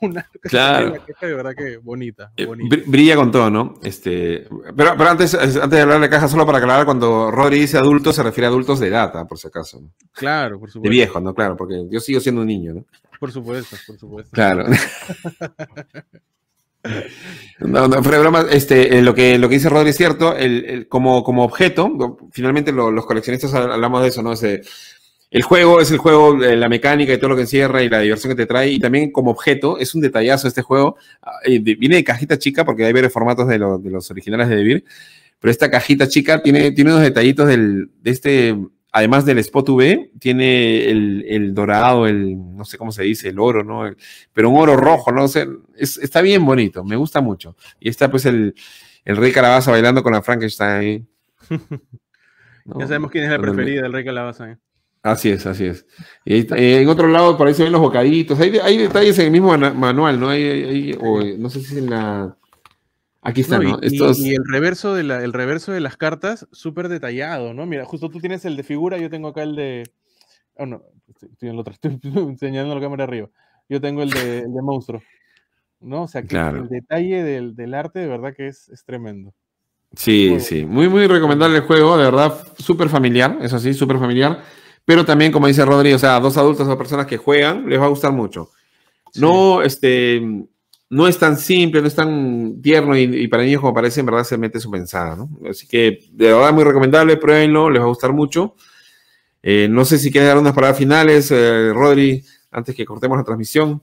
una claro. caja de verdad que bonita. bonita. Eh, brilla con todo, ¿no? Este, pero pero antes, antes de hablar de la caja, solo para aclarar, cuando Rodri dice adultos, se refiere a adultos de edad, por si acaso. ¿no? Claro, por supuesto. De viejo, ¿no? Claro, porque yo sigo siendo un niño, ¿no? Por supuesto, por supuesto. Claro. No, no, fuera de broma, este, lo que, lo que dice Rodri es cierto, el, el, como, como objeto, finalmente lo, los coleccionistas hablamos de eso, ¿no? Ese, el juego es el juego, la mecánica y todo lo que encierra y la diversión que te trae, y también como objeto, es un detallazo este juego, viene de cajita chica, porque hay varios formatos de, lo, de los originales de Devir, pero esta cajita chica tiene, tiene unos detallitos del, de este, además del Spot U V, tiene el, el dorado, el, no sé cómo se dice, el oro, ¿no? El, pero un oro rojo, ¿no? O sea, es, está bien bonito, me gusta mucho. Y está, pues, el, el Rey Calabaza bailando con la Frankenstein. ¿No? Ya sabemos quién es la preferida del Rey Calabaza. ¿eh? Así es, así es. Y ahí, eh, en otro lado, por ahí se ven los bocaditos. Hay, hay detalles en el mismo manual, ¿no? Hay, hay, o, no sé si es en la... Aquí está, ¿no? ¿no? Y, Estos... y el reverso de la, el reverso de las cartas, súper detallado, ¿no? Mira, justo tú tienes el de figura, yo tengo acá el de... Oh, no, estoy en el otro, estoy enseñando la cámara arriba. Yo tengo el de, el de monstruo, ¿no? O sea, que claro. el detalle del, del arte de verdad que es, es tremendo. Sí, muy sí. Muy, muy recomendable el juego, de verdad, súper familiar, eso sí, súper familiar. Pero también, como dice Rodri, o sea, dos adultos o personas que juegan, les va a gustar mucho. Sí. No, este... No es tan simple, no es tan tierno y, y para niños como parece, en verdad se mete su pensada, ¿no? Así que, de verdad, muy recomendable, pruébenlo, les va a gustar mucho. Eh, no sé si quieres dar unas palabras finales, eh, Rodri, antes que cortemos la transmisión.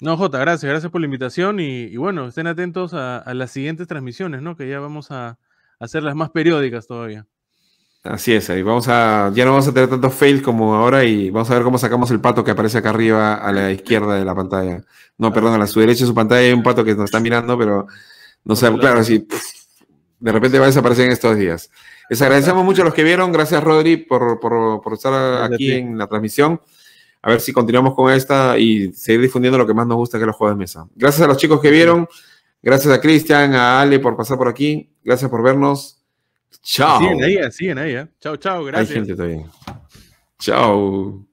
No, Jota, gracias, gracias por la invitación y, y bueno, estén atentos a, a las siguientes transmisiones, ¿no? Que ya vamos a, a hacer las más periódicas todavía. Así es, ahí vamos a, ya no vamos a tener tantos fails como ahora y vamos a ver cómo sacamos el pato que aparece acá arriba a la izquierda de la pantalla. No, perdón, a la su derecha de su pantalla hay un pato que nos está mirando, pero no sé, claro, así de repente va a desaparecer en estos días. Les agradecemos mucho a los que vieron, gracias Rodri por, por, por estar aquí en la transmisión. A ver si continuamos con esta y seguir difundiendo lo que más nos gusta, que es los juegos de mesa. Gracias a los chicos que vieron, gracias a Cristian, a Ale por pasar por aquí, gracias por vernos. Chao. Siguen ahí, siguen ahí. ¿eh? Chao, chao, gracias. Hay gente todavía. Chao.